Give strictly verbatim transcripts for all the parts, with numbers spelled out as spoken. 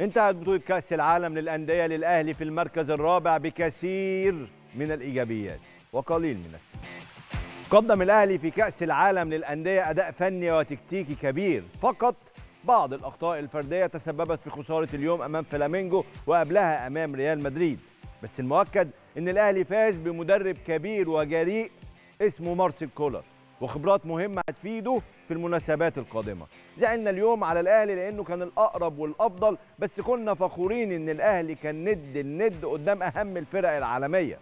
انتهت بطولة كأس العالم للأندية للأهلي في المركز الرابع بكثير من الإيجابيات وقليل من السلبيات. قدم الأهلي في كأس العالم للأندية أداء فني وتكتيكي كبير، فقط بعض الأخطاء الفردية تسببت في خسارة اليوم أمام فلامينجو وقبلها أمام ريال مدريد، بس المؤكد إن الأهلي فاز بمدرب كبير وجريء اسمه مارسيل كولر وخبرات مهمة هتفيده في المناسبات القادمة. زعلنا اليوم على الأهلي لأنه كان الأقرب والأفضل، بس كنا فخورين إن الأهلي كان ند الند قدام أهم الفرق العالمية،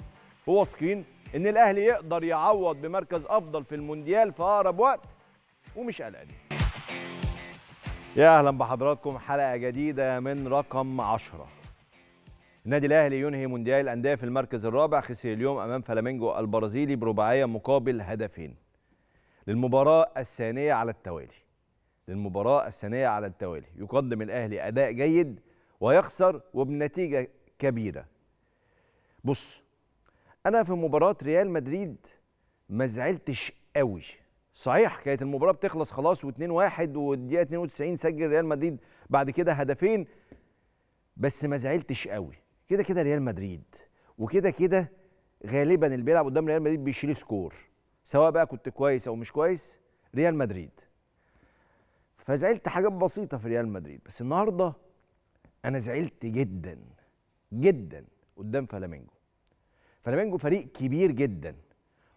وواثقين إن الأهلي يقدر يعوض بمركز أفضل في المونديال في أقرب وقت ومش قلقانين. يا أهلا بحضراتكم، حلقة جديدة من رقم عشرة. النادي الأهلي ينهي مونديال الأندية في المركز الرابع، خسر اليوم أمام فلامينجو البرازيلي برباعية مقابل هدفين للمباراة الثانية على التوالي. للمباراة الثانية على التوالي يقدم الأهلي أداء جيد ويخسر وبنتيجة كبيرة. بص، أنا في مباراة ريال مدريد ما زعلتش قوي، صحيح كانت المباراة بتخلص خلاص واثنين واحد والدقيقة اتنين وتسعين سجل ريال مدريد بعد كده هدفين، بس ما زعلتش قوي. كده كده ريال مدريد، وكده كده غالبا اللي بيلعب قدام ريال مدريد بيشيل سكور، سواء بقى كنت كويس او مش كويس ريال مدريد. فزعلت حاجات بسيطة في ريال مدريد، بس النهارده أنا زعلت جدا جدا قدام فلامينجو. فلامينجو فريق كبير جدا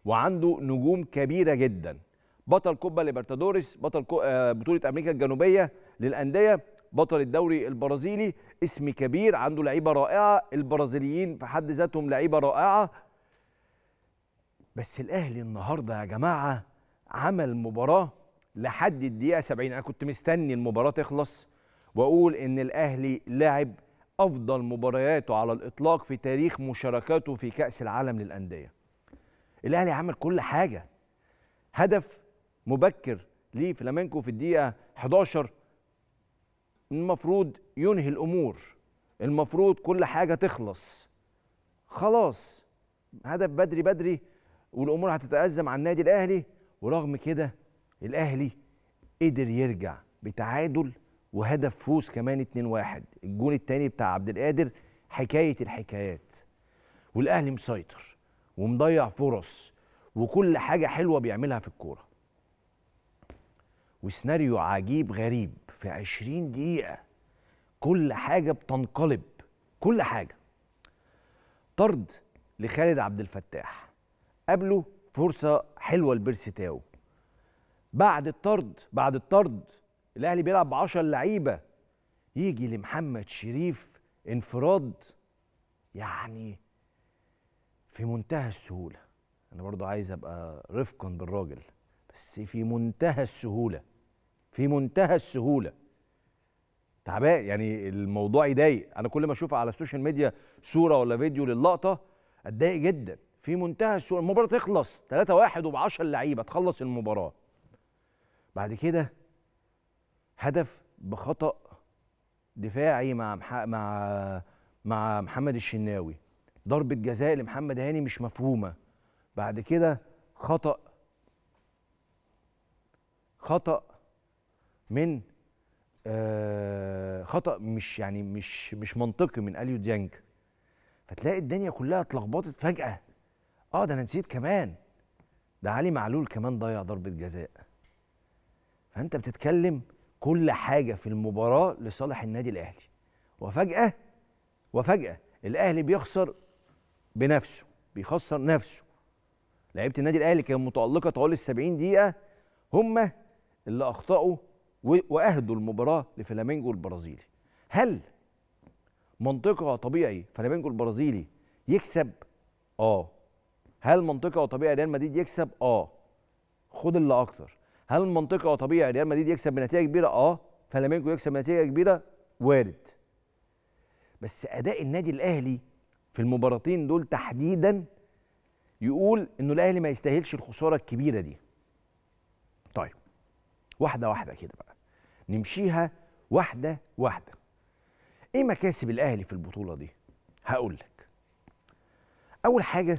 وعنده نجوم كبيرة جدا، بطل كوبا ليبرتادوريس، بطل بطولة أمريكا الجنوبية للأندية، بطل الدوري البرازيلي، اسم كبير، عنده لعيبة رائعة، البرازيليين في حد ذاتهم لعيبة رائعة. بس الأهلي النهارده يا جماعة عمل مباراة لحد الدقيقة سبعين، أنا كنت مستني المباراة تخلص وأقول إن الأهلي لعب أفضل مبارياته على الإطلاق في تاريخ مشاركاته في كأس العالم للأندية. الأهلي عمل كل حاجة، هدف مبكر لفلامينكو في الدقيقة حداشر المفروض ينهي الأمور، المفروض كل حاجة تخلص خلاص، هدف بدري بدري والأمور هتتأزم على النادي الأهلي. ورغم كده الأهلي قدر يرجع بتعادل وهدف فوز كمان اتنين واحد، الجون الثاني بتاع عبد القادر حكاية الحكايات، والأهلي مسيطر ومضيع فرص وكل حاجة حلوة بيعملها في الكورة. وسيناريو عجيب غريب في عشرين دقيقة كل حاجة بتنقلب، كل حاجة. طرد لخالد عبد الفتاح، قبله فرصة حلوة لبيرستاو، بعد الطرد بعد الطرد الأهلي بيلعب بعشر لعيبة، يجي لمحمد شريف انفراد يعني في منتهى السهولة. أنا برضو عايز أبقى رفقا بالراجل، بس في منتهى السهولة، في منتهى السهولة. تعبان يعني الموضوع يضايق، أنا كل ما أشوف على السوشيال ميديا صورة ولا فيديو للقطة أتضايق جدا. في منتهى السهولة المباراة تخلص تلاتة واحد وبعشر لعيبة، تخلص المباراة. بعد كده هدف بخطأ دفاعي مع مع مع محمد الشناوي، ضربة جزاء لمحمد هاني مش مفهومة، بعد كده خطأ خطأ من آه خطأ مش يعني مش مش منطقي من اليو ديانج. فتلاقي الدنيا كلها اتلخبطت فجأة. اه ده انا نسيت كمان، ده علي معلول كمان ضيع ضربة جزاء. فانت بتتكلم كل حاجة في المباراة لصالح النادي الأهلي، وفجأة وفجأة الأهلي بيخسر بنفسه، بيخسر نفسه. لعيبة النادي الأهلي كانت متألقة طوال السبعين دقيقة، هم اللي أخطأوا وأهدوا المباراة لفلامينجو البرازيلي. هل منطقي وطبيعي فلامينجو البرازيلي يكسب؟ آه. هل منطقي وطبيعي ريال مدريد يكسب؟ آه. خد اللي أكتر. هل منطقي وطبيعي ريال مدريد يكسب بنتيجه كبيره؟ اه. فلامينجو يكسب بنتيجه كبيره؟ وارد. بس اداء النادي الاهلي في المباراتين دول تحديدا يقول انه الاهلي ما يستاهلش الخساره الكبيره دي. طيب واحده واحده كده بقى نمشيها واحده واحده. ايه مكاسب الاهلي في البطوله دي؟ هقول لك. اول حاجه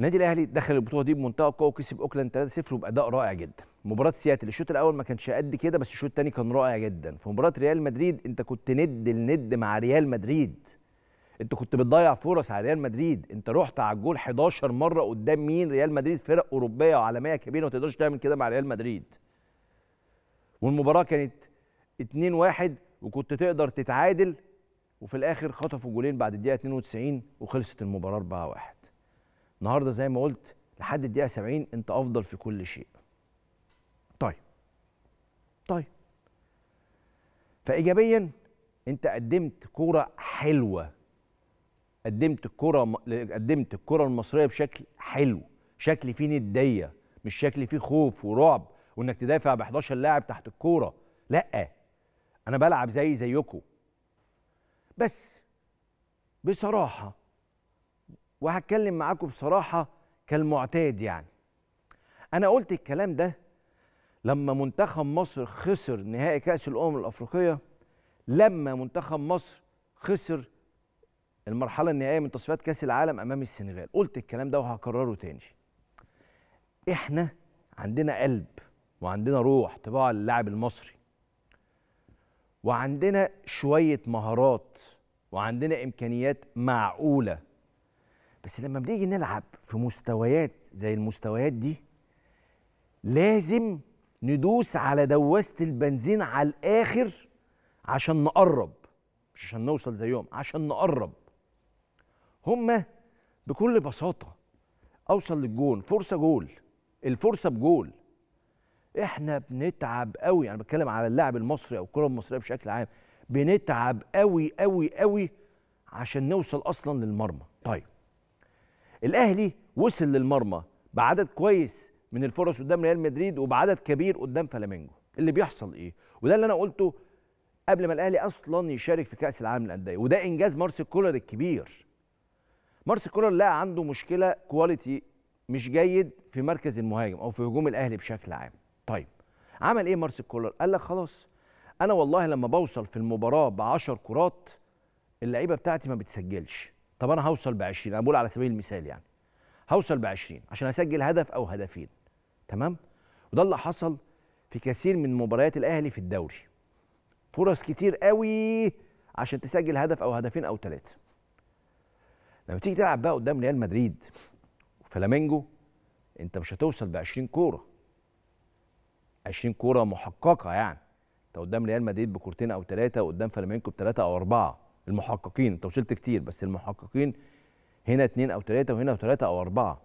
النادي الاهلي دخل البطوله دي بمنتهى القوه وكسب اوكلاند ثلاثة صفر وباداء رائع جدا. مباراه سياتل الشوط الاول ما كانش قد كده، بس الشوط الثاني كان رائع جدا. في مباراه ريال مدريد انت كنت ند الند مع ريال مدريد، انت كنت بتضيع فرص على ريال مدريد، انت رحت على الجول إحدى عشرة مره قدام مين؟ ريال مدريد، فرق اوروبيه وعالميه كبيره وما تقدرش تعمل كده مع ريال مدريد. والمباراه كانت اتنين واحد وكنت تقدر تتعادل، وفي الاخر خطفوا جولين بعد الدقيقه اتنين وتسعين وخلصت المباراه أربعة واحد. النهارده زي ما قلت لحد الدقيقه سبعين انت افضل في كل شيء. طيب طيب فايجابيا انت قدمت كوره حلوه، قدمت الكره قدمت الكره المصريه بشكل حلو، شكل فيه نديه، مش شكل فيه خوف ورعب وانك تدافع ب إحدى عشر لاعب تحت الكوره. لا، انا بلعب زي زيكم بس بصراحه، وهتكلم معاكم بصراحه كالمعتاد. يعني انا قلت الكلام ده لما منتخب مصر خسر نهائي كاس الامم الافريقيه، لما منتخب مصر خسر المرحله النهائيه من تصفيات كاس العالم امام السنغال، قلت الكلام ده وهكرره تاني. احنا عندنا قلب وعندنا روح طباع اللاعب المصري، وعندنا شويه مهارات وعندنا امكانيات معقوله، بس لما بنيجي نلعب في مستويات زي المستويات دي لازم ندوس على دواسه البنزين على الاخر عشان نقرب، مش عشان نوصل زيهم، عشان نقرب. هما بكل بساطه اوصل للجون، فرصه جول، الفرصه بجول. احنا بنتعب قوي، انا بتكلم على اللاعب المصري او الكره المصريه بشكل عام، بنتعب قوي قوي قوي عشان نوصل اصلا للمرمى. طيب الاهلي وصل للمرمى بعدد كويس من الفرص قدام ريال مدريد وبعدد كبير قدام فلامينجو. اللي بيحصل ايه؟ وده اللي انا قلته قبل ما الاهلي اصلا يشارك في كاس العالم للانديه، وده انجاز مارسيل كولر الكبير. مارسيل كولر لقى عنده مشكله، كواليتي مش جيد في مركز المهاجم او في هجوم الاهلي بشكل عام. طيب عمل ايه مارسيل كولر؟ قال لك خلاص انا والله لما بوصل في المباراه ب عشر كرات اللعيبه بتاعتي ما بتسجلش، طب انا هوصل ب عشرين، انا بقول على سبيل المثال يعني هوصل ب عشرين عشان اسجل هدف او هدفين. تمام؟ وده اللي حصل في كثير من مباريات الاهلي في الدوري، فرص كتير قوي عشان تسجل هدف او هدفين او ثلاثه. لما تيجي تلعب بقى قدام ريال مدريد وفلامينجو انت مش هتوصل ب عشرين كوره، عشرين كوره محققه، يعني انت قدام ريال مدريد بكورتين او ثلاثه وقدام فلامينكو بثلاثه او اربعه المحققين، انت وصلت كتير بس المحققين هنا اثنين او ثلاثه وهنا ثلاثه او اربعه.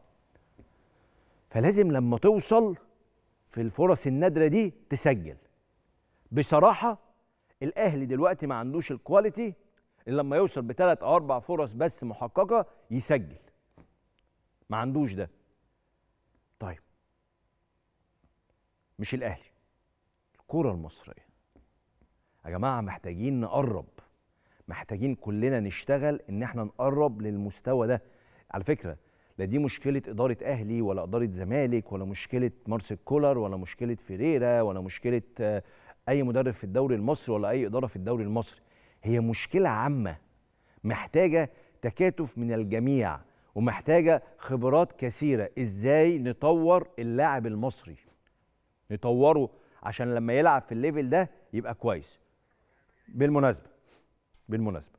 فلازم لما توصل في الفرص النادره دي تسجل. بصراحه الاهلي دلوقتي ما عندوش الكواليتي اللي لما يوصل بثلاث او اربع فرص بس محققه يسجل، ما عندوش ده. طيب مش الاهلي، الكره المصريه يا جماعه محتاجين نقرب، محتاجين كلنا نشتغل ان احنا نقرب للمستوى ده. على فكره لا دي مشكله اداره اهلي ولا اداره زمالك ولا مشكله مارسيل كولر ولا مشكله فيريرا ولا مشكله اي مدرب في الدوري المصري ولا اي اداره في الدوري المصري، هي مشكله عامه محتاجه تكاتف من الجميع ومحتاجه خبرات كثيره. ازاي نطور اللاعب المصري، نطوره عشان لما يلعب في الليفل ده يبقى كويس. بالمناسبه بالمناسبه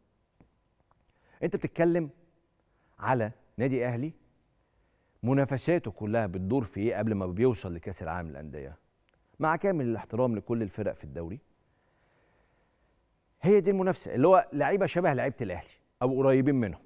انت بتتكلم على نادي اهلي منافساته كلها بتدور في ايه قبل ما بيوصل لكاس العالم للانديه؟ مع كامل الاحترام لكل الفرق في الدوري، هي دي المنافسه اللي هو لعيبه شبه لعيبه الاهلي او قريبين منهم.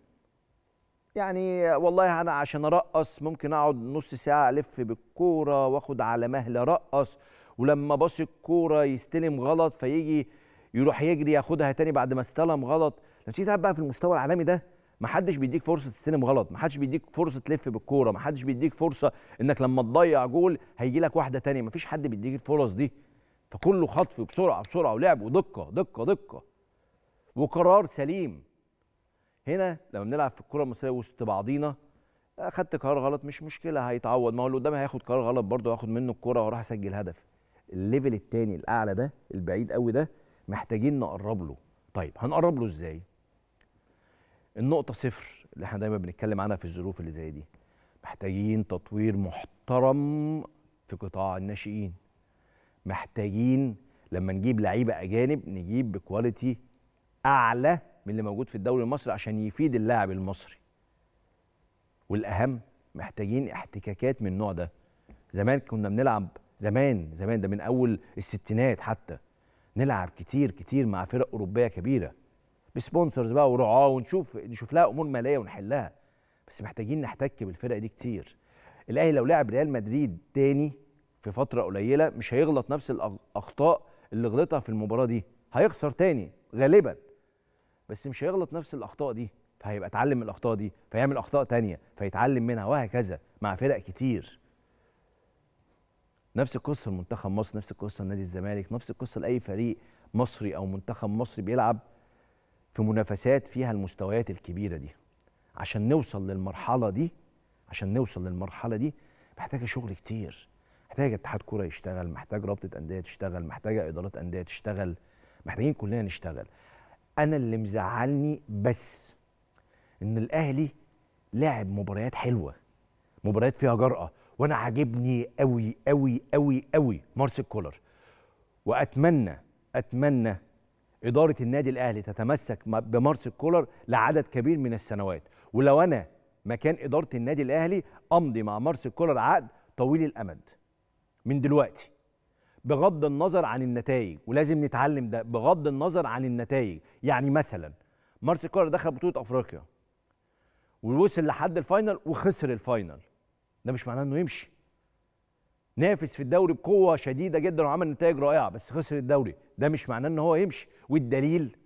يعني والله انا عشان ارقص ممكن اقعد نص ساعه الف بالكوره واخد على مهله ارقص، ولما باص الكوره يستلم غلط فيجي يروح يجري ياخدها تاني بعد ما استلم غلط. لما تيجي تلعب بقى في المستوى العالمي ده محدش بيديك فرصه تستلم غلط، محدش بيديك فرصه تلف بالكوره، محدش بيديك فرصه انك لما تضيع جول هيجي لك واحده تانيه، مفيش حد بيديك الفرص دي. فكله خطف بسرعه بسرعه ولعب ودقه دقه دقه وقرار سليم. هنا لما بنلعب في الكره المصريه وسط بعضينا، اخدت قرار غلط مش مشكله هيتعوض، ما هو اللي قدامي هياخد قرار غلط برضه هاخد منه الكوره واروح اسجل هدف. الليفل الثاني الاعلى ده البعيد قوي ده محتاجين نقرب له. طيب هنقرب له ازاي؟ النقطه صفر اللي احنا دايما بنتكلم عنها في الظروف اللي زي دي، محتاجين تطوير محترم في قطاع الناشئين، محتاجين لما نجيب لعيبه اجانب نجيب بكواليتي اعلى من اللي موجود في الدوري المصري عشان يفيد اللاعب المصري. والاهم محتاجين احتكاكات من النوع ده. زمان كنا بنلعب، زمان زمان ده من اول الستينات حتى، نلعب كتير كتير مع فرق اوروبيه كبيره بسبونسرز بقى ورعاه، ونشوف نشوف لها امور ماليه ونحلها، بس محتاجين نحتك بالفرق دي كتير. الاهلي لو لعب ريال مدريد تاني في فتره قليله مش هيغلط نفس الاخطاء اللي غلطها في المباراه دي، هيخسر تاني غالبا، بس مش هيغلط نفس الاخطاء دي، فهيبقى اتعلم من الاخطاء دي، فيعمل اخطاء تانيه فيتعلم منها، وهكذا مع فرق كتير. نفس القصه لمنتخب مصر، نفس القصه لنادي الزمالك، نفس القصه لاي فريق مصري او منتخب مصري بيلعب في منافسات فيها المستويات الكبيره دي. عشان نوصل للمرحله دي، عشان نوصل للمرحله دي محتاجه شغل كتير، محتاجه اتحاد كوره يشتغل، محتاج رابطه انديه تشتغل، محتاجه ادارات انديه تشتغل، محتاجين كلنا نشتغل. انا اللي مزعلني بس ان الاهلي لعب مباريات حلوه، مباريات فيها جرأه، وانا عاجبني قوي قوي قوي قوي مارسيل كولر، واتمنى اتمنى اداره النادي الاهلي تتمسك بمارسيل كولر لعدد كبير من السنوات. ولو انا مكان اداره النادي الاهلي امضي مع مارسيل كولر عقد طويل الامد من دلوقتي، بغض النظر عن النتائج، ولازم نتعلم ده، بغض النظر عن النتائج. يعني مثلا مارسيل كولر دخل بطوله افريقيا ووصل لحد الفاينل وخسر الفاينل، ده مش معناه انه يمشي. نافس في الدوري بقوه شديده جدا وعمل نتائج رائعه بس خسر الدوري، ده مش معناه ان هو يمشي. والدليل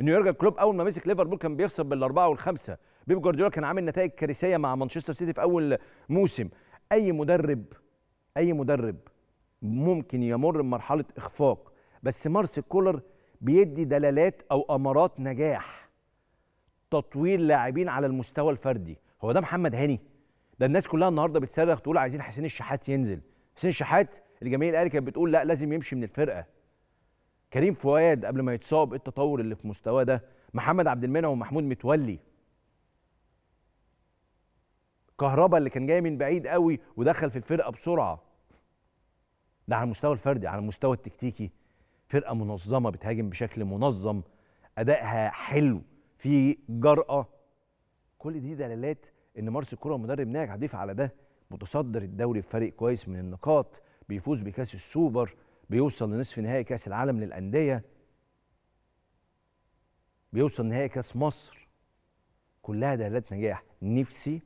انه يورجن كلوب اول ما مسك ليفربول كان بيخسر بالاربعه والخمسه، بيب جوارديولا كان عامل نتائج كارثيه مع مانشستر سيتي في اول موسم. اي مدرب اي مدرب ممكن يمر بمرحله اخفاق، بس مارسيل كولر بيدي دلالات او امارات نجاح، تطوير لاعبين على المستوى الفردي. هو ده محمد هاني؟ ده الناس كلها النهارده بتصرخ تقول عايزين حسين الشحات ينزل، حسين الشحات الجماهير الاهلي كانت بتقول لا لازم يمشي من الفرقه. كريم فؤاد قبل ما يتصاب، التطور اللي في مستواه ده، محمد عبد المنعم ومحمود متولي، كهربا اللي كان جاي من بعيد قوي ودخل في الفرقه بسرعه، ده على المستوى الفردي. على المستوى التكتيكي فرقه منظمه بتهاجم بشكل منظم، ادائها حلو، في جرأه، كل دي دلالات ان مارسيل كولر مدرب ناجح. هضيف على ده متصدر الدوري بفريق كويس من النقاط، بيفوز بكاس السوبر، بيوصل لنصف نهائي كاس العالم للانديه، بيوصل نهائي كاس مصر، كلها دلالات نجاح. نفسي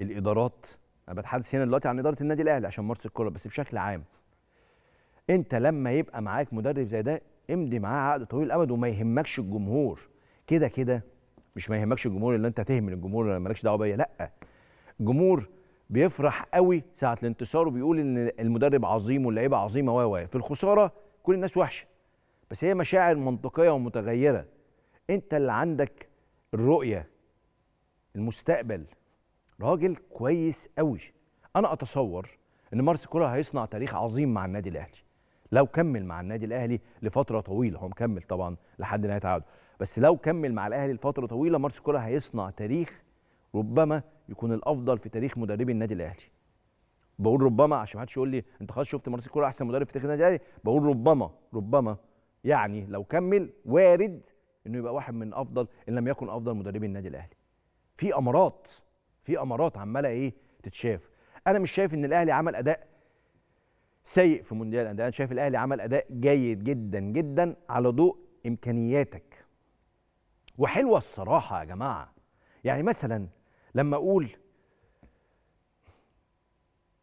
الادارات، انا بتحدث هنا دلوقتي عن اداره النادي الاهلي عشان مارسيل كولر بس، بشكل عام انت لما يبقى معاك مدرب زي ده امضي معاه عقد طويل الامد، وما يهمكش الجمهور. كده كده مش ما يهمكش الجمهور اللي انت تهمل الجمهور اللي مالكش دعوه بيا، لا، الجمهور بيفرح قوي ساعه الانتصار وبيقول ان المدرب عظيم واللعيبه عظيمه، و في الخساره كل الناس وحشه، بس هي مشاعر منطقيه ومتغيره. انت اللي عندك الرؤيه، المستقبل، راجل كويس قوي. انا اتصور ان مارسيل كولر هيصنع تاريخ عظيم مع النادي الاهلي لو كمل مع النادي الاهلي لفتره طويله. هو مكمل طبعا لحد نهايه عقده، بس لو كمل مع الاهلي لفتره طويله مارسيل كولر هيصنع تاريخ ربما يكون الافضل في تاريخ مدربي النادي الاهلي. بقول ربما عشان ما حدش يقول لي انت خلاص شفت مارسيل كولر احسن مدرب في تاريخ النادي الاهلي، بقول ربما ربما يعني لو كمل وارد انه يبقى واحد من افضل ان لم يكن افضل مدربي النادي الاهلي. في امارات، في امارات عماله ايه تتشاف. انا مش شايف ان الاهلي عمل اداء سيء في مونديال الانديه، انا شايف الاهلي عمل اداء جيد جدا جدا على ضوء امكانياتك. وحلوه الصراحه يا جماعه، يعني مثلا لما اقول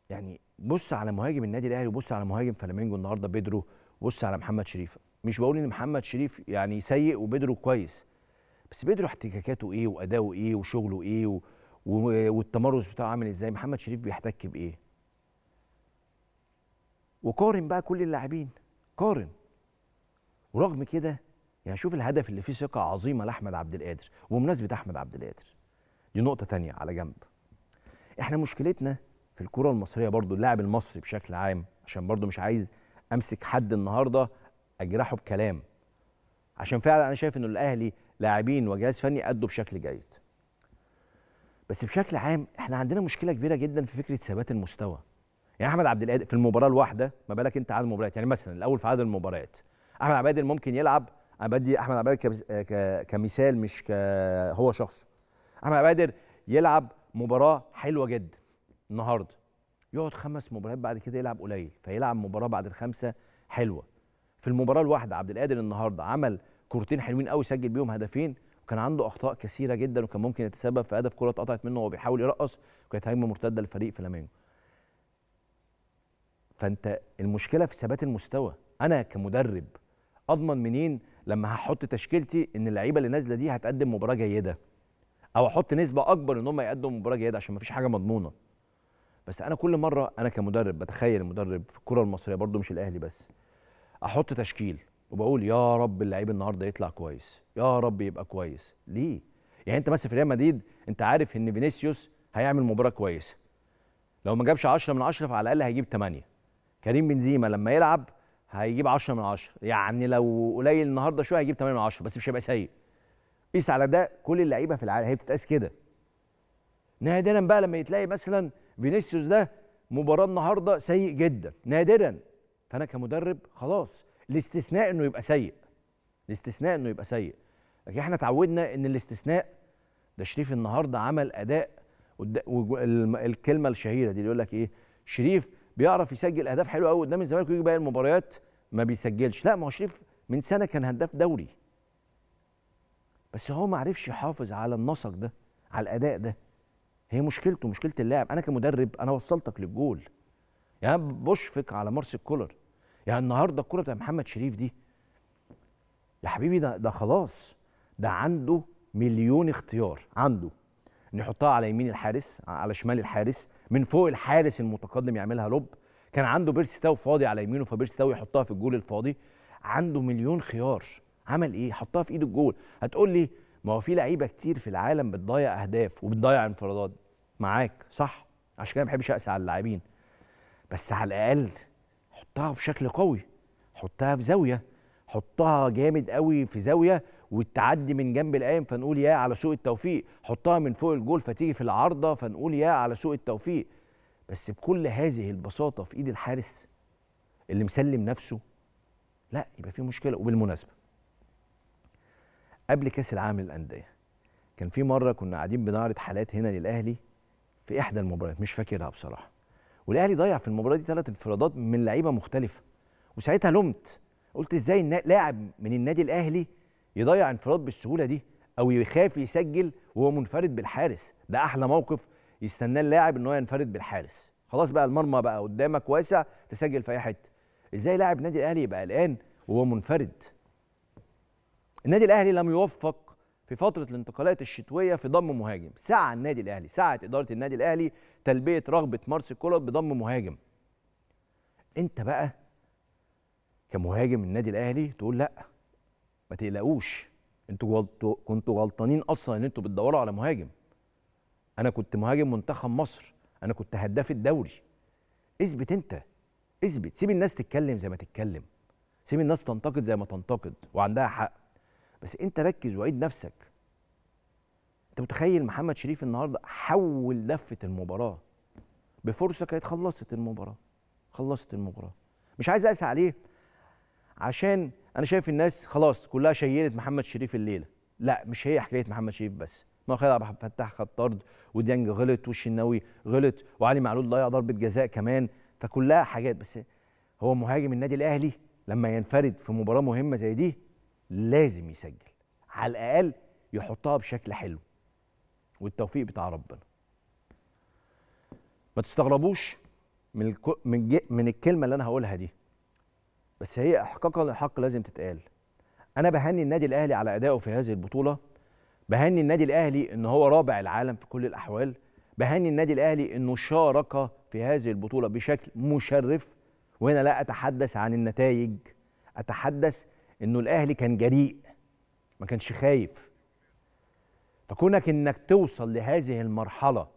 يعني بص على مهاجم النادي الاهلي وبص على مهاجم فلامينجو النهارده بيدرو، بص على محمد شريف، مش بقول ان محمد شريف يعني سيء وبيدرو كويس، بس بيدرو احتكاكاته ايه واداؤه ايه وشغله ايه و... و... والتمرس بتاعه عامل ازاي، محمد شريف بيحتك بايه. وقارن بقى كل اللاعبين، قارن. ورغم كده يعني شوف الهدف اللي فيه ثقه عظيمه لاحمد عبد القادر. وبمناسبه احمد عبد القادر دي نقطه ثانيه على جنب، احنا مشكلتنا في الكره المصريه برضو، اللاعب المصري بشكل عام، عشان برضو مش عايز امسك حد النهارده اجرحه بكلام، عشان فعلا انا شايف انه الاهلي لاعبين وجهاز فني ادوا بشكل جيد، بس بشكل عام احنا عندنا مشكله كبيره جدا في فكره ثبات المستوى. يعني احمد عبد القادر في المباراه الواحده، ما بالك انت عدد المباريات. يعني مثلا الاول في عدد المباريات، احمد عبد القادر ممكن يلعب، انا بدي احمد عبد القادر كمثال مش هو شخص، احمد عبد القادر يلعب مباراه حلوه جدا النهارده، يقعد خمس مباريات بعد كده يلعب قليل، فيلعب مباراه بعد الخمسه حلوه. في المباراه الواحده عبد القادر النهارده عمل كورتين حلوين قوي، سجل بيهم هدفين، وكان عنده اخطاء كثيره جدا وكان ممكن يتسبب في هدف، كره اتقطعت منه وهو بيحاول يرقص وكانت هجمه مرتده لفريق فلامينجو. فانت المشكله في ثبات المستوى. انا كمدرب اضمن منين لما هحط تشكيلتي ان اللعيبه اللي نازله دي هتقدم مباراه جيده، او احط نسبه اكبر ان هم يقدموا مباراه جيده، عشان ما فيش حاجه مضمونه. بس انا كل مره انا كمدرب بتخيل المدرب في الكره المصريه برده مش الاهلي بس، احط تشكيل وبقول يا رب اللعيب النهارده يطلع كويس، يا رب يبقى كويس. ليه؟ يعني انت مثلا في ريال مدريد انت عارف ان فينيسيوس هيعمل مباراه كويسه، لو ما جابش عشرة من عشرة فعلى الاقل هيجيب تمانية. كريم بنزيما لما يلعب هيجيب عشرة من عشرة، يعني لو قليل النهارده شويه هيجيب تمانية من عشرة بس مش هيبقى سيء. قيس على ده كل اللعيبه في العالم، هي بتتقاس كده. نادرا بقى لما يتلاقي مثلا فينيسيوس ده مباراه النهارده سيء جدا، نادرا. فانا كمدرب خلاص الاستثناء انه يبقى سيء، الاستثناء انه يبقى سيء. لكن احنا اتعودنا ان الاستثناء ده. شريف النهارده عمل اداء، والكلمه الشهيره دي اللي يقول لك ايه، شريف بيعرف يسجل اهداف حلوه قوي قدام الزمالك ويجي باقي المباريات ما بيسجلش. لا، ما هو شريف من سنه كان هداف دوري، بس هو ما عرفش يحافظ على النسق ده، على الاداء ده. هي مشكلته، مشكله اللاعب. انا كمدرب انا وصلتك للجول، يعني بشفق على مارسيل كولر. يعني النهارده الكوره بتاع محمد شريف دي يا حبيبي، ده ده خلاص، ده عنده مليون اختيار. عنده ان يحطها على يمين الحارس، على شمال الحارس، من فوق الحارس المتقدم يعملها لوب. كان عنده بيرسي تاو فاضي على يمينه فبيرسي تاو يحطها في الجول الفاضي. عنده مليون خيار. عمل ايه؟ حطها في ايد الجول. هتقول لي ما هو في لعيبه كتير في العالم بتضيع اهداف وبتضيع انفرادات. معاك صح، عشان كده ما بحبش اقسى على اللاعبين، بس على الاقل حطها بشكل قوي، حطها في زاويه، حطها جامد قوي في زاويه وتعدي من جنب القايم فنقول يا على سوء التوفيق، حطها من فوق الجول فتيجي في العارضه فنقول يا على سوء التوفيق. بس بكل هذه البساطه في ايد الحارس اللي مسلم نفسه، لا يبقى في مشكله. وبالمناسبه قبل كاس العالم للانديه كان في مره كنا قاعدين بنعرض حالات هنا للاهلي في احدى المباريات مش فاكرها بصراحه، والاهلي ضيع في المباراه دي ثلاث انفرادات من لعيبه مختلفه، وساعتها لمت قلت ازاي لاعب من النادي الاهلي يضيع انفراد بالسهوله دي او يخاف يسجل وهو منفرد بالحارس. ده احلى موقف يستناه اللاعب ان هو ينفرد بالحارس، خلاص بقى المرمى بقى قدامك واسع تسجل في اي حته. ازاي لاعب النادي الاهلي يبقى قلقان وهو منفرد؟ النادي الاهلي لم يوفق في فتره الانتقالات الشتويه في ضم مهاجم. سعى النادي الاهلي، سعت اداره النادي الاهلي تلبيه رغبه مارسيل كولر بضم مهاجم. انت بقى كمهاجم النادي الاهلي تقول لا ما تقلقوش، انتوا كنتوا غلطانين اصلا ان انتوا بتدوروا على مهاجم. انا كنت مهاجم منتخب مصر، انا كنت هداف الدوري. اثبت انت، اثبت، سيب الناس تتكلم زي ما تتكلم، سيب الناس تنتقد زي ما تنتقد وعندها حق، بس انت ركز وعيد نفسك. انت متخيل محمد شريف النهارده حول لفه المباراه بفرصه كانت خلصت المباراه، خلصت المباراه. مش عايز اقسى عليه عشان انا شايف الناس خلاص كلها شيلت محمد شريف الليله. لا، مش هي حكايه محمد شريف بس، ما خد عبد الفتاح خد طرد، وديانج غلط، والشناوي غلط، وعلي معلول ضيع ضربه جزاء كمان، فكلها حاجات. بس هو مهاجم النادي الاهلي لما ينفرد في مباراه مهمه زي دي لازم يسجل، على الاقل يحطها بشكل حلو، والتوفيق بتاع ربنا. ما تستغربوش من من من الكلمه اللي انا هقولها دي، بس هي احقاقا للحق لازم تتقال. انا بهني النادي الاهلي على ادائه في هذه البطوله، بهني النادي الاهلي ان هو رابع العالم في كل الاحوال، بهني النادي الاهلي انه شارك في هذه البطوله بشكل مشرف. وهنا لا اتحدث عن النتائج، اتحدث انه الاهلي كان جريء، ما كانش خايف. فكونك انك توصل لهذه المرحله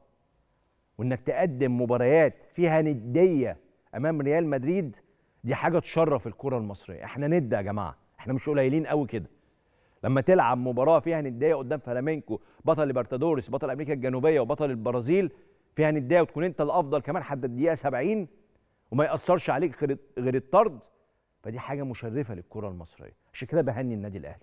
وانك تقدم مباريات فيها نديه امام ريال مدريد، دي حاجه تشرف الكره المصريه. احنا ند يا جماعه، احنا مش قليلين قوي كده. لما تلعب مباراه فيها نديه قدام فلامينكو بطل ليبرتادوريس بطل امريكا الجنوبيه وبطل البرازيل فيها نديه وتكون انت الافضل كمان حتى الدقيقه سبعين وما ياثرش عليك غير غير الطرد، فدي حاجه مشرفه للكره المصريه. عشان كده بهني النادي الاهلي.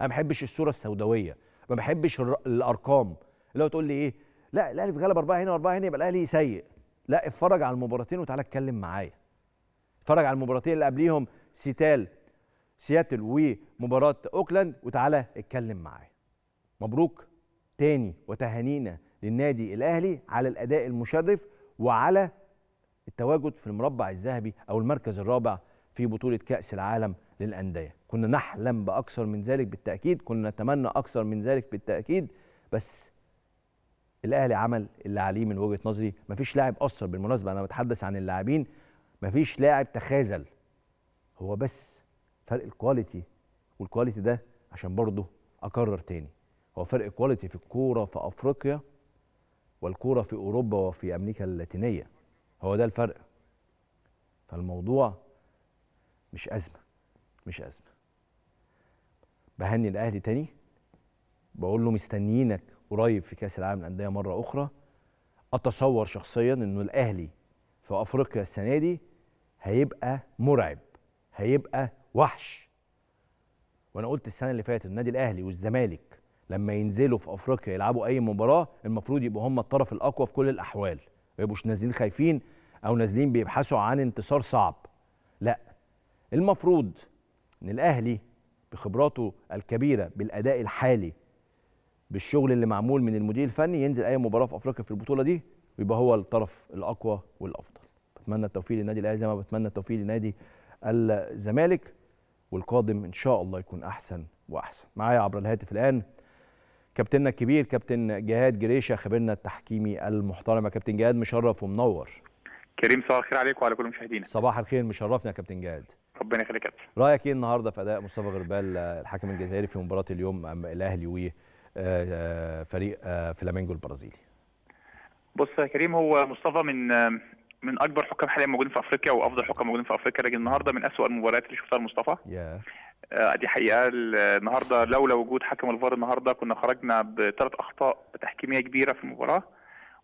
انا ما بحبش الصوره السوداويه، ما بحبش الارقام اللي هو تقول لي ايه لا الاهلي اتغلب اربعه هنا واربعه هنا يبقى الاهلي سيء. لا، اتفرج على المباراتين وتعالى اتكلم معايا. اتفرج على المباراتين اللي قبليهم سيتال سياتل ومباراه اوكلاند وتعالى اتكلم معايا. مبروك تاني وتهانينا للنادي الاهلي على الاداء المشرف وعلى التواجد في المربع الذهبي او المركز الرابع في بطوله كاس العالم للانديه. كنا نحلم باكثر من ذلك بالتاكيد، كنا نتمنى اكثر من ذلك بالتاكيد، بس الاهلي عمل اللي عليه من وجهه نظري. مفيش لاعب اثر، بالمناسبه انا بتحدث عن اللاعبين، مفيش لاعب تخاذل، هو بس فرق الكواليتي، والكواليتي ده عشان برضه اكرر تاني هو فرق كواليتي في الكوره في افريقيا والكوره في اوروبا وفي امريكا اللاتينيه، هو ده الفرق. فالموضوع مش ازمه، مش ازمه. بهني الاهلي تاني، بقول له مستنيينك قريب في كاس العالم للانديه مره اخرى. اتصور شخصيا انه الاهلي في افريقيا السنه دي هيبقى مرعب، هيبقى وحش. وانا قلت السنه اللي فاتت النادي الاهلي والزمالك لما ينزلوا في افريقيا يلعبوا اي مباراه المفروض يبقوا هم الطرف الاقوى في كل الاحوال، ما يبقوش نازلين خايفين او نازلين بيبحثوا عن انتصار صعب. لا، المفروض ان الاهلي بخبراته الكبيره بالاداء الحالي بالشغل اللي معمول من المدير الفني ينزل اي مباراه في افريقيا في البطوله دي ويبقى هو الطرف الاقوى والافضل. بتمنى التوفيق للنادي الاهلي زي ما بتمنى التوفيق لنادي الزمالك، والقادم ان شاء الله يكون احسن واحسن. معايا عبر الهاتف الان كابتننا الكبير كابتن جهاد جريشه خبيرنا التحكيمي المحترم. يا كابتن جهاد مشرف ومنور. كريم صباح الخير عليك وعلى كل مشاهدينا. صباح الخير، مشرفنا يا كابتن جهاد. ربنا يخليك يا كابتن. رايك ايه النهارده في اداء مصطفى غربال الحكم الجزائري في مباراه اليوم امام الاهلي و فريق فلامينجو البرازيلي؟ بص يا كريم، هو مصطفى من من اكبر حكام حاليا موجودين في افريقيا وافضل حكام موجودين في افريقيا، لكن النهارده من اسوأ المباريات اللي شفتها لمصطفى. yeah. آه دي حقيقه. النهارده لولا وجود حكم الفار النهارده كنا خرجنا بثلاث اخطاء تحكيميه كبيره في المباراه،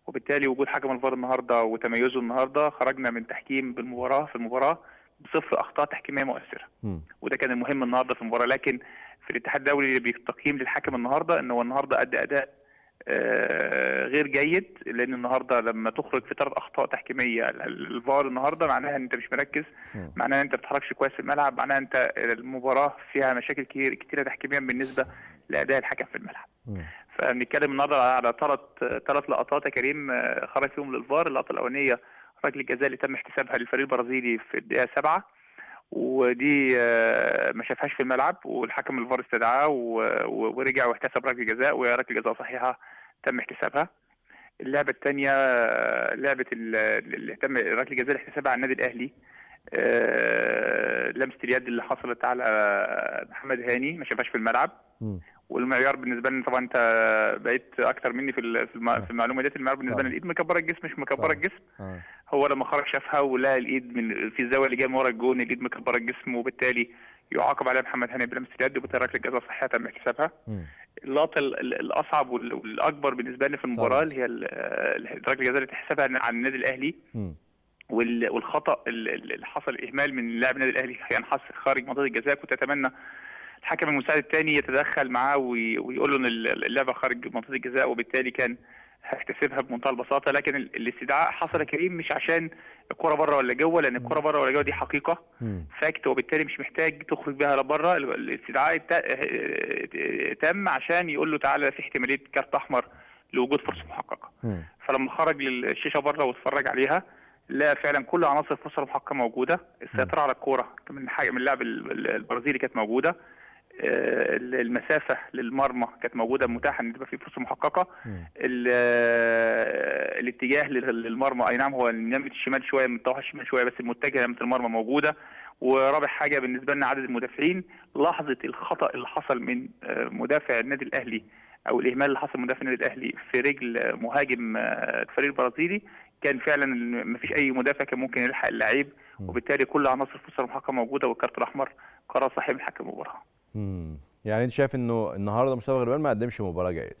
وبالتالي وجود حكم الفار النهارده وتميزه النهارده خرجنا من تحكيم بالمباراه في المباراه بصفر اخطاء تحكيميه مؤثره. م. وده كان المهم النهارده في المباراه، لكن في الاتحاد الدولي بيتقييم للحكم النهارده ان هو النهارده ادى اداء آه غير جيد، لان النهارده لما تخرج في ثلاث اخطاء تحكيميه الفار النهارده معناها ان انت مش مركز، م. معناها ان انت ما بتتحركش كويس في الملعب، معناها انت المباراه فيها مشاكل كتير كتيره تحكيميا بالنسبه لاداء الحكم في الملعب. م. فبنتكلم النهارده على ثلاث ثلاث لقطات يا كريم خرج فيهم للفار. اللقطه الاولانيه ركله جزاء اللي تم احتسابها للفريق البرازيلي في الدقيقه سبعه، ودي ما شافهاش في الملعب والحكم الفار استدعاه ورجع واحتسب ركله جزاء، وهي ركله جزاء صحيحه تم احتسابها. اللعبه الثانيه لعبه اللي تم ركله جزاء اللي احتسابها على النادي الاهلي، لمسه اليد اللي حصلت على محمد هاني ما شافهاش في الملعب. م. والمعيار بالنسبه لنا طبعا انت بقيت اكتر مني في في المعلومه ديت، المعيار بالنسبه لنا الايد مكبره الجسم مش مكبره الجسم. هو لما خرج شافها ولقى الايد من في الزاويه اللي جايه من ورا الجون الايد مكبره الجسم، وبالتالي يعاقب عليها محمد هاني بلمسه اليد، وبالتالي ركله جزاء صحيحه تم احتسابها. اللقطه الاصعب والاكبر بالنسبه لنا في المباراه اللي هي ركله الجزاء اللي اتحسبها على النادي الاهلي، م. والخطا اللي حصل اهمال من لاعب النادي الاهلي ينحس يعني خارج منطقه الجزاء. كنت اتمنى الحكم المساعد الثاني يتدخل معاه ويقول له ان اللعبه خارج منطقه الجزاء، وبالتالي كان هيحتسبها بمنتهى البساطه. لكن الاستدعاء حصل يا كريم مش عشان الكره بره ولا جوه، لان الكره بره ولا جوه دي حقيقه فاكت، وبالتالي مش محتاج تخرج بيها لبره. الاستدعاء تم عشان يقول له تعالى في احتماليه كارت احمر لوجود فرصه محققه. فلما خرج للشاشه بره واتفرج عليها لا فعلا كل عناصر الفرصه المحققه موجوده، السيطره على الكوره من حاجه من اللاعب البرازيلي كانت موجوده، المسافه للمرمى كانت موجوده متاحه ان تبقى في فرصه محققه، الاتجاه للمرمى اي نعم هو ناحيه الشمال شويه من طرف الشمال شويه بس المتجه ناحيه المرمى موجوده. ورابع حاجه بالنسبه لنا عدد المدافعين، لحظه الخطا اللي حصل من مدافع النادي الاهلي او الاهمال اللي حصل من مدافع النادي الاهلي في رجل مهاجم الفريق البرازيلي كان فعلا مفيش اي مدافع كان ممكن يلحق اللاعب، وبالتالي كل عناصر الفرصه المحققه موجوده والكارت الاحمر قرار صاحب الحكم المباراه. يعني انت شايف انه النهارده مصطفى غربال ما قدمش مباراه جيده؟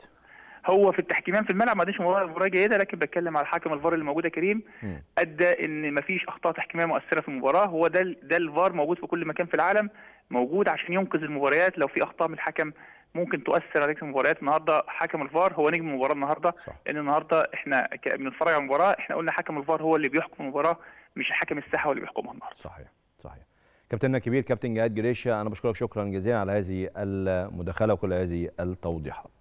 هو في التحكيمين في الملعب ما قدمش مباراه جيده، لكن بتكلم على حكم الفار اللي موجود يا كريم. م. ادى ان ما فيش اخطاء تحكيميه مؤثره في المباراه. هو ده ده الفار موجود في كل مكان في العالم، موجود عشان ينقذ المباريات. لو في اخطاء من الحكم ممكن تؤثر عليك في المباريات. النهارده حكم الفار هو نجم المباراه النهارده، لان النهارده احنا بنتفرج على المباراه، احنا قلنا حكم الفار هو اللي بيحكم المباراه، مش الحكم الساحه هو اللي بيحكمها النهارده. صحيح صحيح. كابتننا الكبير كابتن جهاد جريشه، انا بشكرك شكرا جزيلا على هذه المداخله وكل هذه التوضيحات.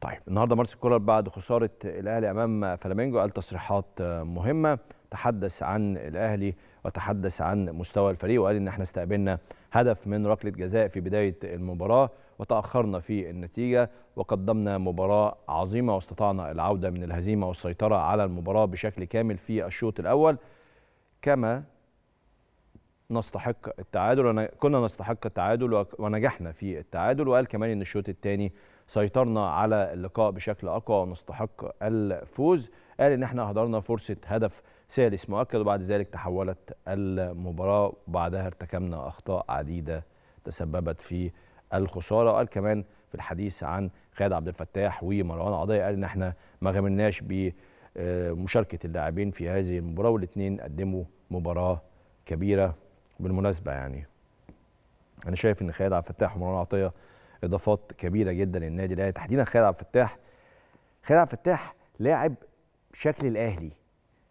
طيب النهارده مارسيل كولر بعد خساره الاهلي امام فلامينجو قال تصريحات مهمه، تحدث عن الاهلي وتحدث عن مستوى الفريق، وقال ان احنا استقبلنا هدف من ركله جزاء في بدايه المباراه وتاخرنا في النتيجه وقدمنا مباراه عظيمه واستطعنا العوده من الهزيمه والسيطره على المباراه بشكل كامل في الشوط الاول، كما نستحق التعادل، كنا نستحق التعادل ونجحنا في التعادل. وقال كمان ان الشوط الثاني سيطرنا على اللقاء بشكل اقوى ونستحق الفوز. قال ان احنا اهدرنا فرصه هدف ثالث مؤكد وبعد ذلك تحولت المباراه وبعدها ارتكبنا اخطاء عديده تسببت في الخساره. وقال كمان في الحديث عن خالد عبد الفتاح ومروان عطيه قال ان احنا ما غاملناش بمشاركه اللاعبين في هذه المباراه، والاثنين قدموا مباراه كبيره. بالمناسبه يعني انا شايف ان خالد عبد الفتاح ومروان عطيه اضافات كبيره جدا للنادي الاهلي، تحديدا خالد عبد الفتاح. خالد عبد الفتاح لاعب شكل الاهلي،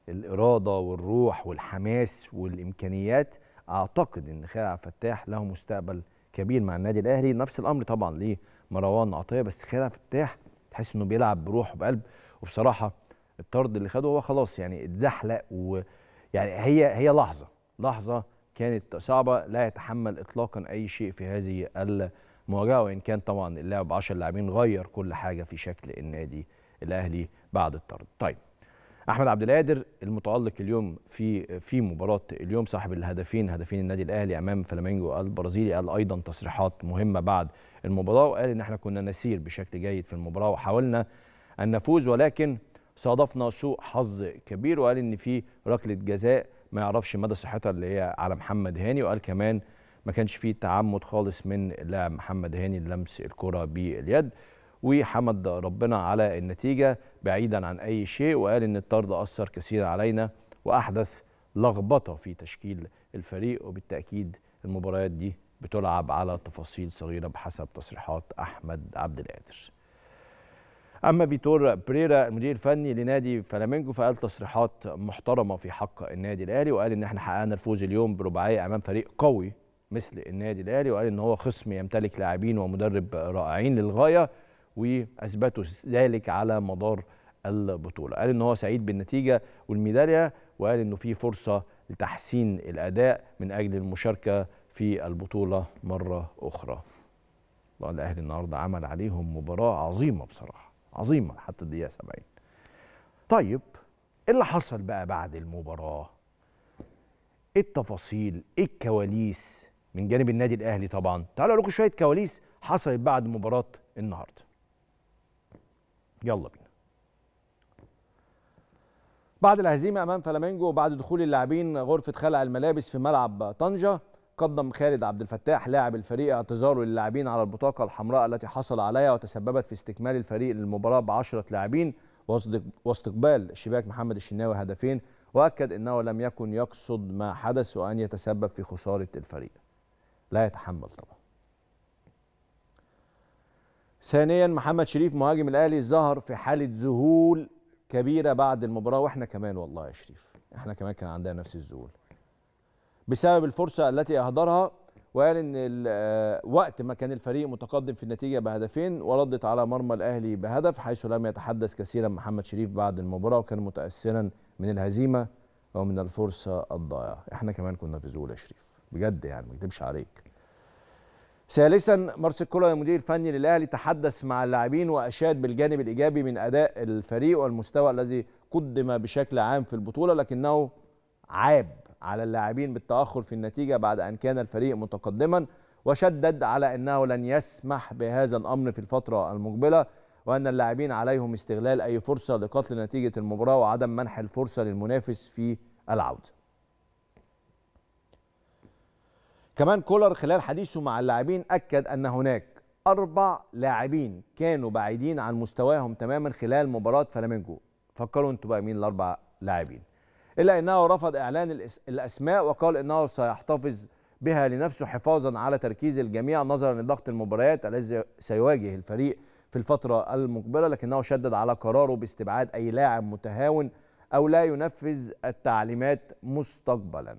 الاراده والروح والحماس والامكانيات. اعتقد ان خالد عبد الفتاح له مستقبل كبير مع النادي الاهلي. نفس الامر طبعا لمروان عطيه، بس خالد عبد الفتاح تحس انه بيلعب بروح وبقلب. وبصراحه الطرد اللي خده هو خلاص يعني اتزحلق، ويعني هي هي لحظه لحظه كانت صعبه لا يتحمل اطلاقا اي شيء في هذه المواجهه، وان كان طبعا اللعب بعشرة لاعبين غير كل حاجه في شكل النادي الاهلي بعد الطرد. طيب احمد عبد القادر المتالق اليوم في في مباراه اليوم، صاحب الهدفين هدفين النادي الاهلي امام فلامينجو البرازيلي، قال ايضا تصريحات مهمه بعد المباراه، وقال ان احنا كنا نسير بشكل جيد في المباراه وحاولنا ان نفوز ولكن صادفنا سوء حظ كبير. وقال ان في ركله جزاء ما يعرفش مدى صحتها اللي هي على محمد هاني، وقال كمان ما كانش فيه تعمد خالص من اللاعب محمد هاني للمس الكره باليد، وحمد ربنا على النتيجه بعيدا عن اي شيء. وقال ان الطرد اثر كثيرا علينا واحدث لخبطه في تشكيل الفريق، وبالتاكيد المباريات دي بتلعب على تفاصيل صغيره بحسب تصريحات احمد عبد القادر. اما فيتور بريرا المدير الفني لنادي فلامينجو فقال تصريحات محترمه في حق النادي الاهلي، وقال ان احنا حققنا الفوز اليوم برباعيه امام فريق قوي مثل النادي الاهلي، وقال ان هو خصم يمتلك لاعبين ومدرب رائعين للغايه واثبتوا ذلك على مدار البطوله. قال ان هو سعيد بالنتيجه والميداليه، وقال انه في فرصه لتحسين الاداء من اجل المشاركه في البطوله مره اخرى. والله الاهلي النهارده عمل عليهم مباراه عظيمه بصراحه، عظيمه حتى الدقيقه سبعين. طيب ايه اللي حصل بقى بعد المباراه؟ ايه التفاصيل؟ ايه الكواليس من جانب النادي الاهلي؟ طبعا تعالوا اقول لكم شويه كواليس حصلت بعد مباراه النهارده. يلا بينا. بعد الهزيمه امام فلامينجو وبعد دخول اللاعبين غرفه خلع الملابس في ملعب طنجه، قدم خالد عبد الفتاح لاعب الفريق اعتذاره للاعبين على البطاقه الحمراء التي حصل عليها وتسببت في استكمال الفريق للمباراه بعشرة لاعبين واستقبال شباك محمد الشناوي هدفين، واكد انه لم يكن يقصد ما حدث وان يتسبب في خساره الفريق. لا يتحمل طبعا. ثانيا محمد شريف مهاجم الاهلي ظهر في حاله ذهول كبيره بعد المباراه، واحنا كمان والله يا شريف احنا كمان كان عندنا نفس الذهول بسبب الفرصه التي اهدرها. وقال ان وقت ما كان الفريق متقدم في النتيجه بهدفين وردت على مرمى الاهلي بهدف، حيث لم يتحدث كثيرا محمد شريف بعد المباراه وكان متاثرا من الهزيمه ومن الفرصه الضائعه. احنا كمان كنا في ذهول يا شريف بجد، يعني ما اكدبش عليك. ثالثا مارسيل كولر المدير الفني للاهلي تحدث مع اللاعبين واشاد بالجانب الايجابي من اداء الفريق والمستوى الذي قدم بشكل عام في البطوله، لكنه عاب على اللاعبين بالتاخر في النتيجه بعد ان كان الفريق متقدما، وشدد على انه لن يسمح بهذا الامر في الفتره المقبله، وان اللاعبين عليهم استغلال اي فرصه لقتل نتيجه المباراه وعدم منح الفرصه للمنافس في العوده. كمان كولر خلال حديثه مع اللاعبين أكد أن هناك أربع لاعبين كانوا بعيدين عن مستواهم تماما خلال مباراة فلامينجو. فكروا انتوا بقى مين الأربع لاعبين، إلا أنه رفض إعلان الأسماء وقال أنه سيحتفظ بها لنفسه حفاظا على تركيز الجميع نظرا لضغط المباريات الذي سيواجه الفريق في الفترة المقبلة، لكنه شدد على قراره باستبعاد أي لاعب متهاون أو لا ينفذ التعليمات مستقبلا.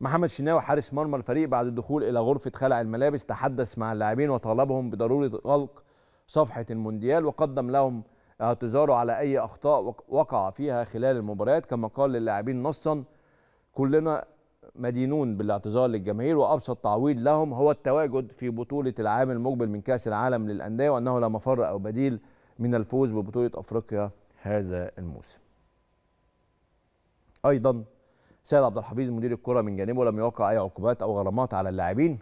محمد شناوي حارس مرمى الفريق بعد الدخول إلى غرفة خلع الملابس تحدث مع اللاعبين وطالبهم بضرورة غلق صفحة المونديال، وقدم لهم اعتذاره على أي أخطاء وقع فيها خلال المباريات، كما قال للاعبين نصا: كلنا مدينون بالاعتذار للجماهير، وأبسط تعويض لهم هو التواجد في بطولة العام المقبل من كأس العالم للأندية، وأنه لا مفر أو بديل من الفوز ببطولة أفريقيا هذا الموسم. أيضا سيد عبد الحفيظ مدير الكرة من جانبه لم يوقع أي عقوبات أو غرامات على اللاعبين،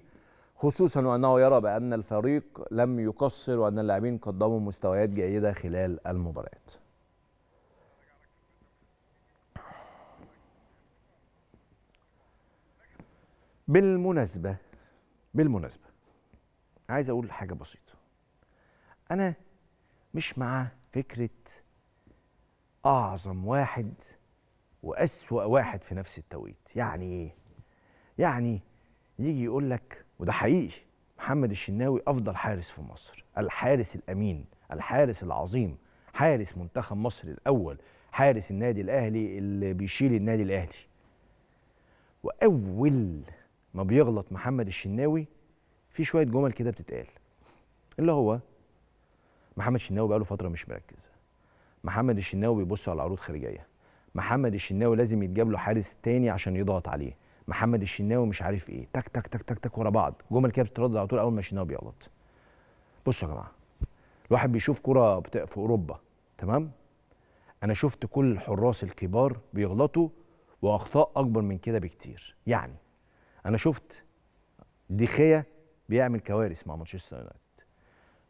خصوصا وأنه يرى بأن الفريق لم يقصر وأن اللاعبين قدموا مستويات جيدة خلال المباريات. بالمناسبة بالمناسبة عايز أقول حاجة بسيطة. أنا مش مع فكرة أعظم واحد وأسوأ واحد في نفس التوقيت. يعني إيه؟ يعني يجي يقول لك، وده حقيقي، محمد الشناوي أفضل حارس في مصر، الحارس الأمين، الحارس العظيم، حارس منتخب مصر الأول، حارس النادي الأهلي اللي بيشيل النادي الأهلي. وأول ما بيغلط محمد الشناوي في شوية جمل كده بتتقال، اللي هو محمد الشناوي بقاله فترة مش مركز، محمد الشناوي بيبص على عروض خارجية، محمد الشناوي لازم يتجاب له حارس تاني عشان يضغط عليه، محمد الشناوي مش عارف ايه، تك تك تك تك تك ورا بعض، جمل كده بتتردد على طول أول ما الشناوي بيغلط. بصوا يا جماعة، الواحد بيشوف كرة في أوروبا، تمام؟ أنا شفت كل الحراس الكبار بيغلطوا واخطاء اكبر من كده بكتير. يعني انا شفت ديخيا بيعمل كوارث مع مانشستر يونايتد،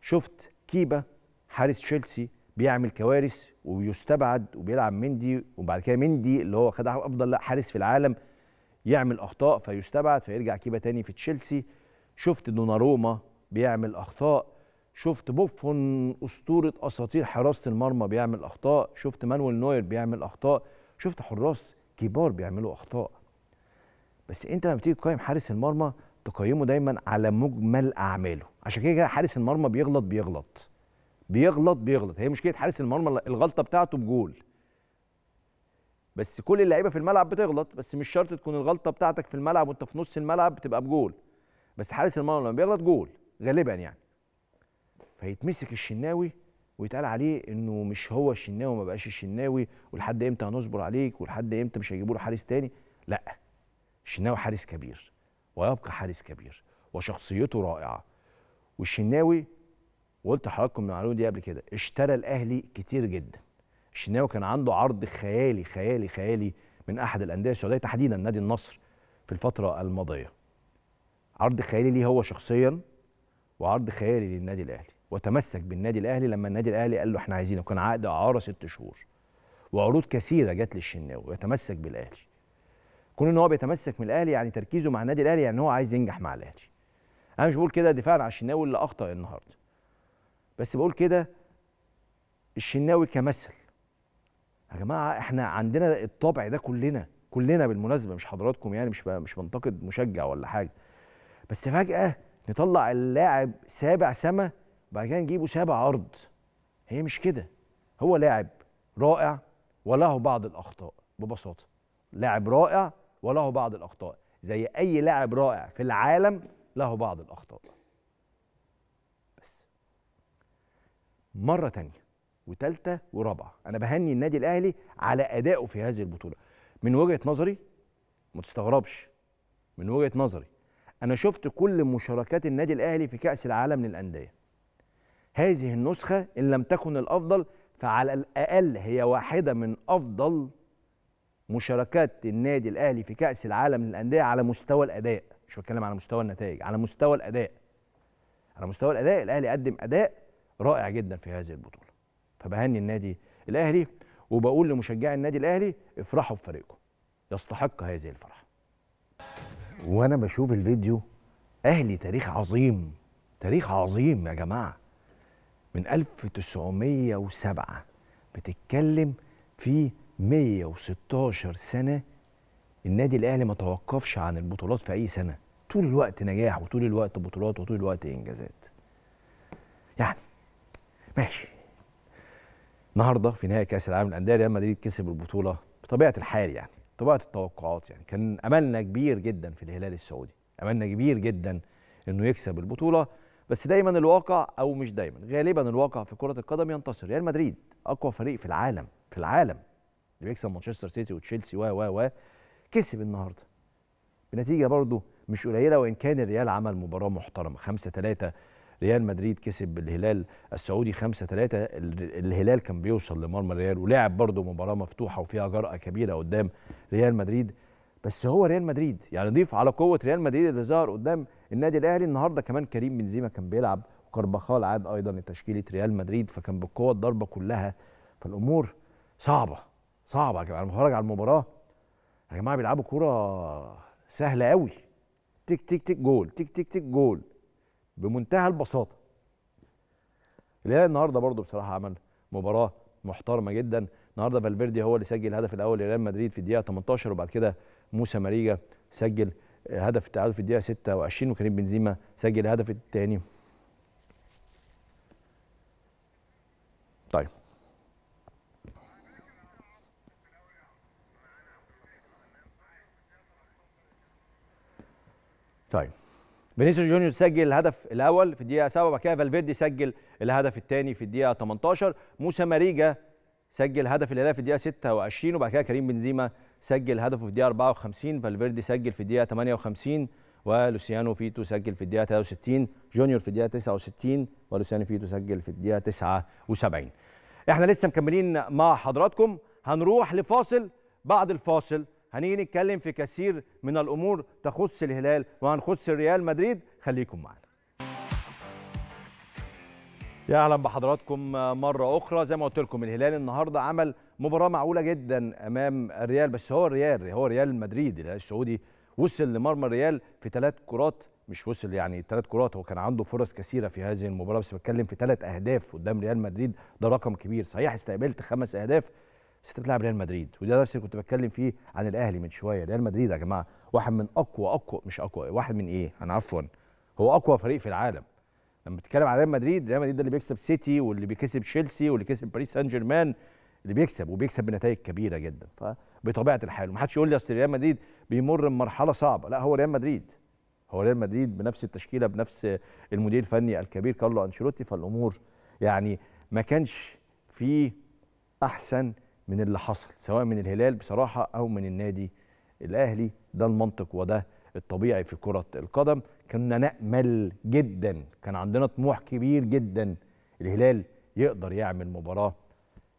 شفت كيبا حارس تشيلسي بيعمل كوارث ويستبعد وبيلعب مندي، وبعد كده مندي اللي هو خد افضل حارس في العالم يعمل اخطاء فيستبعد فيرجع كيبا تاني في تشيلسي، شفت دوناروما بيعمل اخطاء، شفت بوفون اسطوره اساطير حراسه المرمى بيعمل اخطاء، شفت مانويل نوير بيعمل اخطاء، شفت حراس كبار بيعملوا اخطاء. بس انت لما بتيجي تقيم حارس المرمى تقيمه دايما على مجمل اعماله، عشان كده حارس المرمى بيغلط بيغلط بيغلط بيغلط، هي مشكله حارس المرمى الغلطه بتاعته بجول. بس كل اللعيبه في الملعب بتغلط، بس مش شرط تكون الغلطه بتاعتك في الملعب وانت في نص الملعب بتبقى بجول، بس حارس المرمى لما بيغلط جول غالبا يعني. فيتمسك الشناوي ويتقال عليه انه مش هو الشناوي وما بقاش الشناوي، ولحد امتى هنصبر عليك، ولحد امتى مش هيجيبوا له حارس تاني. لا، الشناوي حارس كبير ويبقى حارس كبير وشخصيته رائعه. والشناوي، وقلت لحضراتكم المعلومه دي قبل كده، اشترى الاهلي كتير جدا. الشناوي كان عنده عرض خيالي خيالي خيالي من احد الانديه السعوديه تحديدا نادي النصر في الفتره الماضيه. عرض خيالي ليه هو شخصيا وعرض خيالي للنادي الاهلي، وتمسك بالنادي الاهلي لما النادي الاهلي قال له احنا عايزينه، كان عقد اعاره ست شهور. وعروض كثيره جت للشناوي ويتمسك بالاهلي. كون ان هو بيتمسك من الاهلي يعني تركيزه مع النادي الاهلي، يعني هو عايز ينجح مع الاهلي. انا مش بقول كده دفاعا عن الشناوي اللي اخطا النهارده، بس بقول كده الشناوي كمثل. يا جماعه احنا عندنا الطبع ده كلنا كلنا بالمناسبه، مش حضراتكم يعني، مش مش بنتقد مشجع ولا حاجه، بس فجاه نطلع اللاعب سابع سما بعد كده نجيبه سابع ارض. هي مش كده، هو لاعب رائع وله بعض الاخطاء ببساطه. لاعب رائع وله بعض الاخطاء، زي اي لاعب رائع في العالم له بعض الاخطاء. بس مره ثانيه وثالثه ورابعه انا بهني النادي الاهلي على ادائه في هذه البطوله. من وجهه نظري، ما تستغربش، من وجهه نظري انا شفت كل مشاركات النادي الاهلي في كاس العالم للانديه. هذه النسخة إن لم تكن الأفضل فعلى الأقل هي واحدة من أفضل مشاركات النادي الأهلي في كأس العالم للأندية على مستوى الأداء، مش بتكلم على مستوى النتائج، على مستوى الأداء. على مستوى الأداء الأهلي قدم أداء رائع جدا في هذه البطولة. فبهني النادي الأهلي وبقول لمشجعي النادي الأهلي: افرحوا بفريقكم، يستحق هذه الفرحة. وانا بشوف الفيديو اهلي تاريخ عظيم، تاريخ عظيم يا جماعه، من ألف وتسعمية وسبعة بتتكلم في مية وستاشر سنه النادي الاهلي ما توقفش عن البطولات في اي سنه، طول الوقت نجاح وطول الوقت بطولات وطول الوقت انجازات. يعني ماشي. النهارده في نهائي كاس العالم للانديه ريال مدريد كسب البطوله بطبيعه الحال، يعني طبيعه التوقعات، يعني كان املنا كبير جدا في الهلال السعودي، املنا كبير جدا انه يكسب البطوله، بس دايما الواقع او مش دايما، غالبا الواقع في كره القدم ينتصر. ريال مدريد اقوى فريق في العالم، في العالم اللي بيكسب مانشستر سيتي وتشيلسي و و و كسب النهارده بنتيجه برضه مش قليله، وان كان الريال عمل مباراه محترمه خمسة تلاتة. ريال مدريد كسب الهلال السعودي خمسة تلاتة، الهلال كان بيوصل لمرمى الريال ولعب برضه مباراه مفتوحه وفيها جرأه كبيره قدام ريال مدريد، بس هو ريال مدريد. يعني ضيف على قوه ريال مدريد اللي ظهر قدام النادي الاهلي النهارده كمان كريم بنزيما كان بيلعب، وكربخال عاد ايضا لتشكيله ريال مدريد، فكان بالقوه الضربه كلها. فالامور صعبه صعبه يا جماعه. انا بتفرج على المباراه يا جماعه، بيلعبوا كوره سهله قوي، تيك تيك تيك جول، تيك تيك تيك جول، بمنتهى البساطه. الهلال النهارده برضه بصراحه عمل مباراه محترمه جدا. النهارده فالفيردي هو اللي سجل الهدف الاول لريال مدريد في الدقيقه تمنتاشر، وبعد كده موسى ماريجا سجل هدف التعادل في الدقيقه ستة وعشرين، وكريم بنزيما سجل الهدف الثاني. طيب طيب فينيسيوس جونيور سجل الهدف الاول في الدقيقه سبعة، وبعد كده فالفيردي سجل الهدف الثاني في الدقيقه تمنتاشر، موسى ماريجا سجل هدف الهلال في الدقيقه ستة وعشرين، وبعد كده كريم بنزيما سجل هدفه في الدقيقه أربعة وخمسين، فالفيردي سجل في الدقيقه تمنية وخمسين، ولوسيانو فيتو سجل في الدقيقه تلاتة وستين، جونيور في الدقيقه تسعة وستين، ولوسيانو فيتو سجل في الدقيقه تسعة وسبعين. احنا لسه مكملين مع حضراتكم، هنروح لفاصل، بعد الفاصل هنيجي نتكلم في كثير من الامور تخص الهلال وهنخص الريال مدريد، خليكم معنا. يا اهلا بحضراتكم مره اخرى. زي ما قلت لكم الهلال النهارده عمل مباراه معقوله جدا امام الريال، بس هو الريال هو ريال مدريد، الهلال السعودي وصل لمرمى الريال في ثلاث كرات، مش وصل يعني ثلاث كرات، هو كان عنده فرص كثيره في هذه المباراه، بس بتكلم في ثلاث اهداف قدام ريال مدريد، ده رقم كبير. صحيح استقبلت خمس اهداف بس انت بتلعب ريال مدريد، وده نفس اللي كنت بتكلم فيه عن الاهلي من شويه. ريال مدريد يا جماعه واحد من اقوى اقوى مش اقوى واحد من ايه انا عفوا هو اقوى فريق في العالم. لما بتتكلم على ريال مدريد، ريال مدريد ده اللي بيكسب سيتي واللي بيكسب تشيلسي واللي كسب باريس سان جيرمان، اللي بيكسب وبيكسب بنتائج كبيره جدا. فبطبيعه الحال ومحدش يقول لي اصل ريال مدريد بيمر بمرحله صعبه، لا هو ريال مدريد هو ريال مدريد بنفس التشكيله بنفس المدير الفني الكبير كارلو انشيلوتي، فالامور يعني ما كانش فيه احسن من اللي حصل سواء من الهلال بصراحه او من النادي الاهلي. ده المنطق وده الطبيعي في كره القدم. كنا نأمل جدا، كان عندنا طموح كبير جدا الهلال يقدر يعمل مباراه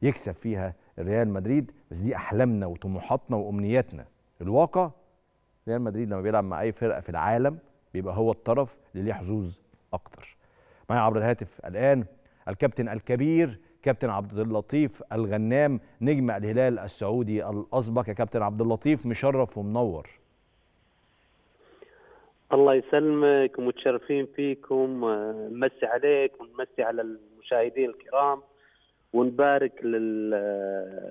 يكسب فيها الريال مدريد، بس دي احلامنا وطموحاتنا وامنياتنا. الواقع ريال مدريد لما بيلعب مع اي فرقه في العالم بيبقى هو الطرف اللي ليه حظوظ اكتر. معايا عبر الهاتف الان الكابتن الكبير كابتن عبد اللطيف الغنام نجم الهلال السعودي الاسبق. يا كابتن عبد اللطيف مشرف ومنور. الله يسلمك ومتشرفين فيكم، نمسي عليك ونمسي على المشاهدين الكرام، ونبارك لل...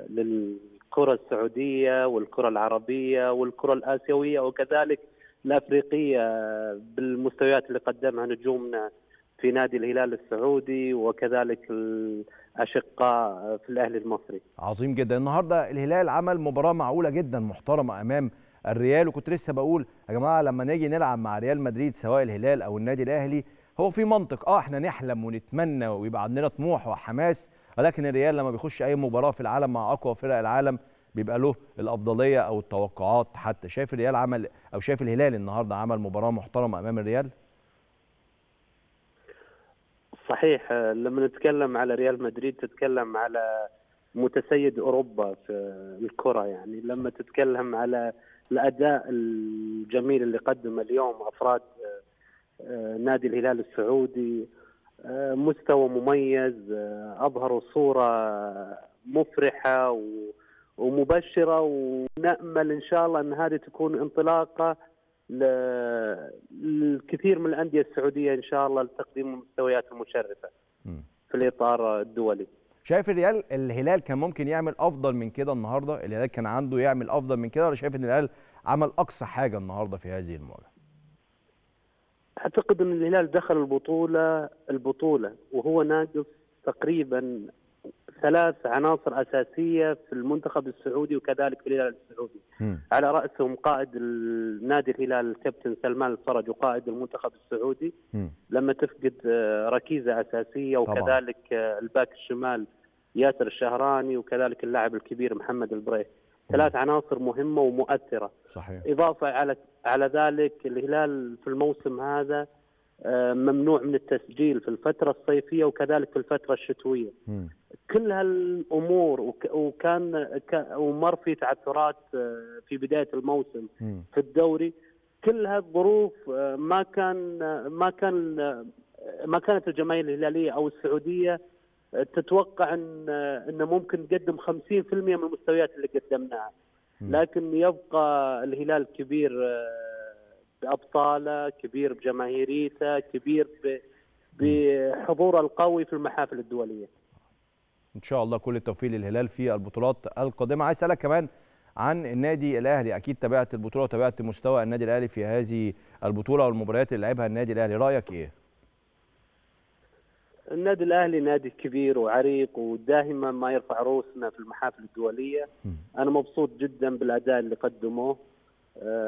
للكرة السعودية والكرة العربية والكرة الآسيوية وكذلك الأفريقية بالمستويات اللي قدمها نجومنا في نادي الهلال السعودي وكذلك الأشقاء في الأهلي المصري. عظيم جدا. النهارده الهلال عمل مباراة معقولة جدا محترمة أمام الريال، وكنت لسه بقول يا جماعة لما نيجي نلعب مع ريال مدريد سواء الهلال أو النادي الأهلي هو في منطق، أه إحنا نحلم ونتمنى ويبقى عندنا طموح وحماس، ولكن الريال لما بيخش أي مباراة في العالم مع أقوى فرق العالم بيبقى له الأفضلية أو التوقعات. حتى شايف الريال عمل أو شايف الهلال النهارده عمل مباراة محترمة أمام الريال؟ صحيح، لما نتكلم على ريال مدريد تتكلم على متسيد أوروبا في الكرة، يعني لما تتكلم على الأداء الجميل اللي قدمه اليوم أفراد نادي الهلال السعودي، مستوى مميز، أظهروا صورة مفرحة ومبشرة، ونأمل إن شاء الله أن هذه تكون انطلاقة للكثير من الأندية السعودية إن شاء الله لتقديم المستويات المشرفة م. في الإطار الدولي. شايف الهلال الهلال كان ممكن يعمل أفضل من كده النهاردة؟ الهلال كان عنده يعمل أفضل من كده، ولا شايف إن الهلال عمل أقصى حاجة النهاردة في هذه المواجهة؟ أعتقد أن الهلال دخل البطولة البطولة وهو ناقص تقريبا ثلاث عناصر أساسية في المنتخب السعودي وكذلك في الهلال السعودي، م. على رأسهم قائد نادي الهلال الكابتن سلمان الفرج وقائد المنتخب السعودي، م. لما تفقد ركيزة أساسية وكذلك طبعا. الباك الشمال ياسر الشهراني وكذلك اللاعب الكبير محمد البريه، ثلاث عناصر مهمة ومؤثرة صحيح. إضافة على على ذلك الهلال في الموسم هذا ممنوع من التسجيل في الفترة الصيفية وكذلك في الفترة الشتوية. م. كل هالأمور وكان ومر في تعثرات في بداية الموسم م. في الدوري، كل هالظروف ما كان ما كان ما كانت الجماهير الهلالية أو السعودية تتوقع ان انه ممكن تقدم خمسين بالمئة من المستويات اللي قدمناها، لكن يبقى الهلال كبير بأبطاله، كبير بجماهيريته، كبير بحضوره القوي في المحافل الدولية. ان شاء الله كل التوفيق للهلال في البطولات القادمة. عايز اسالك كمان عن النادي الاهلي، اكيد تابعت البطولة وتابعت مستوى النادي الاهلي في هذه البطولة والمباريات اللي لعبها النادي الاهلي، رأيك ايه؟ النادي الأهلي نادي كبير وعريق ودائما ما يرفع رؤوسنا في المحافل الدولية. أنا مبسوط جدا بالأداء اللي قدموه،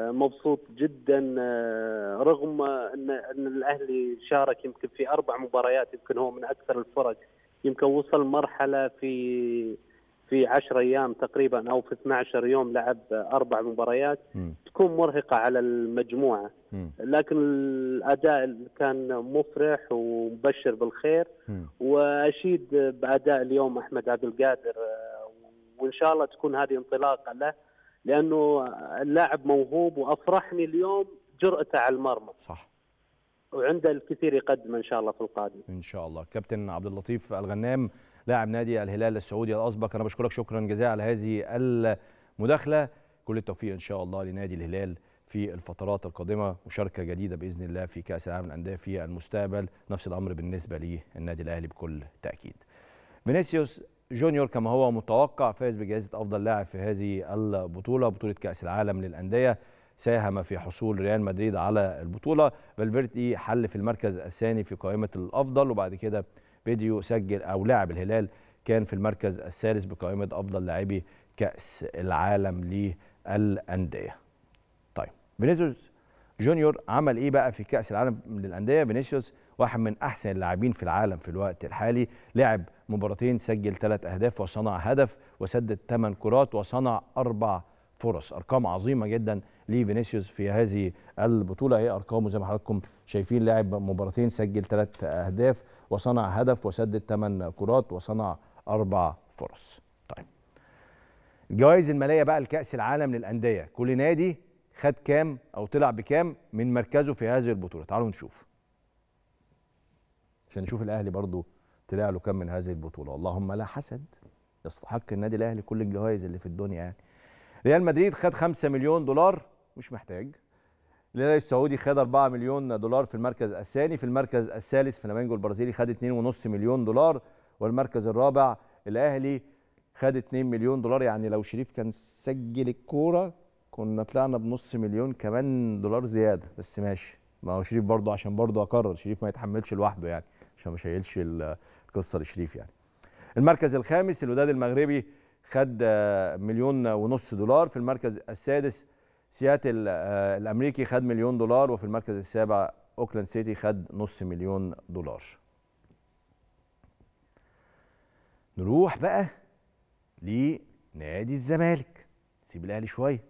مبسوط جدا رغم أن الأهلي شارك يمكن في أربع مباريات، يمكن هو من أكثر الفرق، يمكن وصل مرحلة في في عشر أيام تقريبا أو في اثني عشر يوم لعب أربع مباريات م. تكون مرهقة على المجموعة، م. لكن الأداء كان مفرح ومبشر بالخير، م. وأشيد بأداء اليوم أحمد عبد القادر، وإن شاء الله تكون هذه انطلاقة له، لأنه اللاعب موهوب وأفرحني اليوم جرأته على المرمى صح، وعنده الكثير يقدم إن شاء الله في القادم إن شاء الله. كابتن عبد اللطيف الغنام لاعب نادي الهلال السعودي الأسبق، أنا بشكرك شكرا جزيلا على هذه المداخلة، كل التوفيق إن شاء الله لنادي الهلال في الفترات القادمة وشركة جديدة بإذن الله في كأس العالم للأندية في المستقبل، نفس الأمر بالنسبة للنادي الأهلي بكل تأكيد. فينيسيوس جونيور كما هو متوقع فاز بجائزة أفضل لاعب في هذه البطولة، بطولة كأس العالم للأندية، ساهم في حصول ريال مدريد على البطولة. فالفيردي حل في المركز الثاني في قائمة الأفضل، وبعد كده فيديو سجل أو لاعب الهلال كان في المركز الثالث بقائمة أفضل لاعبي كأس العالم للأندية. طيب فينيسيوس جونيور عمل إيه بقى في كأس العالم للأندية؟ فينيسيوس واحد من أحسن اللاعبين في العالم في الوقت الحالي، لعب مباراتين، سجل ثلاث أهداف وصنع هدف وسدد ثمان كرات وصنع أربع فرص، أرقام عظيمة جدا لفينيسيوس في هذه البطولة. هي أرقامه زي ما حضراتكم شايفين، لاعب مباراتين، سجل ثلاث أهداف وصنع هدف وسدد ثمان كرات وصنع أربع فرص. طيب الجوائز المالية بقى لكأس العالم للأندية، كل نادي خد كام أو طلع بكام من مركزه في هذه البطولة، تعالوا نشوف عشان نشوف الأهلي برضو طلع له كام من هذه البطولة. اللهم لا حسد، يستحق النادي الأهلي كل الجوائز اللي في الدنيا يعني. ريال مدريد خد خمسة مليون دولار، مش محتاج. الهلال السعودي خد أربعة مليون دولار في المركز الثاني، في المركز الثالث فلامينجو البرازيلي خد اثنين ونص مليون دولار، والمركز الرابع الأهلي خد اثنين مليون دولار. يعني لو شريف كان سجل الكورة كنا طلعنا بنص مليون كمان دولار زيادة، بس ماشي، ما هو شريف برضه، عشان برضه أكرر شريف ما يتحملش لوحده يعني، عشان ما شايلش القصة لشريف يعني. المركز الخامس الوداد المغربي خد مليون ونص دولار، في المركز السادس سياتل الامريكي خد مليون دولار، وفي المركز السابع اوكلاند سيتي خد نص مليون دولار. نروح بقى لنادي الزمالك، سيب الاهلي شويه،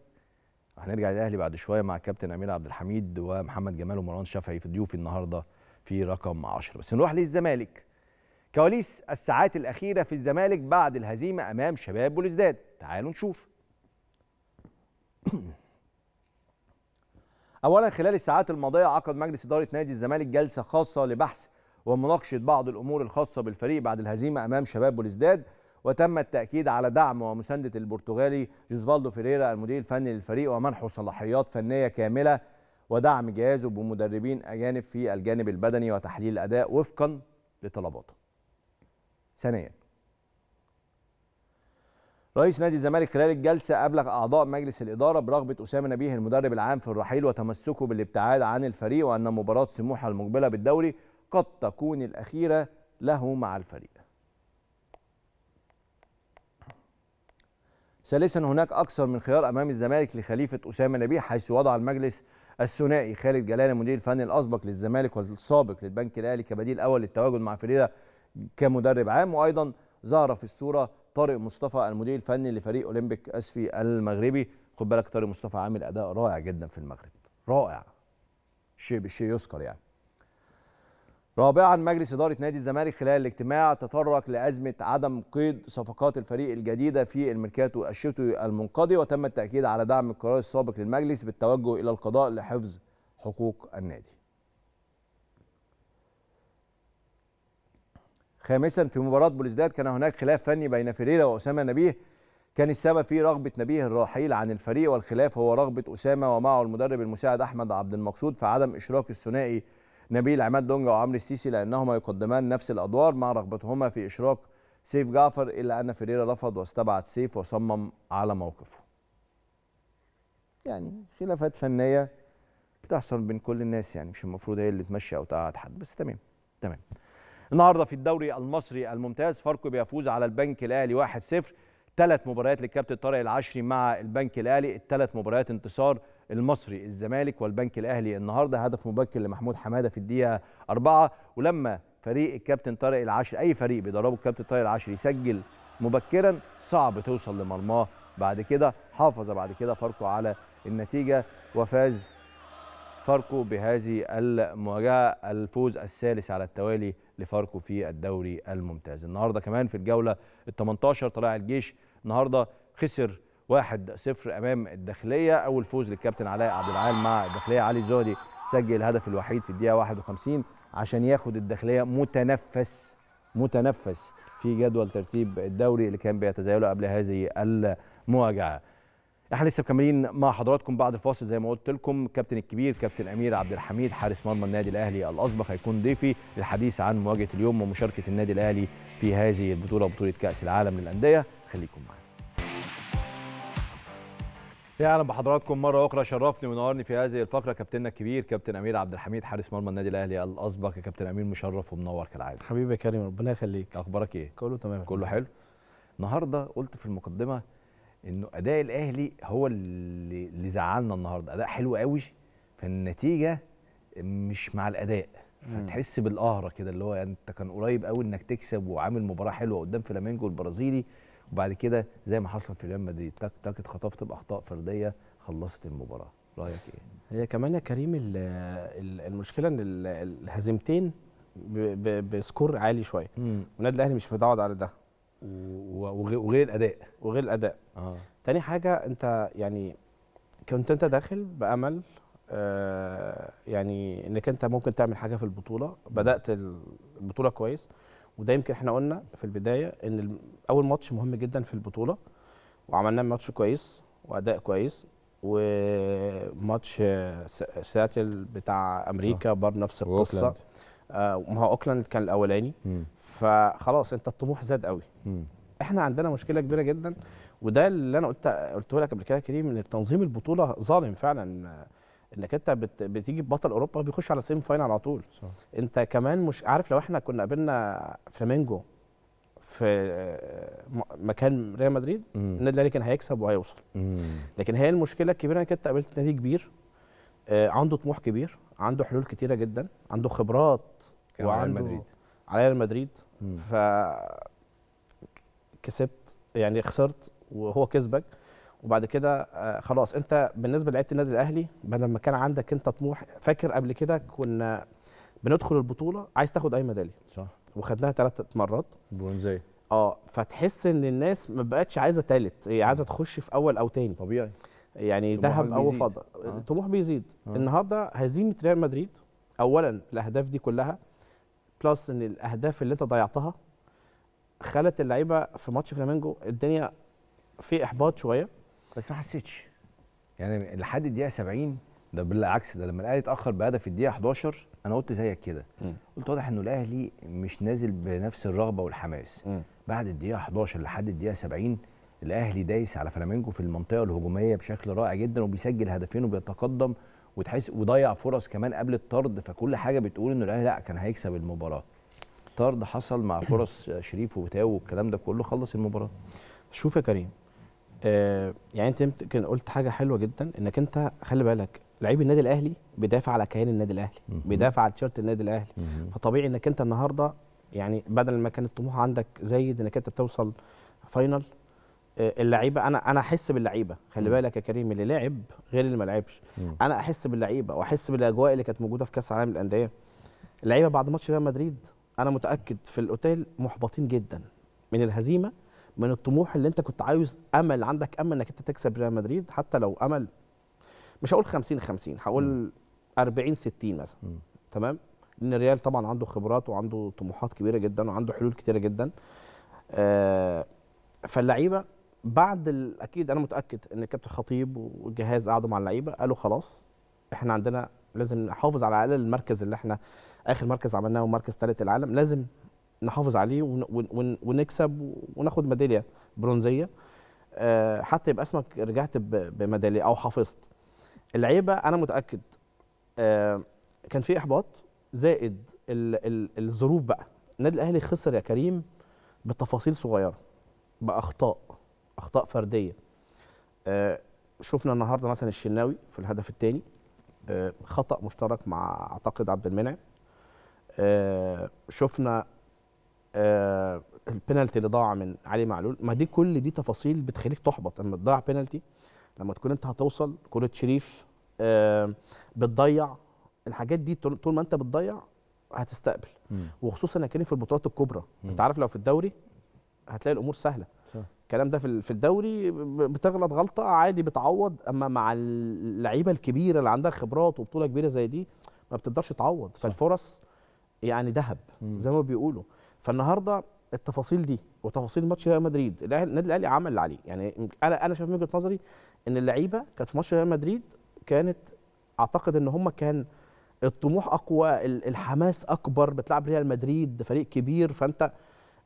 هنرجع للاهلي بعد شويه مع كابتن امير عبد الحميد ومحمد جمال ومروان شافعي في ضيوفي النهارده في رقم عشرة، بس نروح للزمالك. كواليس الساعات الأخيرة في الزمالك بعد الهزيمة أمام شباب بلوزداد، تعالوا نشوف. أولا خلال الساعات الماضية عقد مجلس إدارة نادي الزمالك جلسة خاصة لبحث ومناقشة بعض الأمور الخاصة بالفريق بعد الهزيمة أمام شباب بلوزداد، وتم التأكيد على دعم ومساندة البرتغالي جوزفالدو فيريرا المدير الفني للفريق ومنحه صلاحيات فنية كاملة ودعم جهازه بمدربين أجانب في الجانب البدني وتحليل الأداء وفقا لطلباته. ثانيا، رئيس نادي الزمالك خلال الجلسة أبلغ أعضاء مجلس الإدارة برغبة أسامة نبيه المدرب العام في الرحيل وتمسكه بالابتعاد عن الفريق، وأن مباراة سموحة المقبلة بالدوري قد تكون الأخيرة له مع الفريق. ثالثا، هناك أكثر من خيار أمام الزمالك لخليفة أسامة نبيه، حيث وضع المجلس الثنائي خالد جلال المدير الفني الأسبق للزمالك والسابق للبنك الأهلي كبديل أول للتواجد مع فريرة كمدرب عام، وأيضا ظهر في الصورة طارق مصطفى المدير الفني لفريق أولمبيك أسفي المغربي. خد بالك طارق مصطفى عامل أداء رائع جدا في المغرب، رائع، شيء بالشيء يذكر يعني. رابعا، مجلس إدارة نادي الزمالك خلال الاجتماع تطرق لأزمة عدم قيد صفقات الفريق الجديدة في الميركاتو الشتوي المنقضي، وتم التأكيد على دعم القرار السابق للمجلس بالتوجه إلى القضاء لحفظ حقوق النادي. خامسا، في مباراة بوليسداد كان هناك خلاف فني بين فيريرا وأسامة نبيه، كان السبب في رغبة نبيه الرحيل عن الفريق، والخلاف هو رغبة أسامة ومعه المدرب المساعد أحمد عبد المقصود في عدم إشراك الثنائي نبيل عماد دونجا وعمرو السيسي لأنهما يقدمان نفس الأدوار، مع رغبتهما في إشراك سيف جعفر، إلا أن فيريرا رفض واستبعد سيف وصمم على موقفه. يعني خلافات فنية بتحصل بين كل الناس، يعني مش المفروض هي اللي تمشي أو تقعد حد، بس تمام تمام. النهارده في الدوري المصري الممتاز فاركو بيفوز على البنك الاهلي واحد صفر، ثلاث مباريات للكابتن طارق العشري مع البنك الاهلي، الثلاث مباريات انتصار المصري الزمالك والبنك الاهلي النهارده، هدف مبكر لمحمود حماده في الدقيقه أربعة، ولما فريق الكابتن طارق العشري، اي فريق بيدربه الكابتن طارق العشري يسجل مبكرا صعب توصل لمرماه بعد كده، حافظ بعد كده فاركو على النتيجه وفاز فاركو بهذه المواجهه، الفوز الثالث على التوالي لفاركو في الدوري الممتاز. النهارده كمان في الجوله ال ثمانية عشر طلائع الجيش النهارده خسر واحد صفر امام الداخليه، اول فوز للكابتن علاء عبد العال مع الداخليه، علي الزهدي سجل الهدف الوحيد في الدقيقه واحد وخمسين عشان ياخد الداخليه متنفس متنفس في جدول ترتيب الدوري اللي كان بيتزايله قبل هذه المواجهه. احنا لسه مكملين مع حضراتكم بعد الفاصل، زي ما قلت لكم الكابتن الكبير كابتن امير عبد الحميد حارس مرمى النادي الاهلي الاسبق هيكون ضيفي للحديث عن مواجهه اليوم ومشاركه النادي الاهلي في هذه البطوله، بطوله كاس العالم للانديه. خليكم معانا. اهلا بحضراتكم مره اخرى، شرفني ونورني في هذه الفقره كابتننا الكبير كابتن امير عبد الحميد حارس مرمى النادي الاهلي الاسبق. يا كابتن امير مشرف ومنور كالعاده. حبيبي يا كريم ربنا يخليك. اخبارك ايه؟ كله تمام كله حلو. النهارده قلت في المقدمه انه اداء الاهلي هو اللي, اللي زعلنا النهارده، اداء حلو قوي فالنتيجه مش مع الاداء، فتحس بالقهره كده اللي هو يعني انت كان قريب قوي انك تكسب وعامل مباراه حلوه قدام فلامينجو البرازيلي، وبعد كده زي ما حصل في ريال مدريد تك تك اتخطفت باخطاء فرديه خلصت المباراه. رايك ايه؟ هي كمان يا كريم المشكله ان الهزيمتين بسكور عالي شويه، والنادي الاهلي مش متعود على ده وغير الاداء وغير الاداء آه. تاني حاجه انت يعني كنت انت داخل بامل آه يعني انك انت ممكن تعمل حاجه في البطوله، بدات البطوله كويس، وده يمكن احنا قلنا في البدايه ان اول ماتش مهم جدا في البطوله، وعملنا ماتش كويس واداء كويس، وماتش سياتل بتاع امريكا آه. بار نفس القصه آه، ما هو اوكلاند كان الاولاني م. فخلاص انت الطموح زاد قوي. مم. احنا عندنا مشكله كبيره جدا، وده اللي انا قلت قلته لك قبل كده يا كريم ان تنظيم البطوله ظالم فعلا، انك انت بت بتيجي ببطل اوروبا بيخش على سيمي فاينال على طول صح. انت كمان مش عارف، لو احنا كنا قابلنا فلامينجو في مكان ريال مدريد النادي الاهلي كان هيكسب وهيوصل. مم. لكن هي المشكله الكبيره انك انت قابلت نادي كبير عنده طموح كبير، عنده حلول كتيره جدا، عنده خبرات وعنده ريال مدريد على ريال مدريد، ف كسبت يعني خسرت وهو كسبك، وبعد كده خلاص انت بالنسبه لعيبه النادي الاهلي بدل ما كان عندك انت طموح، فاكر قبل كده كنا بندخل البطوله عايز تاخد اي ميداليه صح، وخدناها ثلاث مرات برونزيه اه، فتحس ان الناس ما بقتش عايزه ثالث، هي عايزه تخش في اول او تاني طبيعي يعني ذهب او فضه آه. الطموح بيزيد آه. النهارده هزيمه ريال مدريد، اولا الاهداف دي كلها بلس ان الاهداف اللي انت ضيعتها خلت اللعيبه في ماتش فلامينجو الدنيا في احباط شويه، بس ما حسيتش يعني لحد الدقيقه سبعين ده بالعكس، ده لما الاهلي اتاخر بهدف في الدقيقه احداشر انا قلت زيك كده، قلت واضح انه الاهلي مش نازل بنفس الرغبه والحماس. م. بعد الدقيقه احداشر لحد الدقيقه سبعين الاهلي دايس على فلامينجو في المنطقه الهجوميه بشكل رائع جدا، وبيسجل هدفين وبيتقدم وتحس وضيع فرص كمان قبل الطرد، فكل حاجه بتقول انه الاهلي لا كان هيكسب المباراه. طرد حصل مع فرص شريف وبتاو والكلام ده كله، خلص المباراه. شوف يا كريم، آه يعني انت يمكن قلت حاجه حلوه جدا، انك انت خلي بالك لعيب النادي الاهلي بيدافع على كيان النادي الاهلي، بيدافع على تيشيرت النادي الاهلي، فطبيعي انك انت النهارده يعني بدل ما كان الطموح عندك زايد انك انت بتوصل فاينل. اللعيبه انا انا احس باللعيبه، خلي بالك يا كريم، اللي لعب غير اللي ما لعبش. انا احس باللعيبه واحس بالاجواء اللي كانت موجوده في كاس العالم للانديه. اللعيبه بعد ماتش ريال مدريد انا متاكد في الاوتيل محبطين جدا من الهزيمه، من الطموح اللي انت كنت عايز، امل عندك، امل انك انت تكسب ريال مدريد، حتى لو امل مش هقول خمسين خمسين، هقول أربعين ستين مثلا. م. تمام، لان الريال طبعا عنده خبرات وعنده طموحات كبيره جدا وعنده حلول كتيره جدا. آه فاللعيبه بعد اكيد انا متاكد ان كابتن خطيب والجهاز قعدوا مع اللعيبه قالوا خلاص احنا عندنا لازم نحافظ على الاقل المركز اللي احنا اخر مركز عملناه ومركز ثالث العالم، لازم نحافظ عليه ون ون ونكسب وناخد ميداليه برونزيه، أه حتى يبقى اسمك رجعت بميداليه او حافظت. اللعيبه انا متاكد أه كان في احباط زائد ال ال الظروف. بقى النادي الاهلي خسر يا كريم بتفاصيل صغيره، باخطاء اخطاء فرديه. أه شفنا النهارده مثلا الشناوي في الهدف الثاني أه خطا مشترك مع اعتقد عبد المنعم. أه شفنا أه البينالتي اللي ضاع من علي معلول. ما دي كل دي تفاصيل بتخليك تحبط لما تضيع بينالتي، لما تكون انت هتوصل كره شريف أه بتضيع الحاجات دي. طول ما انت بتضيع هتستقبل، م. وخصوصا يا كريم في البطولات الكبرى. م. انت عارف لو في الدوري هتلاقي الامور سهله، الكلام ده في الدوري بتغلط غلطه عادي بتعوض، اما مع اللعيبه الكبيره اللي عندها خبرات وبطوله كبيره زي دي ما بتقدرش تعوض، فالفرص يعني ذهب زي ما بيقولوا. فالنهارده التفاصيل دي وتفاصيل ماتش ريال مدريد، النادي الاهلي عمل اللي عليه. يعني انا انا شايف من وجهه نظري ان اللعيبه كانت في ماتش ريال مدريد كانت اعتقد ان هم كان الطموح اقوى، الحماس اكبر، بتلعب ريال مدريد فريق كبير، فانت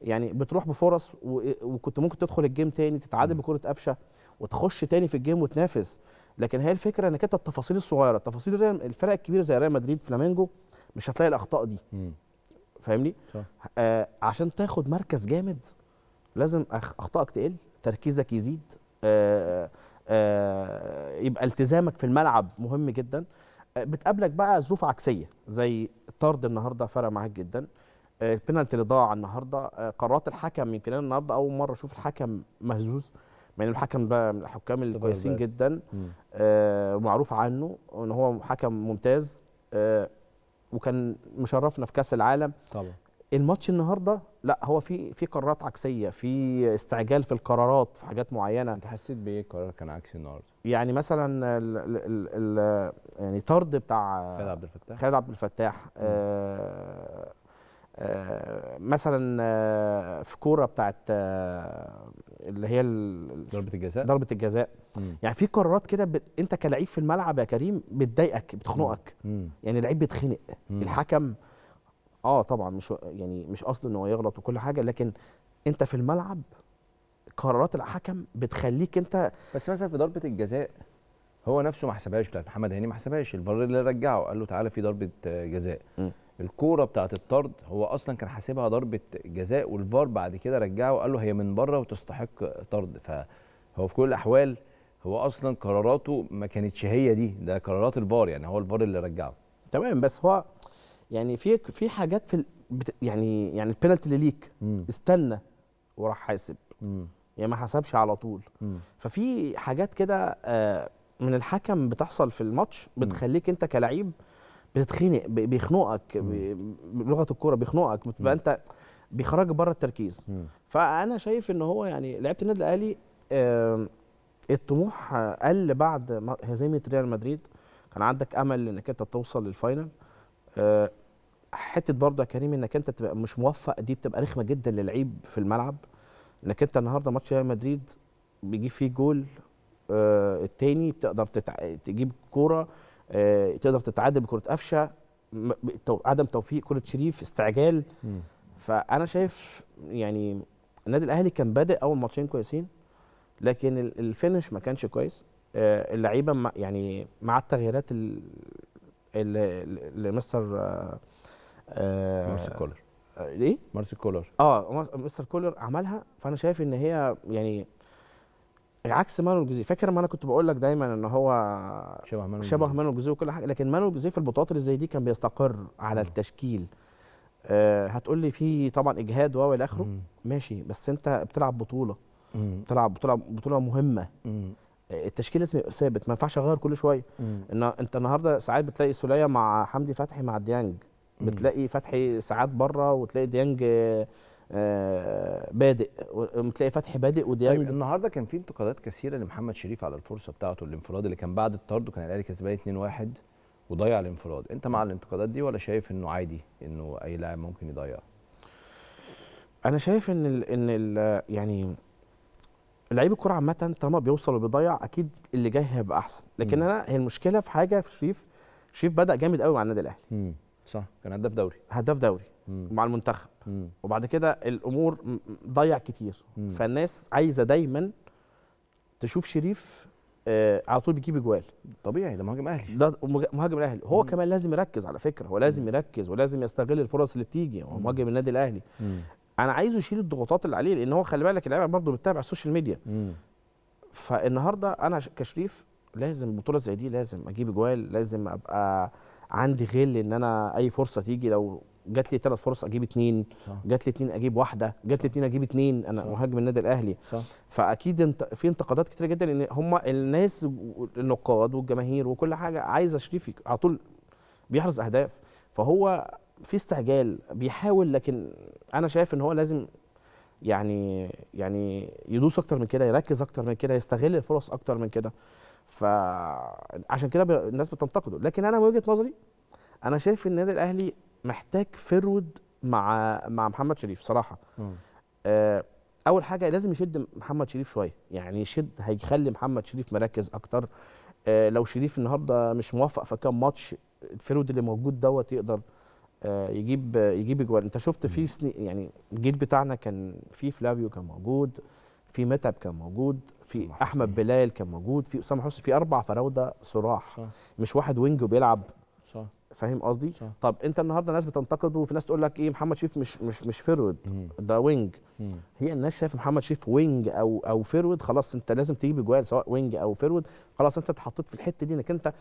يعني بتروح بفرص وكنت ممكن تدخل الجيم تاني تتعادل بكره قفشه وتخش تاني في الجيم وتنافس. لكن هي الفكره انك انت التفاصيل الصغيره، تفاصيل الفرق الكبيره زي ريال مدريد فلامينجو مش هتلاقي الاخطاء دي. م. فاهمني؟ آه عشان تاخد مركز جامد لازم اخطائك تقل، تركيزك يزيد، آه آه يبقى التزامك في الملعب مهم جدا. آه بتقابلك بقى ظروف عكسيه زي الطرد النهارده فرق معاك جدا، آه البينالتي اللي ضاع النهارده، آه قرارات الحكم. يمكن انا النهارده اول مره اشوف الحكم مهزوز، مع ان الحكم ده من الحكام الكويسين جدا ومعروف آه عنه ان هو حكم ممتاز، آه وكان مشرفنا في كاس العالم طبعا. الماتش النهارده لا، هو في في قرارات عكسيه، في استعجال في القرارات في حاجات معينه. انت حسيت بايه القرار كان عكسي النهارده؟ يعني مثلا ال ال ال يعني طرد بتاع خالد عبد الفتاح، خالد عبد الفتاح آه آه مثلا آه في كوره بتاعت آه اللي هي ضربه الجزاء، ضربه الجزاء. مم. يعني في قرارات كده بت... انت كلاعب في الملعب يا كريم بتضايقك، بتخنقك. مم. يعني لعيب بيتخنق الحكم، اه طبعا مش يعني مش قصده ان هو يغلط وكل حاجه، لكن انت في الملعب قرارات الحكم بتخليك انت. بس مثلا في ضربه الجزاء هو نفسه ما حسبهاش، لا محمد هاني ما حسبهاش، الفار اللي رجعه قال له تعالى في ضربه جزاء. مم. الكوره بتاعت الطرد هو اصلا كان حاسبها ضربه جزاء، والفار بعد كده رجعه وقال له هي من بره وتستحق طرد. فهو في كل الاحوال هو اصلا قراراته ما كانتش هي دي، ده قرارات الفار، يعني هو الفار اللي رجعه. تمام، بس هو يعني في في حاجات في ال... بت... يعني يعني البينالتي اللي ليك م. استنى وراح حاسب، يعني ما حسبش على طول. م. ففي حاجات كده من الحكم بتحصل في الماتش بتخليك انت كلاعب بتتخنق، بيخنقك بلغه الكوره، بيخنقك، بتبقى انت بيخرجك بره التركيز. م. فانا شايف ان هو يعني لعيبه النادي الاهلي آه الطموح قل بعد هزيمه ريال مدريد، كان عندك امل انك انت توصل للفاينل. آه حته برضه يا كريم انك انت تبقى مش موفق دي بتبقى رخمه جدا للعيب في الملعب، انك انت النهارده ماتش ريال مدريد بيجيب فيه جول، آه الثاني بتقدر تجيب كوره تقدر تتعادل بكره قفشه، عدم توفيق كره شريف، استعجال. مم. فانا شايف يعني النادي الاهلي كان بادئ اول ماتشين كويسين، لكن الفينش ما كانش كويس. اللعيبه يعني مع التغييرات اللي مستر مارسيل كولر ايه مارسيل كولر اه مستر كولر عملها، فانا شايف ان هي يعني عكس مانويل جوزيه. فاكر ما انا كنت بقول لك دايما ان هو شبه مانويل جوزيه وكل حاجه، لكن مانويل جوزيه في البطولات اللي زي دي كان بيستقر على التشكيل. آه هتقول لي في طبعا اجهاد واو الى اخره، ماشي، بس انت بتلعب بطوله، مم. بتلعب بطوله بطوله مهمه. مم. التشكيل لازم يبقى ثابت، ما ينفعش اغير كل شويه. ان انت النهارده ساعات بتلاقي سوليه مع حمدي فتحي مع ديانج، بتلاقي فتحي ساعات بره وتلاقي ديانج آه بادئ، وتلاقي فتحي بادئ وديانج. طيب النهارده كان في انتقادات كثيره لمحمد شريف على الفرصه بتاعته الانفراد اللي كان بعد الطرد، وكان الاهلي كسبان اتنين واحد وضيع الانفراد. انت مع الانتقادات دي ولا شايف انه عادي انه اي لاعب ممكن يضيع؟ انا شايف ان ال ان ال يعني لعيب الكوره عامه طالما بيوصل وبيضيع اكيد اللي جاي هيبقى احسن، لكن مم. انا هي المشكله في حاجه في شريف. شريف بدا جامد قوي مع النادي الاهلي، امم صح، كان هداف دوري هداف دوري مم. مع المنتخب، مم. وبعد كده الامور ضيع كتير، مم. فالناس عايزه دايما تشوف شريف آه على طول بيجيب اجوال. طبيعي، ده مهاجم اهلي، ده مهاجم الاهلي، هو مم. كمان لازم يركز على فكره، هو لازم مم. يركز ولازم يستغل الفرص اللي بتيجي، هو مهاجم النادي الاهلي. مم. انا عايزه يشيل الضغوطات اللي عليه، لان هو خلي بالك اللعيبه برضه بتتابع السوشيال ميديا. مم. فالنهارده انا كشريف لازم بطوله زي دي لازم اجيب اجوال، لازم ابقى عندي غل ان انا اي فرصه تيجي، لو جات لي ثلاث فرص اجيب اثنين، جات لي اثنين اجيب واحده، جات لي اثنين اجيب اثنين، انا مهاجم النادي الاهلي. صح. فاكيد انت في انتقادات كتيره جدا، ان هم الناس النقاد والجماهير وكل حاجه عايزه شريف على طول بيحرز اهداف، فهو في استعجال بيحاول، لكن انا شايف ان هو لازم يعني يعني يدوس اكتر من كده، يركز اكتر من كده، يستغل الفرص اكتر من كده، فعشان كده الناس بتنتقده. لكن انا من وجهه نظري انا شايف ان النادي الاهلي محتاج فرود مع مع محمد شريف صراحه. آه اول حاجه لازم يشد محمد شريف شويه، يعني يشد هيخلي محمد شريف مركز اكتر. آه لو شريف النهارده مش موفق في كام ماتش، الفرود اللي موجود دوت يقدر يجيب يجيب اجوال. انت شفت في سني يعني الجيل بتاعنا كان في فلافيو كان موجود، في متعب كان موجود، في احمد بلال كان موجود، في اسامه حسني، في اربع فراوده صراح، مش واحد وينج وبيلعب. صح، فاهم قصدي؟ طب انت النهارده ناس بتنتقده، وفي ناس تقول لك ايه محمد شريف مش مش مش فرود، ده وينج. مم. هي الناس شايفه محمد شريف وينج او او فرود، خلاص انت لازم تجيب اجوال سواء وينج او فرود، خلاص انت اتحطيت في الحته دي انك انت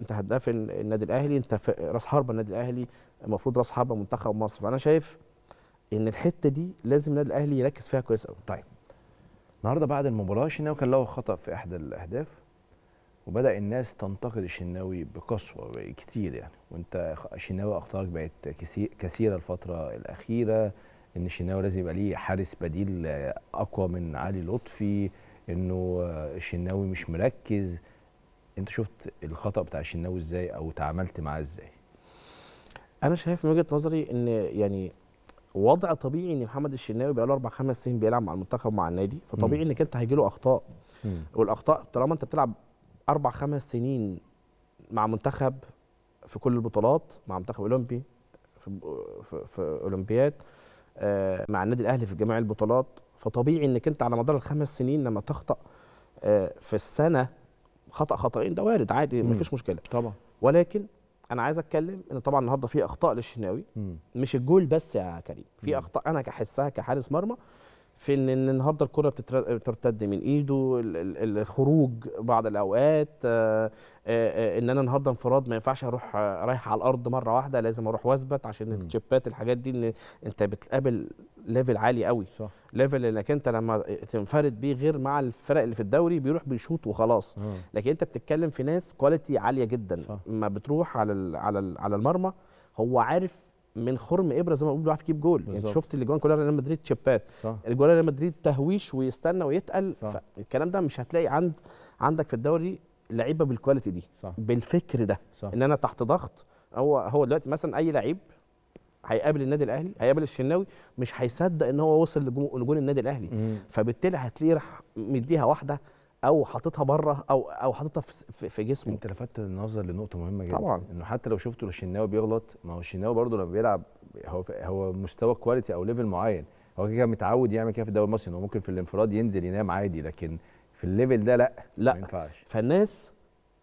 انت هداف النادي الاهلي، انت راس حربه النادي الاهلي، المفروض راس حربه منتخب مصر، فانا شايف ان الحته دي لازم النادي الاهلي يركز فيها كويس قوي. طيب النهارده بعد المباراه الشناوي كان له خطا في احدى الاهداف، وبدأ الناس تنتقد الشناوي بقسوة كتير يعني، وانت الشناوي اخطائك بقت كثيرة الفترة الأخيرة، ان الشناوي لازم يبقى ليه حارس بديل أقوى من علي لطفي، انه الشناوي مش مركز. انت شفت الخطأ بتاع الشناوي ازاي او تعاملت معاه ازاي؟ أنا شايف من وجهة نظري ان يعني وضع طبيعي ان محمد الشناوي بقى له أربع خمس سنين بيلعب مع المنتخب ومع النادي، فطبيعي انك انت هيجي له أخطاء، مم. والأخطاء طالما انت بتلعب أربع خمس سنين مع منتخب في كل البطولات، مع منتخب أولمبي في, في, في أولمبياد، آه مع النادي الأهلي في جميع البطولات، فطبيعي إنك أنت على مدار الخمس سنين لما تخطأ آه في السنة خطأ خطأين ده وارد عادي، مفيش مشكلة طبعا. ولكن أنا عايز أتكلم إن طبعا النهارده في أخطاء للشناوي، مم. مش الجول بس يا كريم، في أخطاء أنا كحسها كحارس مرمى، في ان النهارده الكره بترتد من ايده، الخروج بعض الاوقات، ان انا النهارده انفراد ما ينفعش اروح رايح على الارض مره واحده، لازم اروح واثبت عشان التشيبات الحاجات دي، ان انت بتقابل ليفل عالي قوي. صح. ليفل انك انت لما تنفرد بيه غير مع الفرق اللي في الدوري بيروح بيشوط وخلاص، مم. لكن انت بتتكلم في ناس كواليتي عاليه جدا. صح. ما بتروح على على على المرمى هو عارف من خرم ابره زي ما بيقولوا، بيعرف يجيب جول. يعني شفت الاجوان كلها ريال مدريد تشيبات، الجوال ريال مدريد تهويش ويستنى ويتقل. الكلام ده مش هتلاقي عند عندك في الدوري لعيبه بالكواليتي دي. صح. بالفكر ده. صح. ان انا تحت ضغط، هو هو دلوقتي مثلا اي لعيب هيقابل النادي الاهلي هيقابل الشناوي مش هيصدق ان هو وصل لجون النادي الاهلي، مم. فبالتالي هتلاقيه راح مديها واحده او حاططها بره او او حاططها في, في جسمه. انت لفتت النظر لنقطه مهمه جدا طبعا، انه حتى لو شفته الشناوي بيغلط، ما هو الشناوي برده لما بيلعب هو هو مستوى كواليتي او ليفل معين، هو كده متعود يعمل كده في الدوري المصري، انه ممكن في الانفراد ينزل ينام عادي، لكن في الليفل ده لا لا ما ينفعش. فالناس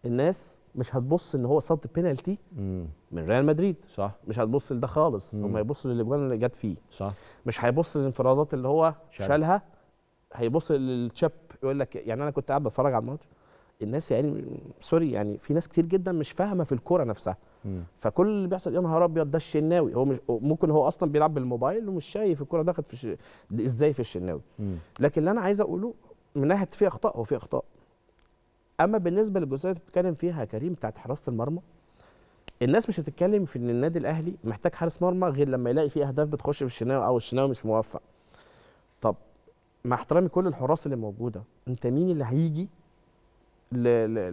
الناس مش هتبص ان هو صد بينالتي مم. من ريال مدريد صح، مش هتبص لده خالص، هم هيبصوا للاجوان اللي جت فيه صح، مش هيبص للانفرادات اللي هو شال. شالها، هيبص للتشاب. يقول لك يعني انا كنت قاعد بتفرج على الماتش، الناس يعني سوري يعني في ناس كتير جدا مش فاهمه في الكوره نفسها، مم. فكل اللي بيحصل يا نهار ابيض ده الشناوي، هو مش ممكن هو اصلا بيلعب بالموبايل ومش شايف الكوره دخلت في ش... ازاي في الشناوي. مم. لكن اللي انا عايز اقوله من ناحيه في اخطاء هو في اخطاء، اما بالنسبه للجزئيه اللي بتتكلم فيها كريم بتاعت حراسه المرمى، الناس مش هتتكلم في ان النادي الاهلي محتاج حارس مرمى غير لما يلاقي فيه اهداف بتخش في الشناوي او الشناوي مش موفق. طب مع احترامي كل الحراس اللي موجوده، انت مين اللي هيجي ل...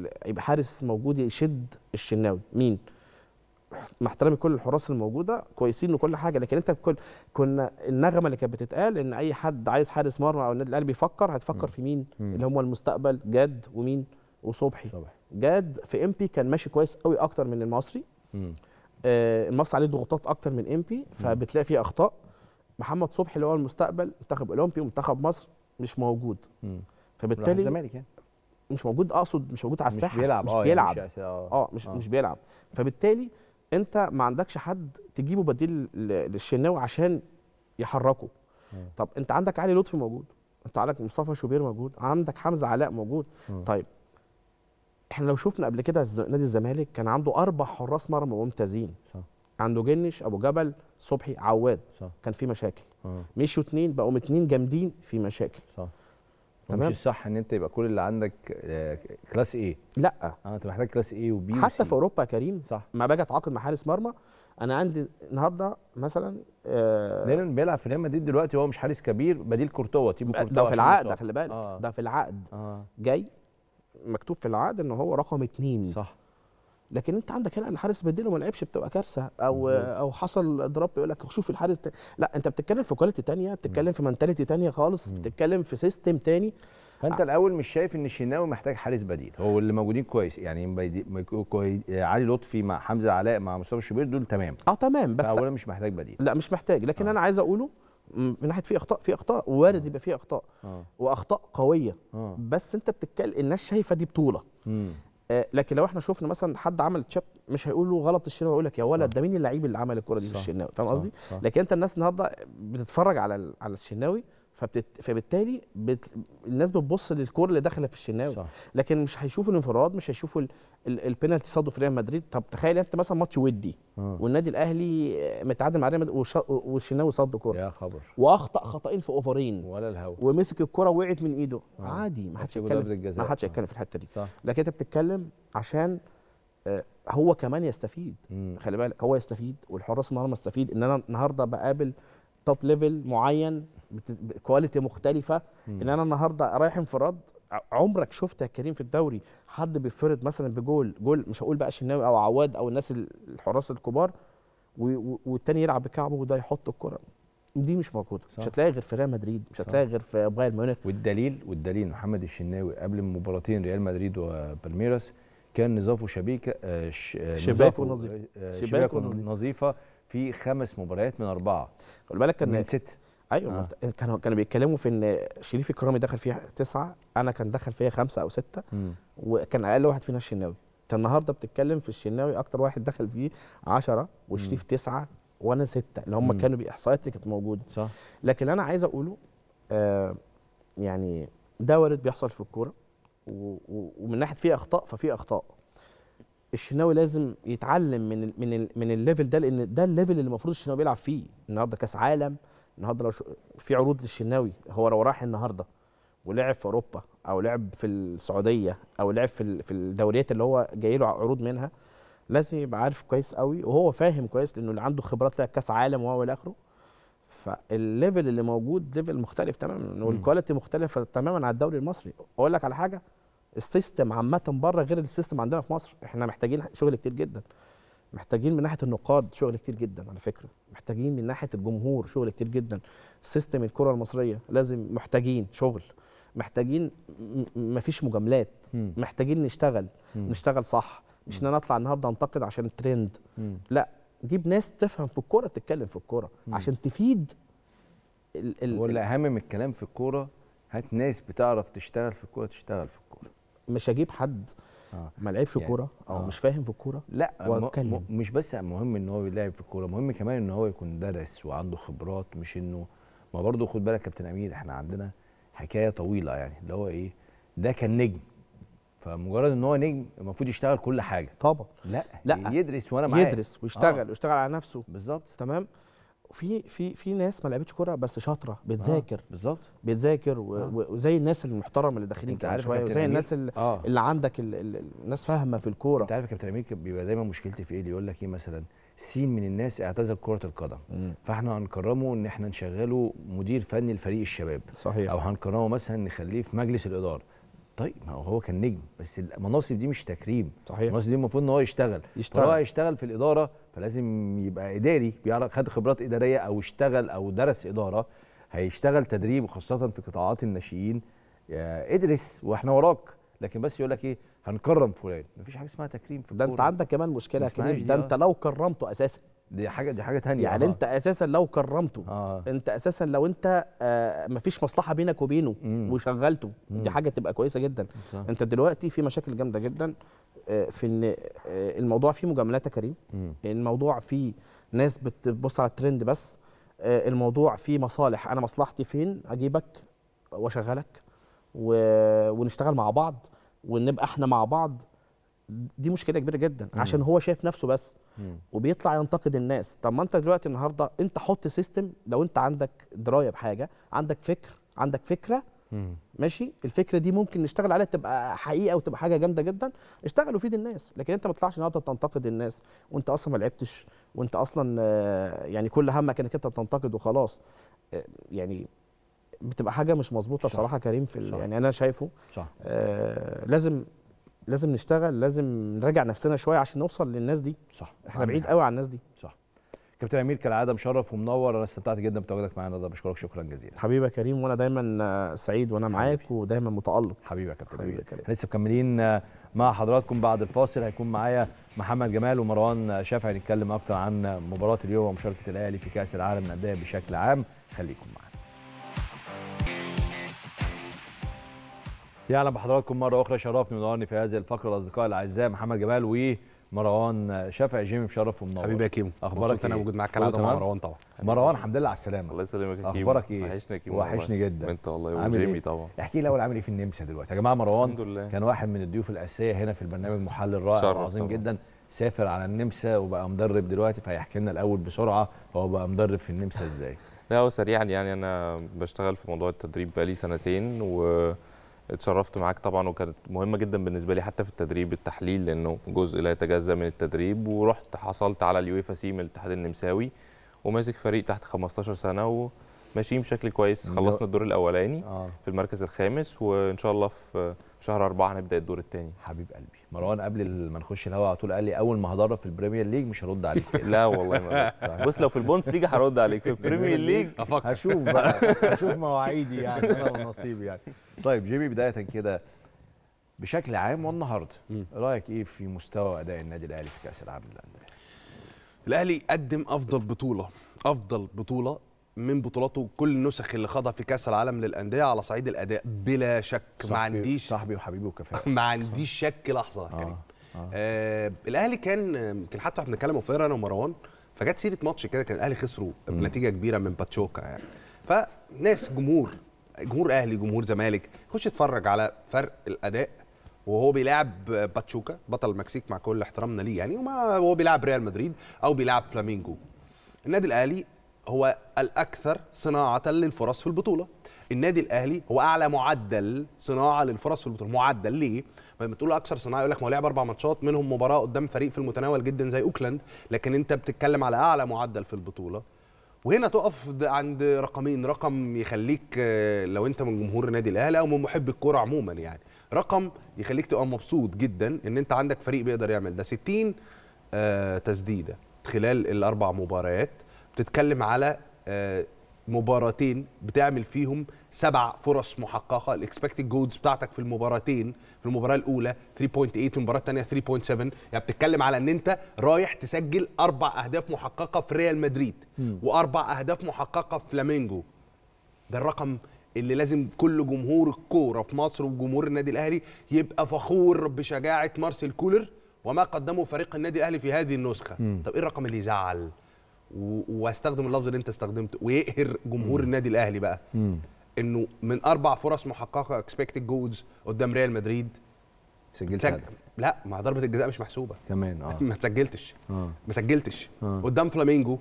ل... يبقى حارس موجود يشد الشناوي؟ مين؟ مع احترامي كل الحراس اللي موجوده كويسين وكل حاجه، لكن انت كل كنا النغمه اللي كانت بتتقال ان اي حد عايز حارس مرمى او النادي الاهلي بيفكر هتفكر في مين؟ مم. اللي هم المستقبل جاد ومين؟ وصبحي. صبح. جاد في امبي كان ماشي كويس قوي اكتر من المصري. امم آه المصري عليه ضغوطات اكتر من امبي، فبتلاقي فيه اخطاء. محمد صبحي اللي هو المستقبل منتخب اولمبي ومنتخب مصر مش موجود، مم. فبالتالي الزمالك يعني مش موجود، اقصد مش موجود على الساحه، مش بيلعب مش آه بيلعب يعني مش اه, آه مش, آه. مش بيلعب، فبالتالي انت ما عندكش حد تجيبه بديل للشناوي عشان يحركه. مم. طب انت عندك علي لطفي موجود، انت عندك مصطفى شوبير موجود، عندك حمزه علاء موجود. مم. طيب احنا لو شفنا قبل كده نادي الزمالك كان عنده اربع حراس مرمى ممتازين صح، عنده جنش، ابو جبل، صبحي، عواد صح. كان في مشاكل آه. مشوا اثنين بقوا اثنين جامدين، في مشاكل صح. مش الصح ان انت يبقى كل اللي عندك كلاس ايه، لا آه انت محتاج كلاس ايه وبي حتى وسي. في اوروبا يا كريم صح، ما باجي اتعاقد مع حارس مرمى، انا عندي النهارده مثلا آه ليرن بيلعب في ريال مدريد دلوقتي وهو مش حارس كبير، بديل كورتوا. طيب كورتوا ده في العقد، خلي بالك آه. ده في العقد آه. جاي مكتوب في العقد ان هو رقم اثنين صح، لكن انت عندك هنا الحارس بديله ما لعبش بتبقى كارثه، او او حصل اضراب يقول لك شوف الحارس ت... لا انت بتتكلم في كواليتي ثانيه، بتتكلم في منتاليتي ثانيه خالص، بتتكلم في سيستم ثاني. فانت الاول مش شايف ان الشناوي محتاج حارس بديل، هو اللي موجودين كويس يعني بيدي... كوي... علي لطفي مع حمزه علاء مع مصطفى شوبير دول تمام اه تمام، بس اولا مش محتاج بديل، لا مش محتاج، لكن آه. انا عايز اقوله من ناحيه في اخطاء، في اخطاء وارد يبقى في اخطاء آه. واخطاء قويه آه. بس انت بتتكلم الناس شايفه دي بطوله آه، لكن لو احنا شفنا مثلا حد عمل تشاب مش هيقول له غلط الشناوي، هيقول لك يا ولد ده مين اللعيب اللي عمل الكره دي للشناوي، فاهم قصدي؟ لكن انت الناس النهارده بتتفرج على على الشناوي، فبتت... فبالتالي بت... الناس بتبص للكور اللي داخله في الشناوي صح. لكن مش هيشوفوا الانفراد، مش هيشوفوا ال... ال... البينالتي صادوا في ريال مدريد. طب تخيل انت مثلا ماتش ودي آه. والنادي الاهلي متعادل مع ريال مدريد وش... والشناوي صد كوره، يا خبر، واخطا خطأين في اوفرين ولا الهوا، ومسك الكوره وقعت من ايده آه. عادي، ما حدش يتكلم ما حدش يتكلم آه. في الحته دي صح. لكن انت بتتكلم عشان هو كمان يستفيد مم. خلي بالك هو يستفيد والحراس النهارده يستفيد، ان انا النهارده بقابل توب ليفل معين بكواليتي مختلفه، مم. ان انا النهارده رايح انفراد، عمرك شفت يا كريم في الدوري حد بيفرد مثلا بجول جول، مش هقول بقى شناوي او عواد او الناس الحراس الكبار، والتاني يلعب بكعبه وده يحط الكره دي، مش موجوده، مش هتلاقي غير في ريال مدريد، مش هتلاقي غير في بايرن ميونخ. والدليل والدليل محمد الشناوي قبل مباراتين ريال مدريد وبالميراس كان نظافه شبيكه آه شباكه نظيفه شباكه نظيفه في خمس مباريات من اربعه، خلي بالك كان من ست ايوه آه. كانوا كانوا بيتكلموا في ان شريف اكرامي دخل فيها تسعه، انا كان دخل فيها خمسه او سته م. وكان اقل واحد فينا الشناوي. انت النهارده بتتكلم في الشناوي اكتر واحد دخل فيه عشرة وشريف تسعه وانا سته، اللي هم كانوا باحصائيات اللي كانت موجوده صح. لكن انا عايز اقوله آه يعني ده وارد بيحصل في الكوره، ومن ناحيه في اخطاء ففي اخطاء. الشناوي لازم يتعلم من ال من ال من الليفل ده، لان ده الليفل اللي المفروض الشناوي بيلعب فيه. النهارده كاس عالم، النهارده لو في عروض للشناوي، هو لو راح النهارده ولعب في اوروبا او لعب في السعوديه او لعب في في الدوريات اللي هو جاي له عروض منها، لازم يبقى عارف كويس قوي وهو فاهم كويس، لانه اللي عنده خبرات لعب كاس عالم وهو الى اخره. فالليفل اللي موجود ليفل مختلف تماما، والكواليتي مختلفه تماما عن الدوري المصري. اقول لك على حاجه، السيستم عامه بره غير السيستم عندنا في مصر. احنا محتاجين شغل كتير جدا، محتاجين من ناحيه النقاد شغل كتير جدا على فكره، محتاجين من ناحيه الجمهور شغل كتير جدا. سيستم الكره المصريه لازم محتاجين شغل، محتاجين مفيش مجاملات، محتاجين نشتغل م. نشتغل صح، مش ان انا اطلع النهارده انتقد عشان الترند، م. لا، جيب ناس تفهم في الكوره تتكلم في الكوره عشان تفيد ال ال والاهم من الكلام في الكوره هات ناس بتعرف تشتغل في الكوره تشتغل في الكوره. مش هجيب حد آه. ما لعبش يعني كوره او آه. مش فاهم في الكوره، لا واتكلم. مش بس مهم ان هو يلعب في الكوره، مهم كمان ان هو يكون درس وعنده خبرات، مش انه ما برضه خد بالك يا كابتن امير احنا عندنا حكايه طويله يعني اللي هو ايه ده كان نجم، فمجرد ان هو نجم المفروض يشتغل كل حاجه. طبعا لا لا يدرس وانا معاه يدرس ويشتغل آه. ويشتغل على نفسه بالظبط. تمام. في في في ناس ما لعبتش كوره بس شاطره بتذاكر آه. بالظبط بتذاكر و... آه. وزي الناس المحترمه اللي داخلين كده شويه، وزي الناس اللي, آه. اللي عندك اللي... الناس فاهمه في الكوره. انت عارف يا كابتن امير بيبقى دايما مشكلتي في ايه؟ اللي يقول لك ايه مثلا سين من الناس اعتزل كرة القدم، مم. فاحنا هنكرمه ان احنا نشغله مدير فني لفريق الشباب، صحيح، او هنكرمه مثلا نخليه في مجلس الاداره. طيب ما هو كان نجم، بس المناصب دي مش تكريم، صحيح، المناصب دي المفروض ان هو يشتغل، يشتغل فهو هيشتغل في الاداره فلازم يبقى اداري، بيعرف خد خبرات اداريه او اشتغل او درس اداره، هيشتغل تدريب خاصه في قطاعات الناشئين، ادرس واحنا وراك. لكن بس يقول لك ايه هنكرم فلان، مفيش حاجه اسمها تكريم في الكوره. ده انت عندك كمان مشكله كريم، ده انت لو كرمته اساسا دي حاجه، دي حاجه ثانيه يعني. آه. انت اساسا لو كرمته آه. انت اساسا لو انت آه مفيش مصلحه بينك وبينه مم. وشغلته مم. دي حاجه تبقى كويسه جدا. صح. انت دلوقتي في مشاكل جامده جدا آه في ان آه الموضوع فيه مجاملات يا كريم، مم. الموضوع فيه ناس بتبص على الترند بس، آه الموضوع فيه مصالح، انا مصلحتي فين؟ اجيبك واشغلك و... ونشتغل مع بعض ونبقى احنا مع بعض. دي مشكله كبيره جدا مم. عشان هو شايف نفسه بس مم. وبيطلع ينتقد الناس. طب ما انت دلوقتي النهارده انت حط سيستم، لو انت عندك درايه بحاجه، عندك فكر، عندك فكره مم. ماشي، الفكره دي ممكن نشتغل عليها تبقى حقيقه وتبقى حاجه جامده جدا، اشتغل وفيد الناس. لكن انت ما تطلعش النهارده تنتقد الناس وانت اصلا ما لعبتش، وانت اصلا يعني كل همك انك انت تنتقد وخلاص، يعني بتبقى حاجه مش مظبوطه بصراحه كريم في ال... يعني انا شايفه صح. آه لازم لازم نشتغل، لازم نراجع نفسنا شويه عشان نوصل للناس دي. صح، احنا بعيد قوي عن الناس دي. صح. كابتن امير كالعاده مشرف ومنور، انا استمتعت جدا بتواجدك معانا النهارده، بشكرك شكرا جزيلا. حبيبي يا كريم، وانا دايما سعيد وانا معاك ودايما متالق. حبيبي يا كابتن امير. لسه مكملين مع حضراتكم بعد الفاصل، هيكون معايا محمد جمال ومروان شافعي، نتكلم اكتر عن مباراه اليوم ومشاركه الاهلي في كاس العالم للانديه بشكل عام. خليكم معانا. يعلم بحضراتكم مرة أخرى، شرفني ونورني في هذه الفقرة الأصدقاء الأعزاء محمد جمال ومروان شافعي. جيمي مشرف ومنور. حبيبي يا كيمو، أخبارك إيه؟ أنا موجود معاك كالعادة مع مروان. طبعا مروان، الحمد لله على السلامة. الله يسلمك يا كيمو. أخبارك إيه؟ وحشني يا كيمو. وحشني جدا. أنت والله. وجيمي طبعا. احكي لي الأول عامل إيه في النمسا دلوقتي؟ يا جماعة مروان الحمد لله كان واحد من الضيوف الأساسية هنا في البرنامج، محلل رائع وعظيم جدا، سافر على النمسا وبقى مدرب دلوقتي، فهيحكي لنا الأول بسرعة هو بقى مدرب في النمسا إزاي؟ لا هو سريعا يعني أنا بشتغل في موضوع التدريب بقالي سنتين، و اتشرفت معاك طبعا، وكانت مهمه جدا بالنسبه لي حتى في التدريب التحليل لانه جزء لا يتجزا من التدريب. ورحت حصلت على اليويفا سي من الاتحاد النمساوي، وماسك فريق تحت خمستاشر سنه وماشيين بشكل كويس. خلصنا الدور الاولاني آه. في المركز الخامس، وان شاء الله في شهر أربعة هنبدا الدور الثاني. حبيب قلبي مروان، قبل ما نخش الهوا على طول قال لي اول ما هدرب في البريمير ليج مش هرد عليك. لا والله ما بقى. بص لو في البونس ليج هرد عليك، في البريمير ليج هشوف بقى، هشوف مواعيدي يعني انا ونصيبي يعني. طيب جيمي، بدايه كده بشكل عام والنهارده رايك ايه في مستوى اداء النادي الاهلي في كاس العالم للانديه؟ الاهلي قدم افضل بطوله، افضل بطوله من بطولاته كل النسخ اللي خاضها في كاس العالم للانديه على صعيد الاداء بلا شك. ما عنديش صاحبي وحبيبي وكفاءه. ما عنديش شك لحظه يا كريم. آه. آه. آه الاهلي كان يمكن حتى واحنا بنتكلم وفير انا ومروان، فجت سيره ماتش كده كان الاهلي خسروا بنتيجه كبيره من باتشوكا يعني، فناس جمهور جمهور اهلي جمهور زمالك خش اتفرج على فرق الاداء وهو بيلعب باتشوكا بطل المكسيك مع كل احترامنا ليه يعني، وهو بيلعب ريال مدريد او بيلعب فلامينجو. النادي الاهلي هو الأكثر صناعة للفرص في البطولة. النادي الأهلي هو أعلى معدل صناعة للفرص في البطولة. معدل ليه؟ لما تقول أكثر صناعة يقول لك ما هو لعب أربع ماتشات منهم مباراة قدام فريق في المتناول جدا زي أوكلاند، لكن أنت بتتكلم على أعلى معدل في البطولة. وهنا تقف عند رقمين، رقم يخليك لو أنت من جمهور النادي الأهلي أو من محب الكورة عموما يعني، رقم يخليك تبقى مبسوط جدا إن أنت عندك فريق بيقدر يعمل ده. ستين تسديدة خلال الأربع مباريات، بتتكلم على مباراتين بتعمل فيهم سبع فرص محققه، الاكسبكتد جولز بتاعتك في المباراتين، في المباراه الاولى ثلاثة فاصلة ثمانية والمباراه الثانيه ثلاثة فاصلة سبعة، يعني بتتكلم على ان انت رايح تسجل اربع اهداف محققه في ريال مدريد م. واربع اهداف محققه في فلامينجو. ده الرقم اللي لازم كل جمهور الكوره في مصر وجمهور النادي الاهلي يبقى فخور بشجاعه مارسيل كولر وما قدمه فريق النادي الاهلي في هذه النسخه. م. طب ايه الرقم اللي يزعل واستخدم اللفظ اللي انت استخدمته ويقهر جمهور مم. النادي الاهلي بقى، مم. انه من اربع فرص محققه اكسبكتد جولز قدام ريال مدريد سجلت تسج... لا، مع ضربه الجزاء مش محسوبه كمان. اه ما تسجلتش اه ما سجلتش آه. قدام فلامينجو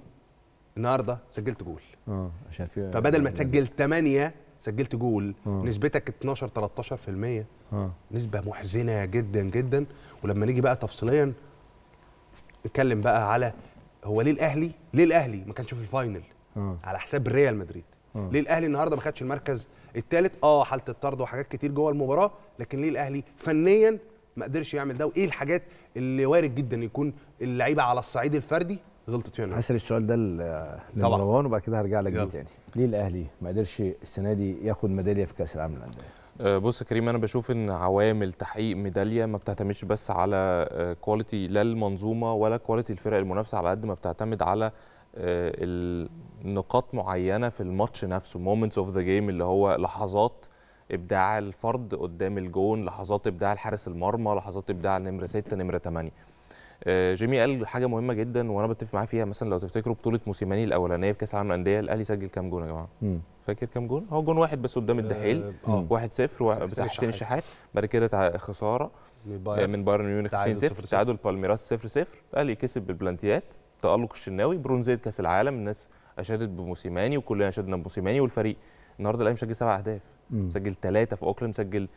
النهارده سجلت جول، اه عشان في فبدل ما تسجل ثمانية سجلت جول، آه. نسبتك اتناشر تلتاشر في المية، اه نسبه محزنه جدا جدا. ولما نيجي بقى تفصيليا نتكلم بقى على هو ليه الاهلي ليه الاهلي ما كانش في الفاينل أوه. على حساب ريال مدريد، أوه. ليه الاهلي النهارده ما خدش المركز الثالث؟ اه حاله الطرد وحاجات كتير جوه المباراه، لكن ليه الاهلي فنيا ما قدرش يعمل ده؟ وايه الحاجات اللي وارد جدا يكون اللعيبه على الصعيد الفردي غلطت فيها؟ انا هسال السؤال ده لمروان وبعد كده هرجع لك بيه تاني. ليه الاهلي ما قدرش السنه دي ياخد ميداليه في كاس العالم للانديه؟ بص يا كريم، انا بشوف ان عوامل تحقيق ميداليه ما بتعتمدش بس على كواليتي لا المنظومه ولا كواليتي الفرق المنافسه، على قد ما بتعتمد على نقاط معينه في الماتش نفسه، مومنتس اوف ذا جيم، اللي هو لحظات ابداع الفرد قدام الجون، لحظات ابداع الحارس المرمى، لحظات ابداع نمره ستة نمره ثمانية. جيمي قال حاجه مهمه جدا وانا بتفق معاه فيها، مثلا لو تفتكروا بطوله موسيماني الاولانيه في كاس العالم للانديه الاهلي سجل كام جون يا جماعه؟ م. فاكر كام جون؟ هو جون واحد بس قدام الدحيل، واحد صفر بتاع حسين الشحات، بعد كده خساره من بايرن ميونخ اتنين صفر، تعادل بالميراس صفر صفر، الاهلي كسب بالبلانتيات، تالق الشناوي، برونزيه كاس العالم، الناس اشادت بموسيماني وكلنا اشدنا بموسيماني والفريق. النهارده الاهلي مسجل سبع اهداف، مسجل ثلاثه في اوكلاند، مسجل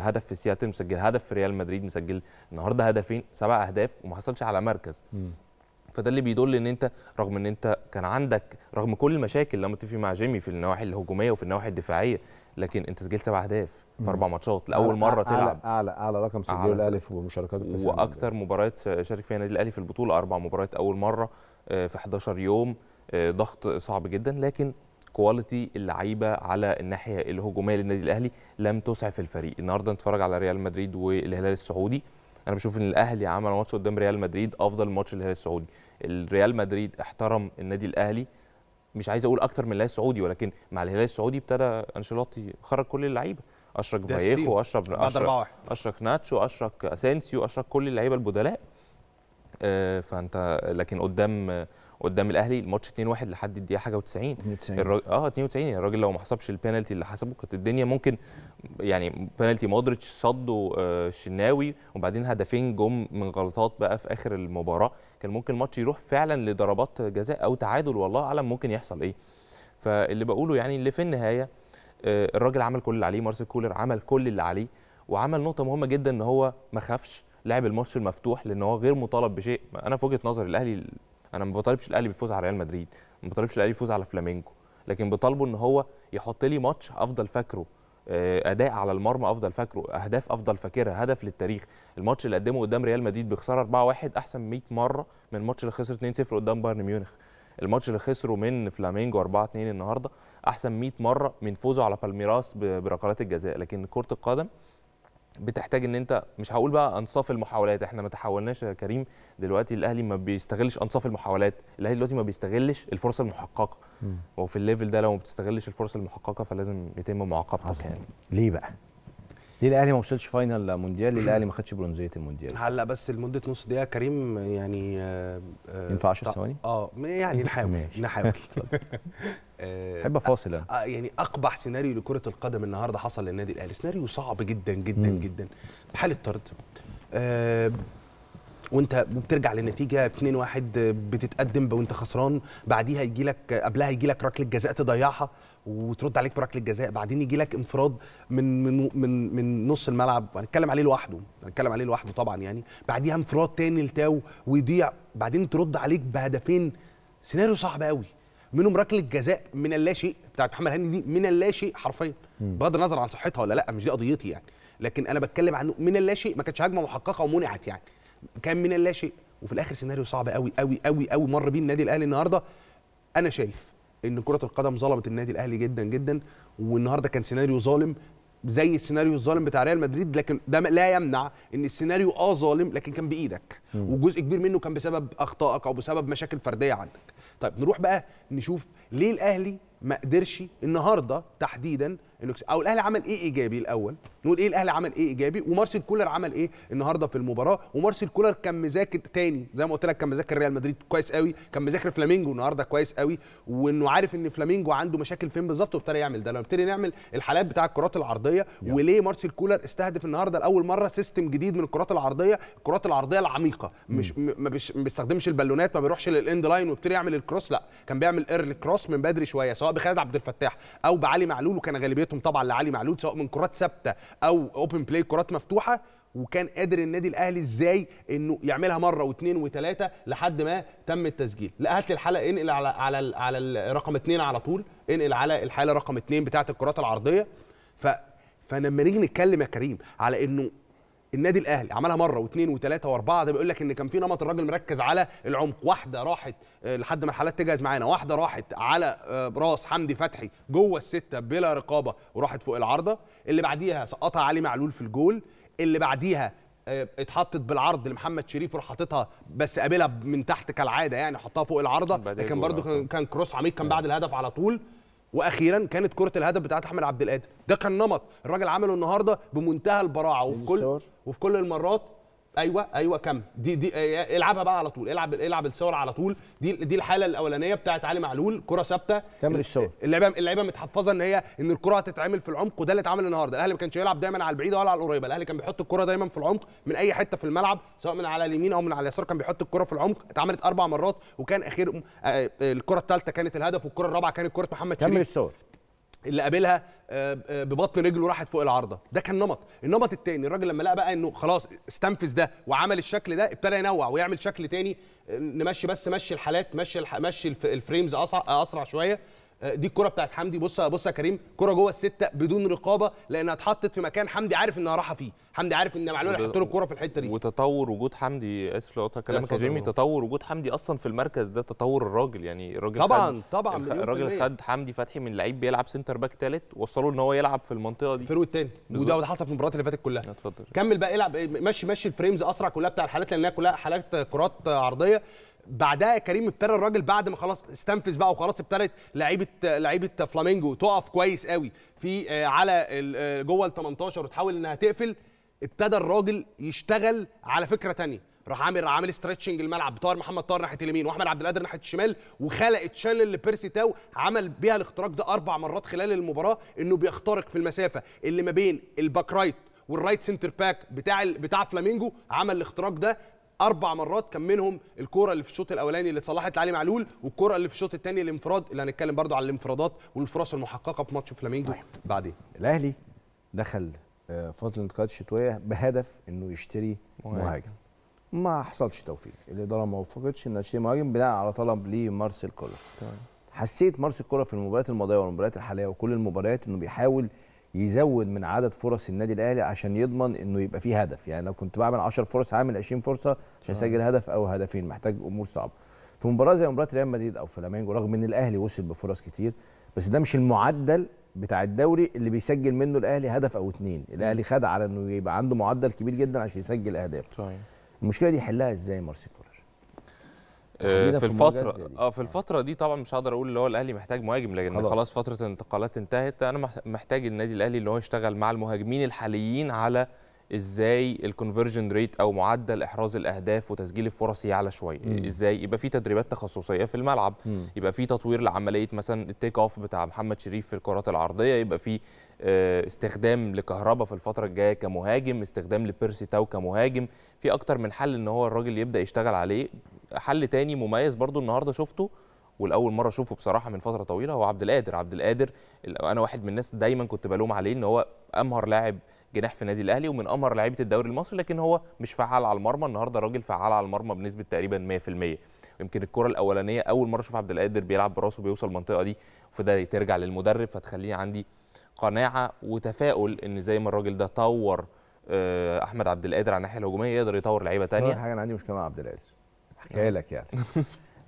هدف في سياتل، مسجل هدف في ريال مدريد، مسجل النهارده هدفين، سبع اهداف وما حصلش على مركز. مم. فده اللي بيدل ان انت رغم ان انت كان عندك رغم كل المشاكل لما تتفق مع جيمي في النواحي الهجوميه وفي النواحي الدفاعيه، لكن انت سجلت سبع اهداف في اربع ماتشات لاول مره تلعب. اعلى اعلى رقم سجله الاهلي في مشاركات الكاس، واكثر مباريات شارك فيها النادي الاهلي في البطوله، اربع مباريات اول مره في حداشر يوم، ضغط صعب جدا، لكن كواليتي اللعيبه على الناحيه الهجوميه للنادي الاهلي لم تسعف الفريق. النهارده نتفرج على ريال مدريد والهلال السعودي، انا بشوف ان الاهلي عمل ماتش قدام ريال مدريد افضل ماتش للهلال السعودي. الريال مدريد احترم النادي الاهلي، مش عايز اقول اكتر من الهلال السعودي، ولكن مع الهلال السعودي ابتدى انشيلوتي خرج كل اللعيبه، اشرك فايخو، اشرك اشرك اشرك ناتشو، اشرك اسينسيو، اشرك كل اللعيبه البدلاء. آه فانت لكن قدام قدام الاهلي الماتش اتنين واحد لحد الدقيقه حاجه و90 الراجل اه اتنين وتسعين، يعني الراجل لو ما حسبش البينالتي اللي حسبه كانت الدنيا ممكن، يعني بينالتي مودريتش صده آه الشناوي، وبعدين هدفين جم من غلطات بقى في اخر المباراه، كان ممكن الماتش يروح فعلا لضربات جزاء او تعادل، والله اعلم ممكن يحصل ايه. فاللي بقوله يعني اللي في النهايه آه الراجل عمل كل اللي عليه، مارسيل كولر عمل كل اللي عليه، وعمل نقطه مهمه جدا ان هو ما خافش، لعب الماتش المفتوح لان هو غير مطالب بشيء. انا في وجهه نظري الاهلي، انا ما بطالبش الاهلي بيفوز على ريال مدريد، ما بطالبش الاهلي يفوز على فلامينجو، لكن بطالبه ان هو يحط لي ماتش افضل فاكره، اداء على المرمى افضل فاكره، اهداف افضل فاكرها، هدف للتاريخ. الماتش اللي قدمه قدام ريال مدريد بخساره اربعة واحد احسن مية مره من الماتش اللي خسر اتنين صفر قدام بايرن ميونخ، الماتش اللي خسره من فلامينجو اربعة اتنين النهارده احسن مية مره من فوزه على بالميراس بركلات الجزاء. لكن كره القدم بتحتاج ان انت، مش هقول بقى انصاف المحاولات، احنا ما تحولناش يا كريم، دلوقتي الاهلي ما بيستغلش انصاف المحاولات، الاهلي دلوقتي ما بيستغلش الفرصه المحققه، وفي الليفل ده لو ما بتستغلش الفرصه المحققه فلازم يتم معاقبتك. يعني ليه بقى؟ ليه الاهلي ما وصلش فاينل مونديال؟ ليه الاهلي ما خدش برونزيه المونديال؟ هلا بس لمده نص دقيقه كريم، يعني ينفع عشر ثواني؟ اه يعني نحاول نحاول احب افاصل انا. يعني اقبح سيناريو لكره القدم النهارده حصل للنادي الاهلي، سيناريو صعب جدا جدا مم. جدا، بحاله طرد أه وانت وبترجع للنتيجه اتنين واحد، بتتقدم وانت خسران، بعديها يجي لك قبلها يجي لك ركله جزاء تضيعها وترد عليك بركله جزاء، بعدين يجي لك انفراد من من من من نص الملعب، هنتكلم عليه لوحده هنتكلم عليه لوحده طبعا، يعني بعديها انفراد تاني لتاو ويضيع، بعدين ترد عليك بهدفين. سيناريو صعب قوي، منهم ركله جزاء من اللا شيء بتاعت محمد هاني، دي من اللا شيء حرفيا، بغض النظر عن صحتها ولا لا، مش دي قضيتي يعني، لكن انا بتكلم عنه من اللا شيء، ما كانتش هجمه محققه ومنعت، يعني كان من اللا شيء. وفي الاخر سيناريو صعب قوي قوي قوي قوي مر بيه النادي الاهلي النهارده. انا شايف ان كرة القدم ظلمت النادي الاهلي جدا جدا، والنهارده كان سيناريو ظالم زي السيناريو الظالم بتاع ريال مدريد، لكن ده لا يمنع ان السيناريو اه ظالم لكن كان بايدك، وجزء كبير منه كان بسبب اخطائك او بسبب مشاكل فرديه عندك. طيب نروح بقى نشوف ليه الاهلي ما قدرش النهارده تحديدا، او الاهلي عمل ايه ايجابي الاول، نقول ايه الاهلي عمل ايه ايجابي ومارسيل كولر عمل ايه النهارده في المباراه. ومارسيل كولر كان مذاكر تاني زي ما قلت لك، كان مذاكر ريال مدريد كويس قوي، كان مذاكر فلامينجو النهارده كويس قوي، وانه عارف ان فلامينجو عنده مشاكل فين بالظبط وابتدى يعمل ده. لو ابتدي نعمل الحالات بتاع الكرات العرضيه yeah. وليه مارسيل كولر استهدف النهارده لاول مره سيستم جديد من الكرات العرضيه، الكرات العرضيه العميقه، مش ما بيستخدمش البالونات، ما بيروحش للاند لاين وابتدي يعمل الكروس، لا كان بيعمل ايرلي كروس من بدري شويه، سواء بخالد عبد الفتاح او بعلي معلول، وكان غالبيه طبعا لعلي معلول، سواء من كرات ثابته او اوبن بلاي كرات مفتوحه. وكان قادر النادي الاهلي ازاي انه يعملها مره واثنين وثلاثه لحد ما تم التسجيل. لا هات لي الحلقه، انقل على على على رقم اثنين على طول، انقل على الحاله رقم اثنين بتاعه الكرات العرضيه. ف فلما نيجي نتكلم يا كريم على انه النادي الاهلي عملها مره واثنين وثلاثه واربعه، ده بيقول لك ان كان في نمط الراجل مركز على العمق، واحده راحت لحد ما الحالات تجهز معانا، واحده راحت على راس حمدي فتحي جوه السته بلا رقابه وراحت فوق العارضه، اللي بعديها سقطها علي معلول في الجول، اللي بعديها اتحطت بالعرض لمحمد شريف وراح حاططها بس قابلها من تحت كالعاده، يعني حطها فوق العارضه، لكن برده كان كروس عميق كان بعد الهدف على طول. واخيرا كانت كره الهدف بتاعت احمد عبد القادر. ده كان نمط الراجل عمله النهارده بمنتهى البراعه، وفي كل وفي كل المرات. ايوه ايوه كم دي دي العبها بقى على طول، العب العب الصور على طول. دي دي الحاله الاولانيه بتاعت علي معلول، كره ثابته كامل الصور، اللعيبه اللعيبه متحفظه ان هي ان الكره هتتعمل في العمق، وده اللي اتعمل النهارده. الاهلي ما كانش يلعب دايما على البعيده ولا على القريبه، الاهلي كان بيحط الكره دايما في العمق من اي حته في الملعب، سواء من على اليمين او من على اليسار كان بيحط الكره في العمق. اتعملت اربع مرات، وكان اخير الكره الثالثه كانت الهدف، والكره الرابعه كانت كره محمد شريف كامل الصور اللي قابلها ببطن رجله راحت فوق العارضه. ده كان نمط. النمط الثاني الراجل لما لقى بقى انه خلاص استنفذ ده وعمل الشكل ده، ابتدى ينوع ويعمل شكل ثاني، نمشي بس مشي الحالات، مشي مشي الفريمز اسرع اسرع شويه. دي الكره بتاعت حمدي، بص بص يا كريم، كره جوه السته بدون رقابه، لانها اتحطت في مكان حمدي عارف انها راحه فيه، حمدي عارف ان معلول هيحط له الكره في الحته دي. وتطور وجود حمدي، اسف لو قطعت كلامك يا جيمي، تطور وجود حمدي اصلا في المركز ده تطور الراجل، يعني الراجل طبعا خد طبعا الراجل خد حمدي فتحي من لعيب بيلعب سنتر باك ثالث، وصله ان هو يلعب في المنطقه دي الفرو الثاني، وده اللي حصل في المباريات اللي فاتت كلها. اتفضل كمل بقى، العب مشي مشي الفريمز اسرع كلها بتاع الحالات، لانها كلها حالات كرات عرضيه. بعدها يا كريم ابتدى الراجل بعد ما خلاص استنفذ بقى وخلاص، ابتدت لعيبه لعيبه فلامينجو تقف كويس قوي في على جوه ال تمنتاشر وتحاول انها تقفل. ابتدى الراجل يشتغل على فكره ثانيه، راح عامل راح عامل استريتشنج الملعب، طاهر محمد طاهر ناحيه اليمين واحمد عبد القادر ناحيه الشمال، وخلق تشانل لبيرسي تاو عمل بيها الاختراق ده اربع مرات خلال المباراه، انه بيخترق في المسافه اللي ما بين الباك رايت والرايت سنتر باك بتاع بتاع فلامينجو، عمل الاختراق ده أربع مرات، كان منهم الكورة اللي في الشوط الأولاني اللي صلحت لعلي معلول، والكورة اللي في الشوط الثاني الانفراد اللي هنتكلم برضو على الانفرادات والفرص المحققة في ماتش فلامينجو. بعدين الأهلي دخل فترة الانتقالات الشتوية بهدف إنه يشتري مهاجم. مهاجم ما حصلش توفيق، الإدارة ما وفقتش إنها تشتري مهاجم بناء على طلب لمارسيل كولر. حسيت مارسيل كولر في المباريات الماضية والمباريات الحالية وكل المباريات إنه بيحاول يزود من عدد فرص النادي الاهلي عشان يضمن انه يبقى فيه هدف، يعني لو كنت بعمل عشر فرص هعمل عشرين فرصه عشان اسجل هدف او هدفين. محتاج امور صعبه في مباراه زي مباراه ريال مدريد او فلامينجو، رغم ان الاهلي وصل بفرص كتير، بس ده مش المعدل بتاع الدوري اللي بيسجل منه الاهلي هدف او اتنين. الاهلي خد على انه يبقى عنده معدل كبير جدا عشان يسجل اهداف. صحيح. المشكله دي يحلها ازاي مارسيل كولر؟ في, في الفتره اه في الفتره دي طبعا مش هقدر اقول اللي هو الاهلي محتاج مهاجم، لان خلاص. خلاص فتره الانتقالات انتهت. انا محتاج النادي الاهلي اللي هو يشتغل مع المهاجمين الحاليين على ازاي الكونفرجن ريت او معدل احراز الاهداف وتسجيل الفرص يعلى شويه. ازاي يبقى في تدريبات تخصصيه في الملعب، م. يبقى في تطوير لعمليه مثلا التيك اوف بتاع محمد شريف في الكرات العرضيه، يبقى في استخدام لكهربا في الفتره الجايه كمهاجم، استخدام لبيرسي تاو كمهاجم، في اكتر من حل ان هو الراجل يبدا يشتغل عليه. حل تاني مميز برضو النهارده شفته، والاول مره اشوفه بصراحه من فتره طويله، هو عبد القادر. عبد القادر انا واحد من الناس دايما كنت بلوم عليه ان هو امهر لاعب جناح في النادي الاهلي ومن امهر لعيبه الدوري المصري، لكن هو مش فعال على المرمى. النهارده راجل فعال على المرمى بنسبه تقريبا مية في المية. يمكن الكره الاولانيه اول مره اشوف عبد القادر بيلعب براسه بيوصل المنطقه دي، فده ترجع للمدرب، فتخليني عندي قناعه وتفاؤل ان زي ما الراجل ده طور احمد عبد القادر على الناحيه الهجوميه، يقدر يطور لعيبه ثانيه. حاجه انا عندي مشكله مع عبد القادر، حكايه لك يعني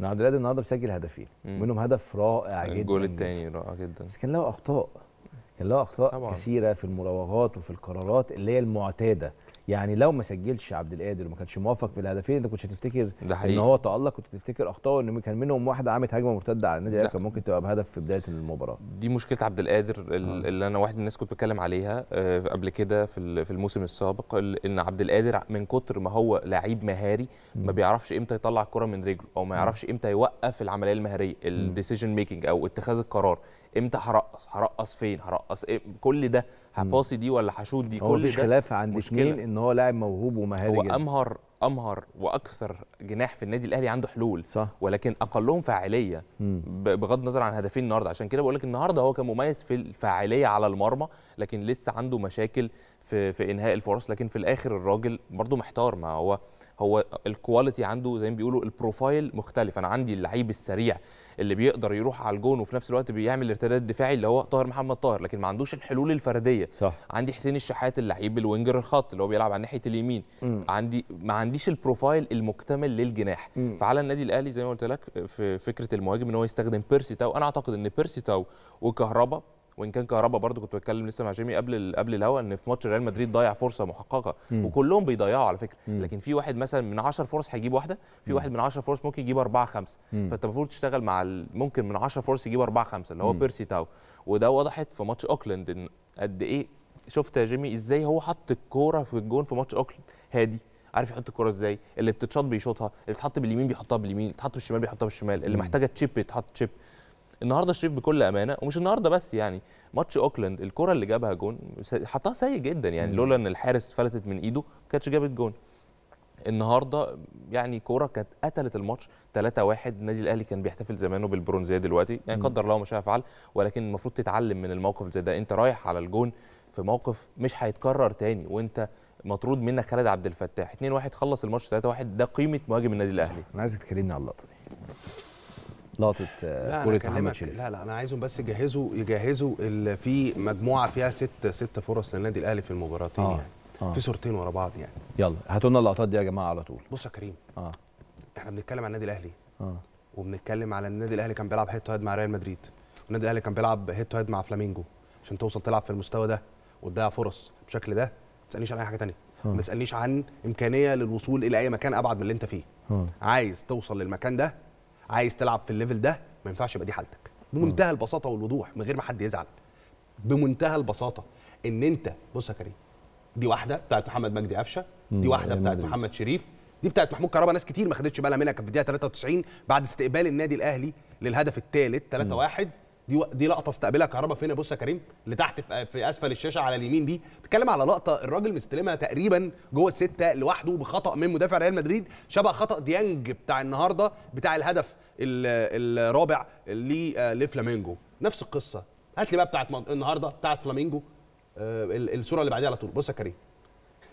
ان عبد القادر النهارده مسجل هدفين منهم هدف رائع جدا، الجول الثاني رائع جدا، بس كان له اخطاء، كان له اخطاء طبعًا كثيره في المراوغات وفي القرارات اللي هي المعتاده. يعني لو ما سجلش عبد القادر وما كانش موفق في الهدفين انت كنتش هتفتكر ان هو تالق، كنت تفتكر اخطائه، ان كان منهم واحده عملت هجمه مرتده على النادي الاهلي كان ممكن تبقى بهدف في بدايه المباراه. دي مشكله عبد القادر اللي انا واحد من الناس كنت بتكلم عليها قبل كده في الموسم السابق، ان عبد القادر من كتر ما هو لعيب مهاري ما بيعرفش امتى يطلع الكره من رجله، او ما يعرفش امتى يوقف العمليه المهاريه، الديسيجن ميكنج او اتخاذ القرار، امتى هرقص، هرقص فين، هرقص إيه؟ كل ده هباصي دي ولا هشوط دي، كل ده خلاف عند اتنين ان هو لاعب موهوب ومهاري جدا، هو امهر امهر واكثر جناح في النادي الاهلي عنده حلول صح، ولكن اقلهم فاعليه بغض النظر عن هدفين النهارده. عشان كده بقول لك النهارده هو كان مميز في الفاعليه على المرمى، لكن لسه عنده مشاكل في في انهاء الفرص. لكن في الاخر الراجل برضه محتار، ما هو هو الكواليتي عنده زي ما بيقولوا البروفايل مختلف. انا عندي اللعيب السريع اللي بيقدر يروح على الجون وفي نفس الوقت بيعمل الارتداد الدفاعي اللي هو طاهر محمد طاهر، لكن ما عندوش الحلول الفرديه صح. عندي حسين الشحات اللعيب الوينجر الخط اللي هو بيلعب على ناحيه اليمين، م. عندي ما عنديش البروفايل المكتمل للجناح. م. فعلى النادي الاهلي زي ما قلت لك في فكره المهاجم ان هو يستخدم بيرسي تاو. انا اعتقد ان بيرسي تاو وكهربا، وان كان كهربا برضه كنت بتكلم لسه مع جيمي قبل قبل الهوا ان في ماتش ريال مدريد ضيع فرصه محققه، م. وكلهم بيضيعوا على فكره، م. لكن في واحد مثلا من عشر فرص هيجيب واحده، في واحد من عشر فرص ممكن يجيب اربعه خمسه، فانت المفروض تشتغل مع ممكن من عشر فرص يجيب اربعه خمسه اللي هو م. بيرسي تاو. وده وضحت في ماتش اوكلاند ان قد ايه. شفت يا جيمي ازاي هو حط الكوره في الجون في ماتش اوكلاند هادي، عارف يحط الكوره ازاي، اللي بتتشاط بيشوطها، اللي بتتحط باليمين بيحطها باليمين، اللي بتتحط بالشمال بيحطها بالشمال، اللي محتاجه تشيب بيتحط تشيب. النهارده شريف بكل امانه، ومش النهارده بس، يعني ماتش اوكلاند الكره اللي جابها جون حطها سيء جدا، يعني لولا ان الحارس فلتت من ايده ما كانتش جابت جون. النهارده يعني كوره كانت قتلت الماتش ثلاثة واحد. النادي الاهلي كان بيحتفل زمانه بالبرونزيه دلوقتي، يعني قدر الله ما شاء فعل، ولكن المفروض تتعلم من الموقف زي ده. انت رايح على الجون في موقف مش هيتكرر تاني، وانت مطرود منك خالد عبد الفتاح. اتنين واحد خلص الماتش ثلاثة واحد، ده قيمه مهاجم النادي الاهلي. انا عايزك تكلمني على اللقطه دي، لقطه كوره محمد شريف. لا لا انا عايزهم بس يجهزوا يجهزوا في مجموعه فيها ست ست فرص للنادي الاهلي في المباراتين، آه يعني آه في صورتين ورا بعض. يعني يلا هاتوا لنا اللقطات دي يا جماعه على طول. بص يا كريم، اه احنا بنتكلم على النادي الاهلي، اه وبنتكلم على النادي الاهلي كان بيلعب هيد تو هيد مع ريال مدريد، والنادي الاهلي كان بيلعب هيد تو هيد مع فلامينجو. عشان توصل تلعب في المستوى ده وتضيع فرص بالشكل ده ما تسالنيش عن اي حاجه ثانيه، آه ما تسالنيش عن امكانيه للوصول الى اي مكان ابعد من اللي انت فيه. آه عايز توصل للمكان ده، عايز تلعب في الليفل ده، ما ينفعش يبقى دي حالتك. بمنتهى البساطه والوضوح من غير ما حد يزعل، بمنتهى البساطه ان انت بص يا كريم، دي واحده بتاعت محمد مجدي قفشه، دي واحده بتاعت محمد شريف، دي بتاعت محمود كهربا. ناس كتير ما خدتش بالها منها، كانت في الدقيقه تلاتة وتسعين بعد استقبال النادي الاهلي للهدف الثالث تلاتة واحد. دي و... دي لقطه استقبلها كهربا فينا. بص يا كريم اللي تحت في اسفل الشاشه على اليمين دي بتتكلم على لقطه الراجل مستلمها تقريبا جوه السته لوحده بخطا من مدافع ريال مدريد، شبه خطا ديانج بتاع النهارده بتاع الهدف الرابع لفلامينجو. نفس القصه. هات لي بقى بتاعت النهارده بتاعت فلامينجو، الصوره اللي بعديها على طول. بص يا كريم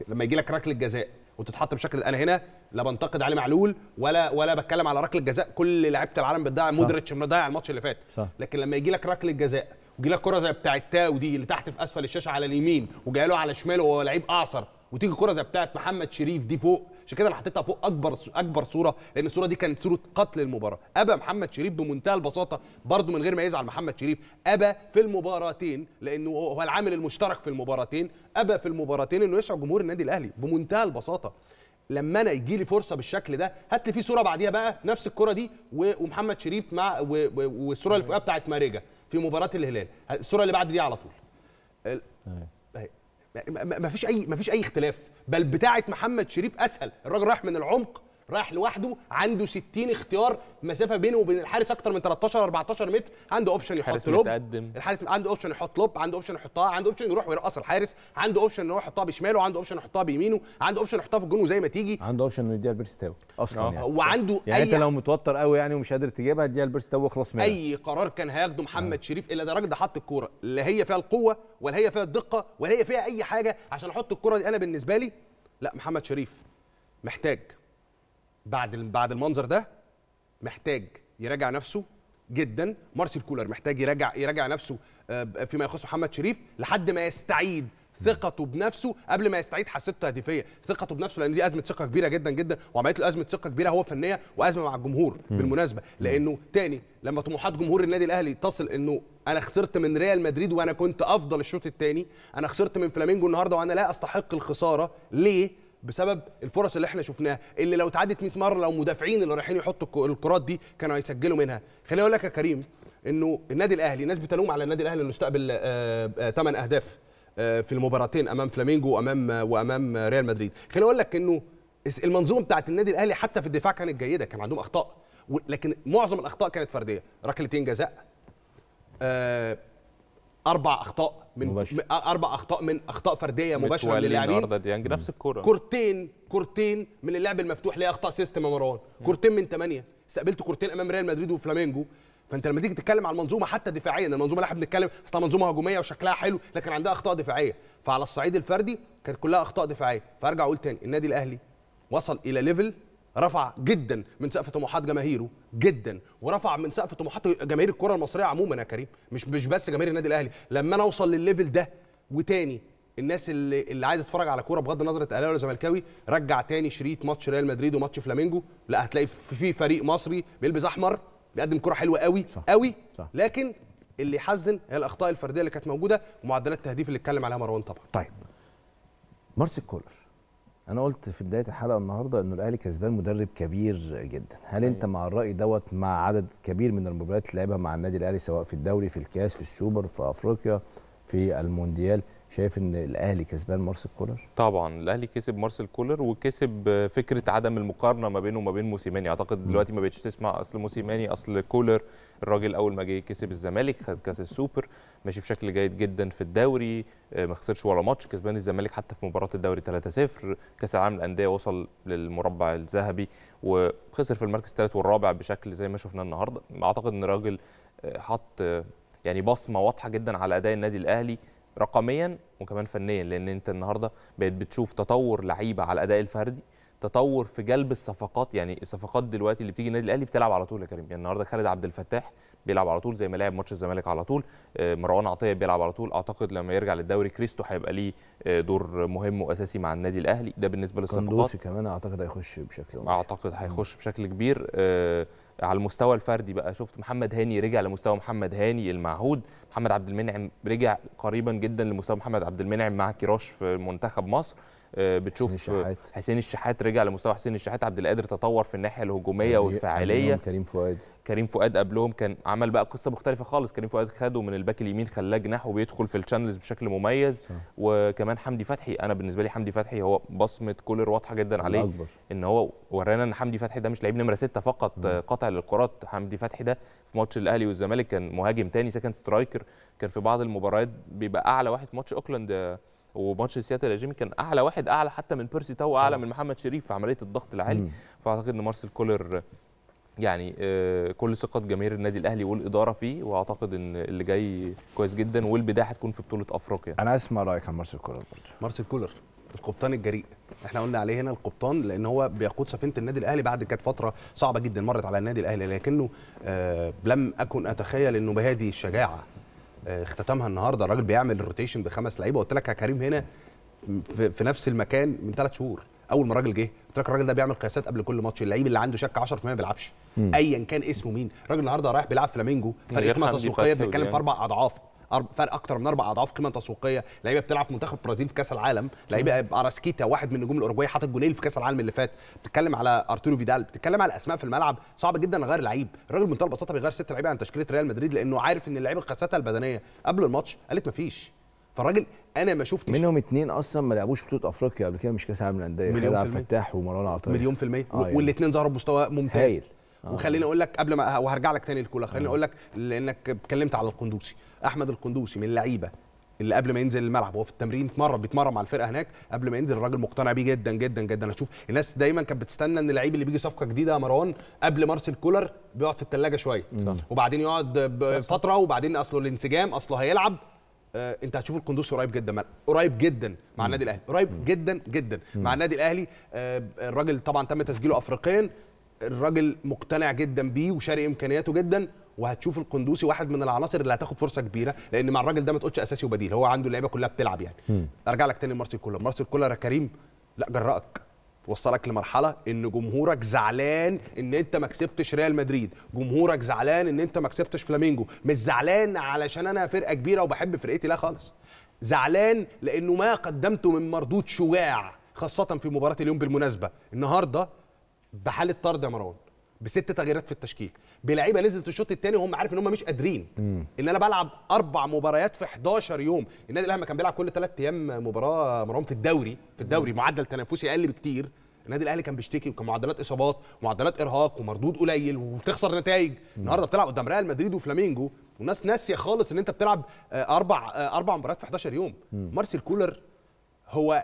لما يجي لك ركله جزاء وتتحط بشكل، انا هنا لا بنتقد علي معلول ولا ولا بتكلم على ركله جزاء، كل لعيبه العالم بتضيع، مودريتش مضيع الماتش اللي فات صح. لكن لما يجي لك ركله جزاء ويجي لك كره زي بتاعه تاو دي اللي تحت في اسفل الشاشه على اليمين وجايه له على شماله وهو لعيب اعصر، وتيجي كره زي بتاعه محمد شريف دي فوق، عشان كده انا حطيتها فوق اكبر اكبر صوره، لان الصوره دي كانت صوره قتل المباراه. ابى محمد شريف بمنتهى البساطه برضو من غير ما يزعل محمد شريف، ابى في المباراتين لانه هو العامل المشترك في المباراتين، ابى في المباراتين انه يسعد جمهور النادي الاهلي بمنتهى البساطه. لما انا يجي لي فرصه بالشكل ده، هات لي في صوره بعديها بقى نفس الكره دي ومحمد شريف مع والصوره اللي فوقها بتاعه ماريجا في مباراه الهلال، الصوره اللي بعد دي على طول. ما فيش اي ما فيش اي اختلاف، بل بتاعه محمد شريف اسهل، الراجل رايح من العمق، رايح لوحده، عنده ستين اختيار، مسافه بينه وبين الحارس اكتر من تلتاشر اربعتاشر متر، عنده اوبشن يحط لوب، الحارس عنده اوبشن يحط لوب، عنده اوبشن يحطها، عنده اوبشن يروح ويرقص الحارس، عنده اوبشن ان هو يحطها بشماله، عنده اوبشن يحطها بيمينه، عنده اوبشن يحطها في الجون وزي ما تيجي، عنده اوبشن انه يديها لبيرسي تاو اصلا. آه. يعني وعنده يعني انت لو متوتر قوي يعني ومش قادر تجيبها اديها لبيرسي تاو واخلص منها. اي قرار كان هياخده محمد آه. شريف، الا ده الراجل ده حط الكوره لا هي فيها القوه ولا هي فيها الدقه ولا هي فيها اي حاجه عشان احط الكوره دي. انا بالنسبه لي لا، محمد شريف محتاج بعد بعد المنظر ده محتاج يراجع نفسه جدا، مارسيل كولر محتاج يراجع يراجع نفسه فيما يخص محمد شريف لحد ما يستعيد ثقته بنفسه قبل ما يستعيد حسيته هدفيه، ثقته بنفسه، لان دي ازمه ثقه كبيره جدا جدا، وعملت له ازمه ثقه كبيره هو فنيه وازمه مع الجمهور بالمناسبه، لانه تاني لما طموحات جمهور النادي الاهلي تصل انه انا خسرت من ريال مدريد وانا كنت افضل الشوط الثاني، انا خسرت من فلامينجو النهارده وانا لا استحق الخساره، ليه؟ بسبب الفرص اللي احنا شفناها اللي لو اتعدت مية مره لو مدافعين اللي رايحين يحطوا الكرات دي كانوا هيسجلوا منها. خليني اقول لك يا كريم انه النادي الاهلي الناس بتلوم على النادي الاهلي انه استقبل ثمانية اهداف في المباراتين امام فلامينجو وامام وامام ريال مدريد. خليني اقول لك انه المنظومه بتاعت النادي الاهلي حتى في الدفاع كانت جيده، كان عندهم اخطاء لكن معظم الاخطاء كانت فرديه، ركلتين جزاء، اربع اخطاء من مباشر. اربع اخطاء من اخطاء فرديه مباشره للاعبين، يعني نفس الكره، كورتين كورتين من اللعب المفتوح اللي هي اخطاء سيستم يا مروان، كورتين من ثمانيه، استقبلت كورتين امام ريال مدريد وفلامينجو. فانت لما تيجي تتكلم على المنظومه حتى دفاعيا، المنظومه اللي احنا بنتكلم اصلا منظومه هجوميه وشكلها حلو لكن عندها اخطاء دفاعيه، فعلى الصعيد الفردي كانت كلها اخطاء دفاعيه. فارجع اقول تاني النادي الاهلي وصل الى ليفل رفع جدا من سقف طموحات جماهيره جدا، ورفع من سقف طموحات جماهير الكره المصريه عموما يا كريم، مش مش بس جماهير النادي الاهلي. لما انا اوصل للليفل ده وتاني الناس اللي اللي عايزه تتفرج على كوره بغض النظر انت اهلاوي ولا زملكاوي، رجع تاني شريط ماتش ريال مدريد وماتش فلامينجو، لا هتلاقي في فريق مصري بيلبس احمر بيقدم كره حلوه قوي قوي، لكن اللي يحزن هي الاخطاء الفرديه اللي كانت موجوده ومعدلات التهديف اللي اتكلم عليها مروان. طبعا طيب مارسيل كولر، انا قلت في بدايه الحلقه النهارده ان الاهلي كسبان مدرب كبير جدا، هل انت مع الراي دوت مع عدد كبير من المباريات اللي لعبها مع النادي الاهلي سواء في الدوري في الكاس في السوبر في افريقيا في المونديال، شايف ان الاهلي كسبان مارسيل كولر؟ طبعا الاهلي كسب مارسيل كولر وكسب فكره عدم المقارنه ما بينه وما بين موسيماني. اعتقد دلوقتي ما بقتش تسمع اصل موسيماني اصل كولر، الراجل اول ما جه كسب الزمالك، خد كاس السوبر، ماشي بشكل جيد جدا في الدوري، ما خسرش ولا ماتش، كسبان الزمالك حتى في مباراه الدوري ثلاثة صفر، كاس العالم للانديه وصل للمربع الذهبي وخسر في المركز الثالث والرابع بشكل زي ما شفنا النهارده. اعتقد ان الراجل حط يعني بصمه واضحه جدا على اداء النادي الاهلي رقميا وكمان فنيا، لان انت النهارده بقيت بتشوف تطور لعيبه على الاداء الفردي، تطور في جلب الصفقات. يعني الصفقات دلوقتي اللي بتيجي النادي الاهلي بتلعب على طول يا كريم، يعني النهارده خالد عبد الفتاح بيلعب على طول زي ما لعب ماتش الزمالك على طول، مروان عطيه بيلعب على طول، اعتقد لما يرجع للدوري كريستو هيبقى ليه دور مهم واساسي مع النادي الاهلي، ده بالنسبه للصفقات. كندوسي كمان اعتقد هيخش بشكل مباشر، اعتقد هيخش بشكل كبير. على المستوى الفردي بقى شفت محمد هاني رجع لمستوى محمد هاني المعهود، محمد عبد المنعم رجع قريبا جدا لمستوى محمد عبد المنعم مع كيروش في منتخب مصر، بتشوف حسين الشحات رجع لمستوى حسين الشحات، عبد القادر تطور في الناحيه الهجوميه والفاعليه، كريم فؤاد كريم فؤاد قبلهم كان عمل بقى قصه مختلفه خالص، كريم فؤاد خده من الباك اليمين خلاه جناح وبيدخل في الشانلز بشكل مميز. وكمان حمدي فتحي، انا بالنسبه لي حمدي فتحي هو بصمه كولر واضحه جدا عليه أكبر. ان هو ورانا ان حمدي فتحي ده مش لعيب نمره ستة فقط م. قطع للكرات، حمدي فتحي ده في ماتش الاهلي والزمالك كان مهاجم ثاني سكند سترايكر، كان في بعض المباريات بيبقى اعلى واحد، في ماتش اوكلاند وماتش سياتل يا جيمي كان اعلى واحد، اعلى حتى من بيرسي تاو واعلى من محمد شريف في عمليه الضغط العالي. مم. فاعتقد ان مارسيل كولر يعني كل ثقه جماهير النادي الاهلي والاداره فيه، واعتقد ان اللي جاي كويس جدا، والبدايه هتكون في بطوله افريقيا. انا عايز اسمع رايك عن مارسيل كولر برضه. مارسيل كولر القبطان الجريء، احنا قلنا عليه هنا القبطان لان هو بيقود سفينه النادي الاهلي بعد كانت فتره صعبه جدا مرت على النادي الاهلي، لكنه آه لم اكن اتخيل انه بهذه الشجاعه اختتامها النهارده. الراجل بيعمل الروتيشن بخمس لعيبه، قلت لك يا كريم هنا في نفس المكان من ثلاث شهور اول ما الراجل جه، قلت لك الراجل ده بيعمل قياسات قبل كل ماتش، اللعيب اللي عنده شك عشرة في المية ما بيلعبش ايا كان اسمه مين. الراجل النهارده رايح بيلعب فلامينجو فريق قيمه تسويقيه بنتكلم في اربع اضعاف، فرق اكتر من اربع اضعاف قيمه تسويقيه، لعيبه بتلعب في منتخب البرازيل في كاس العالم، لعيبه اراسكيتا واحد من نجوم الاورجواي حاطط جونين في كاس العالم اللي فات، بتتكلم على ارتورو فيدال، بتتكلم على اسماء في الملعب صعب جدا غير لعيب. الراجل بمنتهى البساطه بيغير ست لعيبه عن تشكيله ريال مدريد لانه عارف ان اللعيبه قياساتها البدنيه قبل الماتش قالت مفيش. فالراجل انا ما شفتش منهم اتنين اصلا ما لعبوش بطوله افريقيا قبل كده، مش كاس العالم للانديه، خالد عبد الفتاح ومروان عطيه مليون في الميه، آه والاثنين ظهروا بمستوى ممتاز هيل. آه. وخليني اقول لك قبل ما وهرجع لك ثاني لكولر، خليني اقول لك لانك اتكلمت على القندوسي، احمد القندوسي من اللعيبه اللي قبل ما ينزل الملعب هو في التمرين اتمرن بيتمرن مع الفرقه هناك، قبل ما ينزل الراجل مقتنع بيه جدا جدا جدا. انا اشوف الناس دايما كانت بتستنى ان اللعيب اللي بيجي صفقه جديده يا مروان قبل مارسيل كولر بيقعد في الثلاجه شويه وبعدين يقعد فتره وبعدين اصله الانسجام اصله هيلعب. آه، انت هتشوف القندوسي قريب جدا قريب جدا مع النادي الاهلي، قريب جدا جدا مع النادي الاهلي. آه، الراجل طبعا تم تسجيله افريقيا، الراجل مقتنع جدا بيه وشاري امكانياته جدا، وهتشوف القندوسي واحد من العناصر اللي هتاخد فرصه كبيره، لان مع الراجل ده ما تقولش اساسي وبديل، هو عنده اللعيبه كلها بتلعب يعني. م. ارجع لك تاني لمارسيل كولر، مارسيل كولر يا كريم لا جرأك، وصلك لمرحله ان جمهورك زعلان ان انت ما كسبتش ريال مدريد، جمهورك زعلان ان انت ما كسبتش فلامينجو، مش زعلان علشان انا فرقه كبيره وبحب فرقتي، لا خالص، زعلان لانه ما قدمته من مردود شجاع، خاصه في مباراه اليوم. بالمناسبه النهارده بحاله طرد يا مروان، بست تغييرات في التشكيل، بلعيبه نزلت الشوط الثاني وهم عارف ان هم مش قادرين. مم. ان انا بلعب اربع مباريات في احد عشر يوم، النادي الاهلي كان بيلعب كل ثلاث ايام مباراه مروان في الدوري، في الدوري مم. معدل تنافسي اقل بكتير، النادي الاهلي كان بيشتكي وكان معدلات اصابات ومعدلات ارهاق ومردود قليل وبتخسر نتائج، النهارده بتلعب قدام ريال مدريد وفلامينجو والناس ناسيه خالص ان انت بتلعب اربع اربع مباريات في احد عشر يوم. مم. مارسيل كولر هو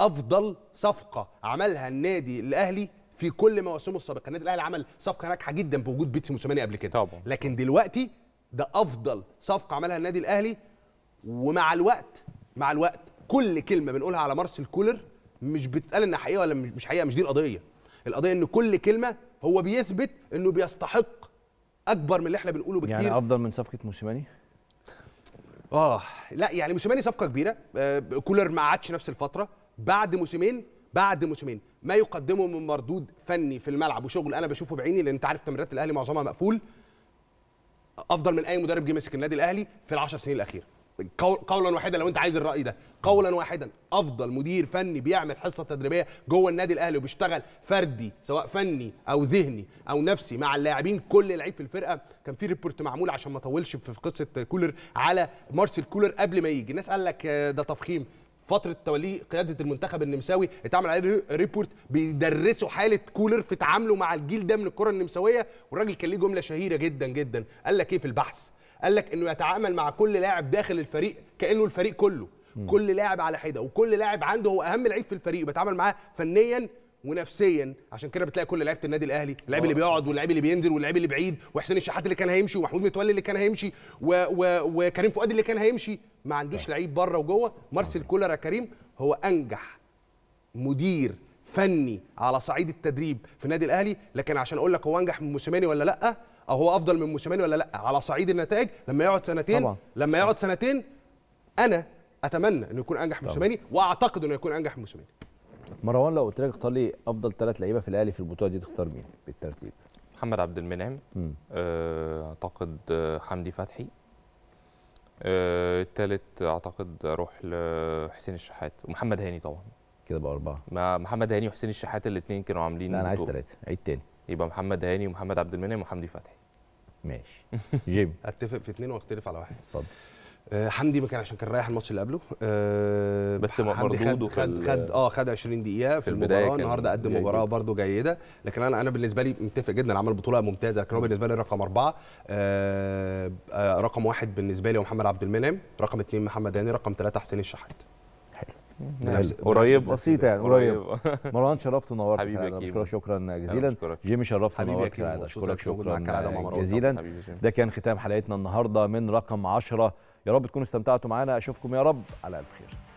افضل صفقه عملها النادي الاهلي في كل مواسمه السابقه، النادي الاهلي عمل صفقه ناجحه جدا بوجود بيتسي موسيماني قبل كده، طبعا. لكن دلوقتي ده افضل صفقه عملها النادي الاهلي، ومع الوقت مع الوقت كل كلمه بنقولها على مارسيل كولر مش بتتقال انها حقيقه ولا مش حقيقه، مش دي القضيه، القضيه ان كل كلمه هو بيثبت انه بيستحق اكبر من اللي احنا بنقوله بكتير. يعني افضل من صفقه موسيماني؟ اه لا يعني موسيماني صفقه كبيره، آه كولر ما قعدش نفس الفتره، بعد موسمين بعد موسمين ما يقدمه من مردود فني في الملعب وشغل انا بشوفه بعيني، لان انت عارف تمريرات الاهلي معظمها مقفول، افضل من اي مدرب جه مسك النادي الاهلي في العشر سنين الاخيره قولا واحدا، لو انت عايز الراي ده قولا واحدا، افضل مدير فني بيعمل حصه تدريبيه جوه النادي الاهلي وبيشتغل فردي سواء فني او ذهني او نفسي مع اللاعبين، كل لعيب في الفرقه. كان في ريبورت معمول عشان ما اطولش في قصه كولر على مارسيل كولر قبل ما يجي، الناس قال لك ده تفخيم فتره توليه قياده المنتخب النمساوي، اتعمل عليه ريبورت بيدرسوا حاله كولر في تعامله مع الجيل ده من الكره النمساويه، والراجل كان ليه جمله شهيره جدا جدا، قال لك ايه في البحث؟ قال لك انه يتعامل مع كل لاعب داخل الفريق كانه الفريق كله، م. كل لاعب على حده، وكل لاعب عنده هو اهم لعيب في الفريق وبيتعامل معاه فنيا ونفسيا، عشان كده بتلاقي كل لعيبه النادي الاهلي، اللاعب اللي بيقعد واللاعب اللي بينزل واللاعب اللي بعيد، وحسين الشحات اللي كان هيمشي ومحمود متولي اللي كان هيمشي وكريم فؤاد اللي كان هيمشي، ما عندوش لعيب بره وجوه. مارسيل كولر يا كريم هو انجح مدير فني على صعيد التدريب في النادي الاهلي، لكن عشان اقول لك هو انجح من موسيماني ولا لا او هو افضل من موسيماني ولا لا على صعيد النتائج، لما يقعد سنتين طبعا. لما يقعد سنتين انا اتمنى انه يكون انجح من موسيماني، واعتقد انه يكون انجح من موسيماني. مروان لو قلت لك اختار لي افضل ثلاث لعيبه في الاهلي في البطوله دي تختار مين بالترتيب؟ محمد عبد المنعم، اعتقد حمدي فتحي، الثالث اعتقد اروح لحسين الشحات ومحمد هاني، طبعا كده بقى اربعه، محمد هاني وحسين الشحات الاثنين كانوا عاملين. لا انا عايز ثلاثه، عيد تاني، يبقى محمد هاني ومحمد عبد المنعم وحمدي فتحي. ماشي جيم اتفق في اثنين واختلف على واحد. اتفضل. أه حمدي ما كان عشان كان رايح الماتش اللي قبله، أه بس مردوده خد خد اه خد عشرين دقيقه في المباراه، النهارده قدم مباراه برده جيده، لكن انا انا بالنسبه لي متفق جدا، عمل بطوله ممتازه، لكن هو بالنسبه لي رقم اربعه، أه أه رقم واحد بالنسبه لي هو محمد عبد المنعم، رقم اثنين محمد هاني، رقم ثلاثه حسين الشحات. حلو قريب بسيطه يعني قريب. مروان شرفت ونورت، بشكرك شكرا جزيلا. جيمي شرفت ونورت، بشكرك شكرا جزيلا. ده كان ختام حلقتنا النهارده من رقم عشرة، يا رب تكونوا استمتعتوا معانا، اشوفكم يا رب على الف خير.